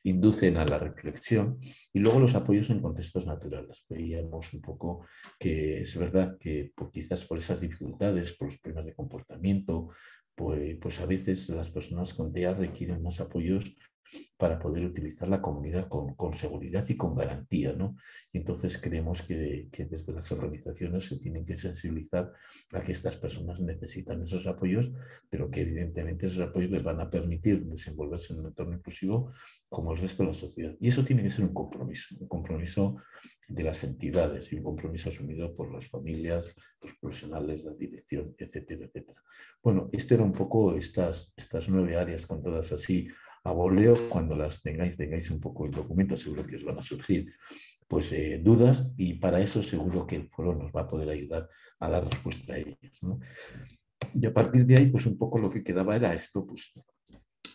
inducen a la reflexión y luego los apoyos en contextos naturales. Veíamos un poco que es verdad que quizás por esas dificultades, por los problemas de comportamiento, pues a veces las personas con TEA requieren más apoyos para poder utilizar la comunidad con seguridad y con garantía, ¿no? Y entonces creemos que desde las organizaciones se tienen que sensibilizar a que estas personas necesitan esos apoyos, pero que evidentemente esos apoyos les van a permitir desenvolverse en un entorno inclusivo como el resto de la sociedad. Y eso tiene que ser un compromiso de las entidades y un compromiso asumido por las familias, los profesionales, la dirección, etcétera, etcétera. Bueno, esto era un poco estas 9 áreas con todas así, a voleo, cuando las tengáis un poco el documento, seguro que os van a surgir pues, dudas y para eso seguro que el foro nos va a poder ayudar a dar respuesta a ellas, ¿no? Y a partir de ahí, pues un poco lo que quedaba era esto, pues,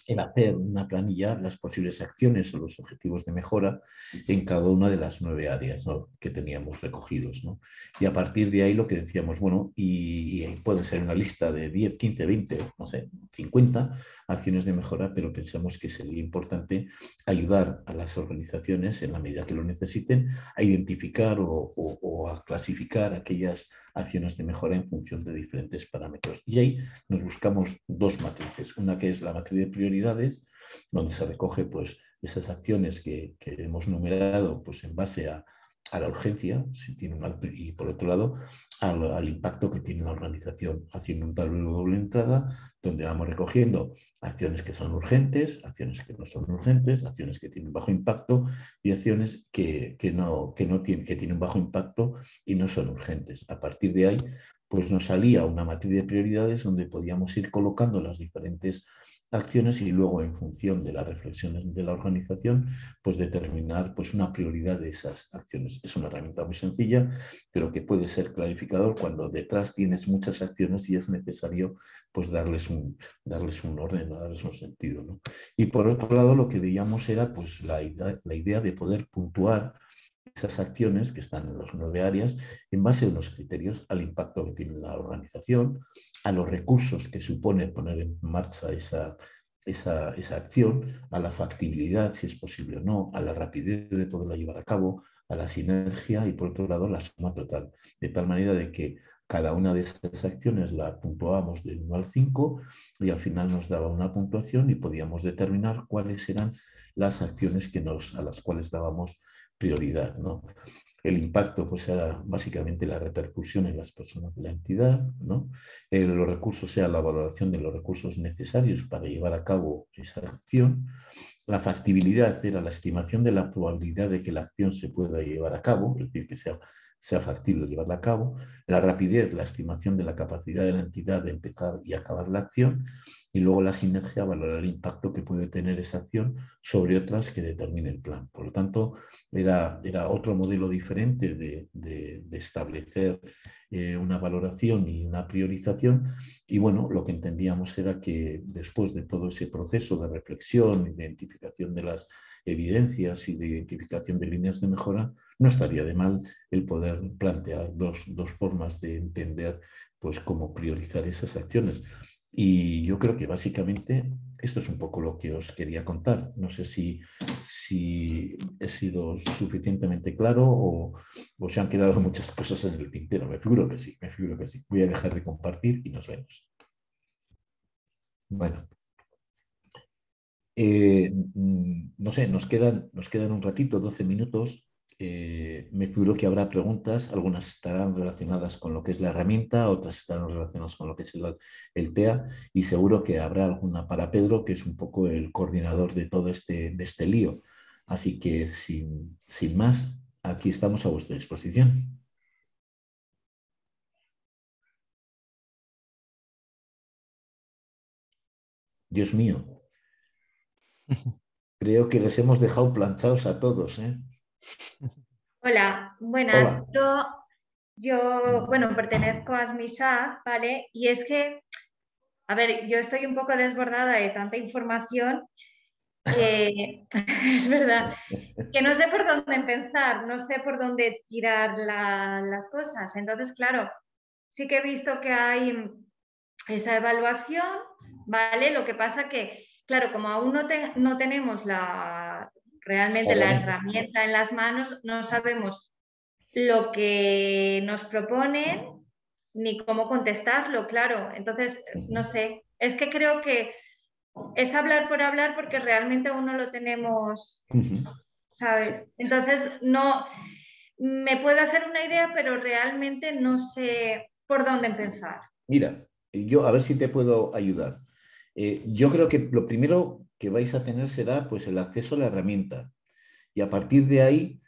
en hacer una planilla, las posibles acciones o los objetivos de mejora en cada una de las 9 áreas, ¿no? Que teníamos recogidos, ¿no? Y a partir de ahí lo que decíamos, bueno, y puede ser una lista de 10, 15, 20, no sé, 50 acciones de mejora, pero pensamos que sería importante ayudar a las organizaciones en la medida que lo necesiten a identificar o a clasificar aquellas acciones de mejora en función de diferentes parámetros. Y ahí nos buscamos 2 matrices, una que es la matriz de prioridades, donde se recoge pues, esas acciones que hemos numerado pues, en base a la urgencia, si tiene una, y por otro lado al impacto que tiene la organización, haciendo un tablero de doble entrada, donde vamos recogiendo acciones que son urgentes, acciones que no son urgentes, acciones que tienen bajo impacto y acciones que tienen bajo impacto y no son urgentes. A partir de ahí pues nos salía una matriz de prioridades donde podíamos ir colocando las diferentes acciones y luego en función de las reflexiones de la organización, pues determinar pues, una prioridad de esas acciones. Es una herramienta muy sencilla, pero que puede ser clarificador cuando detrás tienes muchas acciones y es necesario pues, darles un orden, darles un sentido, ¿no? Y por otro lado, lo que veíamos era pues, la idea de poder puntuar esas acciones que están en las 9 áreas en base a unos criterios, al impacto que tiene la organización, a los recursos que supone poner en marcha esa acción, a la factibilidad, si es posible o no, a la rapidez de poderla llevar a cabo, a la sinergia y, por otro lado, la suma total. De tal manera de que cada una de esas acciones la puntuábamos de 1 al 5 y al final nos daba una puntuación y podíamos determinar cuáles eran las acciones que a las cuales dábamos prioridad, ¿no? El impacto, pues, era básicamente la repercusión en las personas de la entidad, ¿no? Los recursos, sea la valoración de los recursos necesarios para llevar a cabo esa acción. La factibilidad era la estimación de la probabilidad de que la acción se pueda llevar a cabo, es decir, que sea factible llevarla a cabo. La rapidez, la estimación de la capacidad de la entidad de empezar y acabar la acción. Y luego la sinergia, valorar el impacto que puede tener esa acción sobre otras que determine el plan. Por lo tanto, era otro modelo diferente de establecer una valoración y una priorización. Y bueno, lo que entendíamos era que después de todo ese proceso de reflexión, de identificación de las evidencias y de identificación de líneas de mejora, no estaría de mal el poder plantear dos formas de entender, pues, cómo priorizar esas acciones. Y yo creo que básicamente esto es un poco lo que os quería contar. No sé si he sido suficientemente claro o se han quedado muchas cosas en el tintero. Me figuro que sí. Voy a dejar de compartir y nos vemos. Bueno. No sé, nos quedan un ratito, 12 minutos. Me figuro que habrá preguntas, algunas estarán relacionadas con lo que es la herramienta, otras estarán relacionadas con lo que es el TEA, y seguro que habrá alguna para Pedro, que es un poco el coordinador de todo este lío. Así que, sin más, aquí estamos a vuestra disposición. Dios mío, creo que les hemos dejado planchados a todos, ¿eh? Hola, buenas. Hola. Yo, bueno, pertenezco a SMISAG, ¿vale? Y es que, a ver, yo estoy un poco desbordada de tanta información, es verdad, que no sé por dónde empezar, no sé por dónde tirar las cosas. Entonces, claro, sí que he visto que hay esa evaluación, ¿vale? Lo que pasa que, claro, como aún no tenemos realmente la herramienta en las manos, no sabemos lo que nos proponen ni cómo contestarlo, claro. Entonces, no sé, es que creo que es hablar por hablar porque realmente aún no lo tenemos, ¿sabes? Entonces, no me puedo hacer una idea, pero realmente no sé por dónde empezar. Mira, yo a ver si te puedo ayudar. Yo creo que lo primero que vais a tener será, pues, el acceso a la herramienta, y a partir de ahí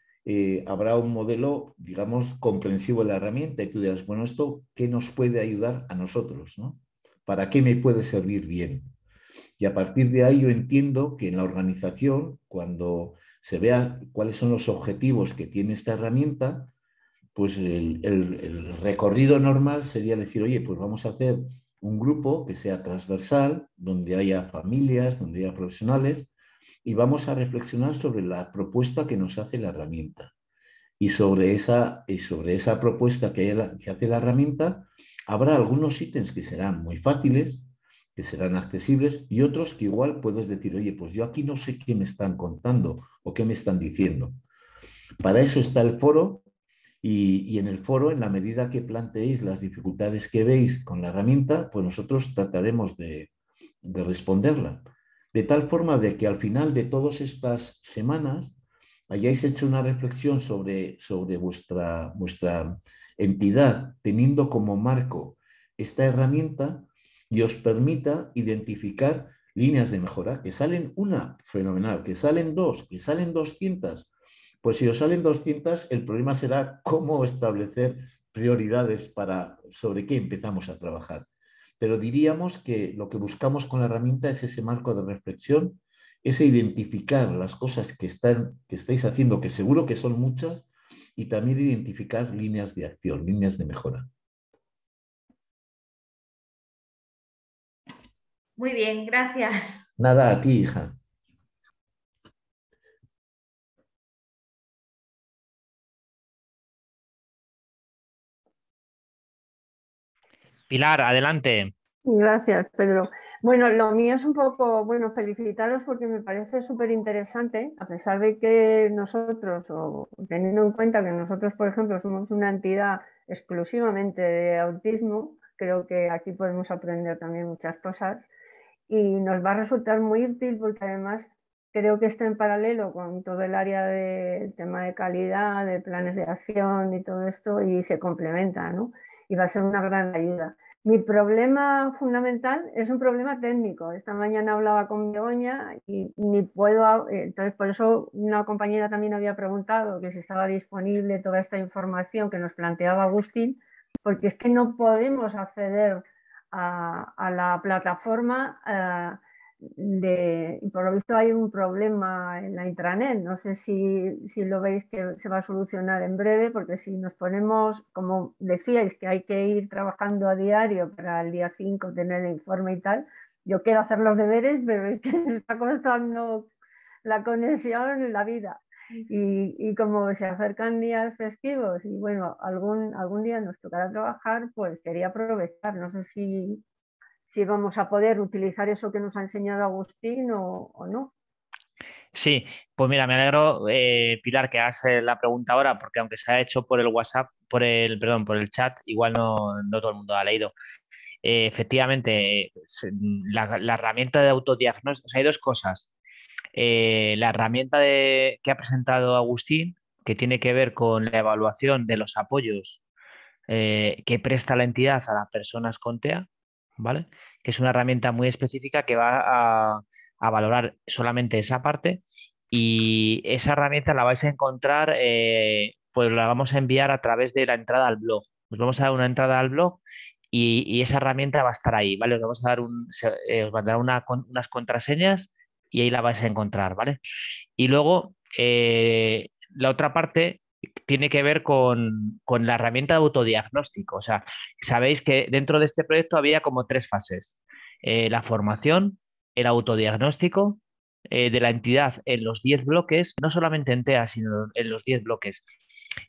habrá un modelo, digamos, comprensivo de la herramienta, y tú dirás, bueno, ¿esto qué nos puede ayudar a nosotros, no? ¿Para qué me puede servir bien? Y a partir de ahí yo entiendo que en la organización, cuando se vea cuáles son los objetivos que tiene esta herramienta, pues el recorrido normal sería decir, oye, pues vamos a hacer un grupo que sea transversal, donde haya familias, donde haya profesionales, y vamos a reflexionar sobre la propuesta que nos hace la herramienta. Y sobre esa propuesta que hace la herramienta, habrá algunos ítems que serán muy fáciles, que serán accesibles, y otros que igual puedes decir, oye, pues yo aquí no sé qué me están contando o qué me están diciendo. Para eso está el foro. Y en el foro, en la medida que planteéis las dificultades que veis con la herramienta, pues nosotros trataremos de responderla. De tal forma de que al final de todas estas semanas hayáis hecho una reflexión sobre vuestra entidad, teniendo como marco esta herramienta, y os permita identificar líneas de mejora. Que salen una, fenomenal; que salen dos, que salen 200. Pues si os salen 200, el problema será cómo establecer prioridades sobre qué empezamos a trabajar. Pero diríamos que lo que buscamos con la herramienta es ese marco de reflexión, ese identificar las cosas que estáis haciendo, que seguro que son muchas, y también identificar líneas de acción, líneas de mejora. Muy bien, gracias. Nada, a ti, hija. Pilar, adelante. Gracias, Pedro. Bueno, lo mío es un poco, bueno, felicitaros porque me parece súper interesante, a pesar de que nosotros, o teniendo en cuenta que nosotros, por ejemplo, somos una entidad exclusivamente de autismo, creo que aquí podemos aprender también muchas cosas y nos va a resultar muy útil porque además creo que está en paralelo con todo el área de tema de calidad, de planes de acción y todo esto y se complementa, ¿no? Y va a ser una gran ayuda. Mi problema fundamental es un problema técnico. Esta mañana hablaba con Begoña y ni puedo, entonces por eso una compañera también había preguntado que si estaba disponible toda esta información que nos planteaba Agustín, porque es que no podemos acceder a la plataforma y por lo visto hay un problema en la intranet. No sé si lo veis que se va a solucionar en breve, porque si nos ponemos, como decíais, que hay que ir trabajando a diario para el día 5 tener el informe y tal, yo quiero hacer los deberes, pero es que me está costando la conexión, la vida. Y como se acercan días festivos y bueno, algún día nos tocará trabajar, pues quería aprovechar, no sé si vamos a poder utilizar eso que nos ha enseñado Agustín o no. Sí, pues mira, me alegro, Pilar, que hagas la pregunta ahora, porque aunque se ha hecho por el WhatsApp, por el chat, igual no todo el mundo la ha leído. Efectivamente, la herramienta de autodiagnóstico, o sea, hay dos cosas. La herramienta que ha presentado Agustín, que tiene que ver con la evaluación de los apoyos que presta la entidad a las personas con TEA, ¿vale? Que es una herramienta muy específica que va a valorar solamente esa parte, y esa herramienta la vais a encontrar, pues la vamos a enviar a través de la entrada al blog. Os vamos a dar una entrada al blog y esa herramienta va a estar ahí, ¿vale? Os vamos a dar os mandará unas contraseñas y ahí la vais a encontrar, ¿vale? Y luego la otra parte tiene que ver con la herramienta de autodiagnóstico. O sea, sabéis que dentro de este proyecto había como tres fases. La formación, el autodiagnóstico de la entidad en los 10 bloques, no solamente en TEA, sino en los 10 bloques.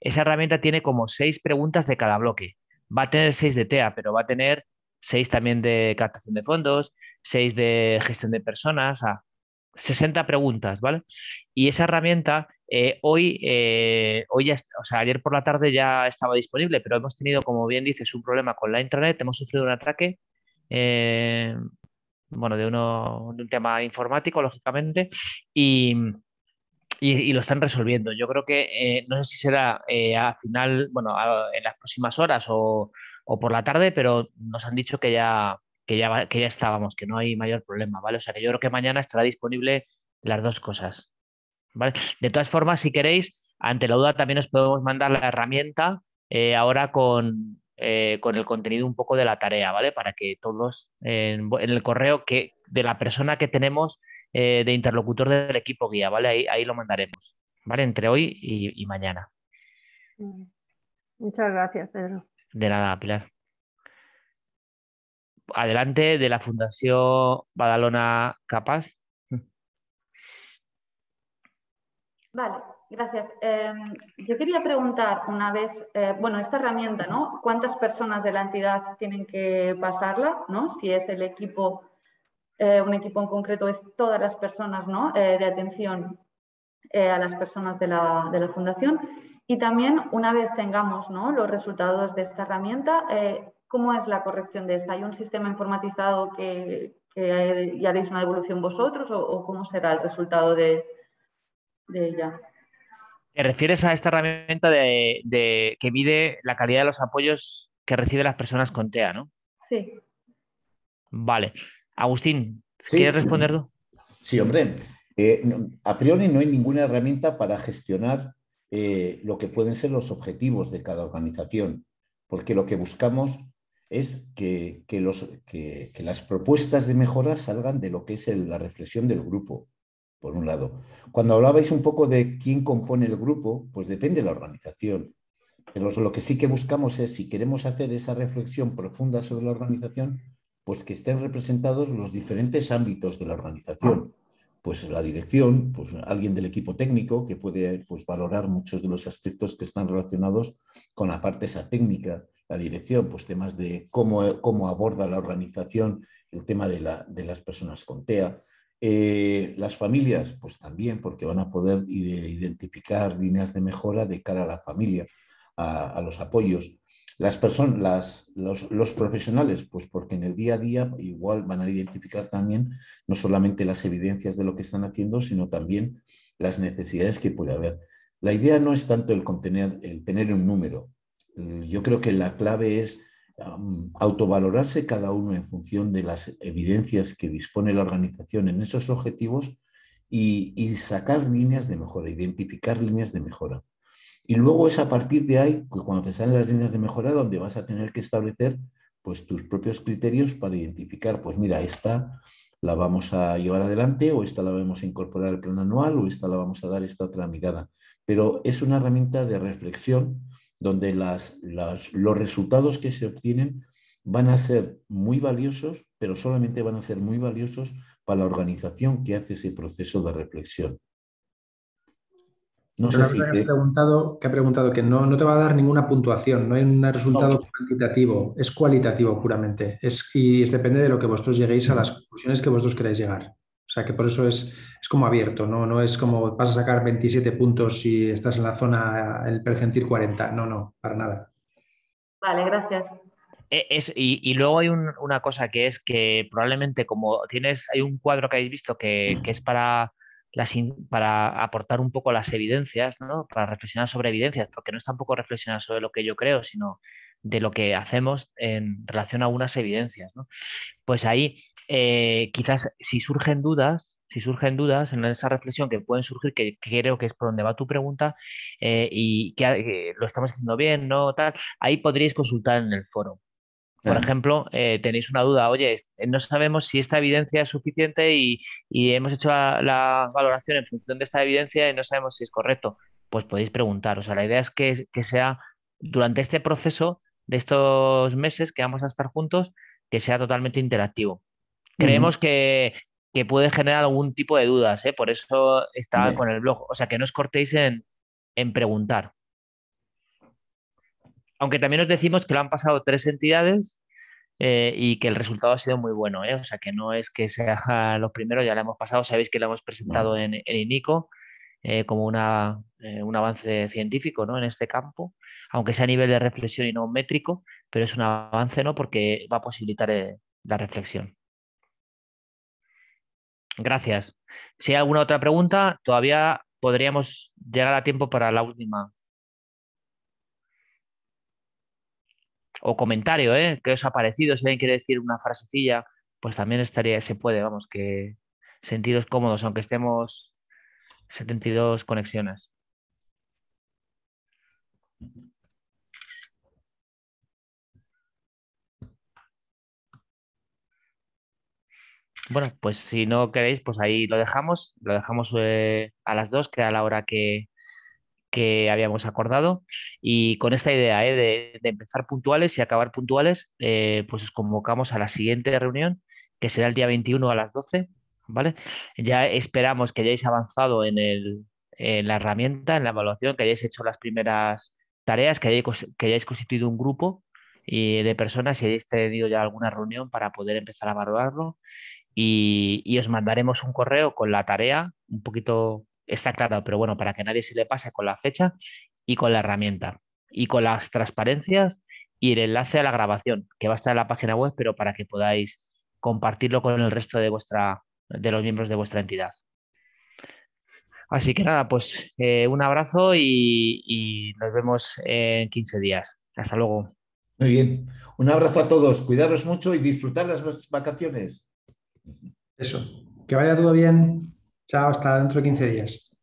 Esa herramienta tiene como 6 preguntas de cada bloque. Va a tener 6 de TEA, pero va a tener 6 también de captación de fondos, 6 de gestión de personas, 60 preguntas, ¿vale? Y esa herramienta hoy ya está, o sea, ayer por la tarde ya estaba disponible, pero hemos tenido, como bien dices, un problema con la intranet, hemos sufrido un ataque, de un tema informático, lógicamente, y lo están resolviendo. Yo creo que, no sé si será en las próximas horas o por la tarde, pero nos han dicho que ya estábamos, que no hay mayor problema, ¿vale? O sea, que yo creo que mañana estará disponible las dos cosas, ¿vale? De todas formas, si queréis, ante la duda también os podemos mandar la herramienta ahora con el contenido un poco de la tarea, ¿vale? Para que todos en el correo de la persona que tenemos de interlocutor del equipo guía, ¿vale? Ahí lo mandaremos, ¿vale? Entre hoy y mañana. Muchas gracias, Pedro. De nada, Pilar. Adelante, de la Fundación Badalona Capaz. Vale, gracias. Yo quería preguntar una vez, esta herramienta, ¿no? ¿Cuántas personas de la entidad tienen que pasarla, ¿no? Si es el equipo, un equipo en concreto, es todas las personas, ¿no? De atención a las personas de la Fundación. Y también, una vez tengamos, ¿no?, los resultados de esta herramienta, ¿cómo es la corrección de esta? ¿Hay un sistema informatizado que ya haréis una devolución vosotros o cómo será el resultado de ella? ¿Te refieres a esta herramienta que mide la calidad de los apoyos que reciben las personas con TEA, ¿no? Sí. Vale. Agustín, ¿quieres responder tú? Sí, hombre. A priori no hay ninguna herramienta para gestionar lo que pueden ser los objetivos de cada organización, porque lo que buscamos es que las propuestas de mejora salgan de lo que es la reflexión del grupo, por un lado. Cuando hablabais un poco de quién compone el grupo, pues depende de la organización. Pero lo que sí que buscamos es, si queremos hacer esa reflexión profunda sobre la organización, pues que estén representados los diferentes ámbitos de la organización. pues la dirección, pues alguien del equipo técnico que puede pues, valorar muchos de los aspectos que están relacionados con la parte esa técnica, la dirección, pues temas de cómo aborda la organización el tema de las personas con TEA. Las familias, pues también, porque van a poder identificar líneas de mejora de cara a la familia, a los apoyos. Las personas, los profesionales, pues porque en el día a día igual van a identificar también no solamente las evidencias de lo que están haciendo, sino también las necesidades que puede haber. La idea no es tanto el tener un número. Yo creo que la clave es autovalorarse cada uno en función de las evidencias que dispone la organización en esos objetivos y sacar líneas de mejora, identificar líneas de mejora. Y luego es a partir de ahí, cuando te salen las líneas de mejora, donde vas a tener que establecer pues, tus propios criterios para identificar, pues mira, esta la vamos a llevar adelante, o esta la vamos a incorporar al plan anual, o esta la vamos a dar esta otra mirada. Pero es una herramienta de reflexión donde los resultados que se obtienen van a ser muy valiosos, pero solamente van a ser muy valiosos para la organización que hace ese proceso de reflexión. No sé si que ha preguntado que no te va a dar ninguna puntuación, no hay un resultado cuantitativo, es cualitativo puramente. Y depende de lo que vosotros lleguéis a las conclusiones que vosotros queráis llegar. O sea que por eso es como abierto, no es como vas a sacar 27 puntos si estás en la zona, el percentil 40. No, para nada. Vale, gracias. Y luego hay una cosa que es que probablemente como hay un cuadro que habéis visto que es para aportar un poco las evidencias, ¿no? Para reflexionar sobre evidencias, porque no es tampoco reflexionar sobre lo que yo creo, sino de lo que hacemos en relación a unas evidencias, ¿no? Pues ahí quizás si surgen dudas en esa reflexión que pueden surgir, que creo que es por donde va tu pregunta, y que lo estamos haciendo bien, ¿no? Tal, ahí podríais consultar en el foro. Por ejemplo, tenéis una duda, oye, no sabemos si esta evidencia es suficiente y hemos hecho la valoración en función de esta evidencia y no sabemos si es correcto, pues podéis preguntar. O sea, la idea es que sea durante este proceso de estos meses que vamos a estar juntos, que sea totalmente interactivo. Creemos que puede generar algún tipo de dudas, ¿eh? Por eso está con el blog. O sea, que no os cortéis en preguntar. Aunque también os decimos que lo han pasado 3 entidades y que el resultado ha sido muy bueno, ¿eh? O sea, que no es que sea lo primero, ya lo hemos pasado, sabéis que lo hemos presentado en INICO como un avance científico, ¿no? En este campo, aunque sea a nivel de reflexión y no métrico, pero es un avance, ¿no? Porque va a posibilitar la reflexión. Gracias. Si hay alguna otra pregunta, todavía podríamos llegar a tiempo para la última. O comentario, ¿eh? ¿Qué os ha parecido? Si alguien quiere decir una frasecilla, pues también se puede, vamos, que sentiros cómodos, aunque estemos 72 conexiones. Bueno, pues si no queréis, pues ahí lo dejamos a las 2, que era la hora que habíamos acordado, y con esta idea de empezar puntuales y acabar puntuales, pues os convocamos a la siguiente reunión, que será el día 21 a las 12, ¿vale? Ya esperamos que hayáis avanzado en la herramienta, en la evaluación, que hayáis hecho las primeras tareas, que hayáis constituido un grupo de personas y hayáis tenido ya alguna reunión para poder empezar a valorarlo, y os mandaremos un correo con la tarea, un poquito... Está claro, pero bueno, para que nadie se le pase, con la fecha y con la herramienta y con las transparencias y el enlace a la grabación, que va a estar en la página web, pero para que podáis compartirlo con el resto de los miembros de vuestra entidad. Así que nada, pues un abrazo y nos vemos en 15 días. Hasta luego. Muy bien. Un abrazo a todos. Cuidaros mucho y disfrutar las vacaciones. Eso. Que vaya todo bien. Chao, hasta dentro de 15 días.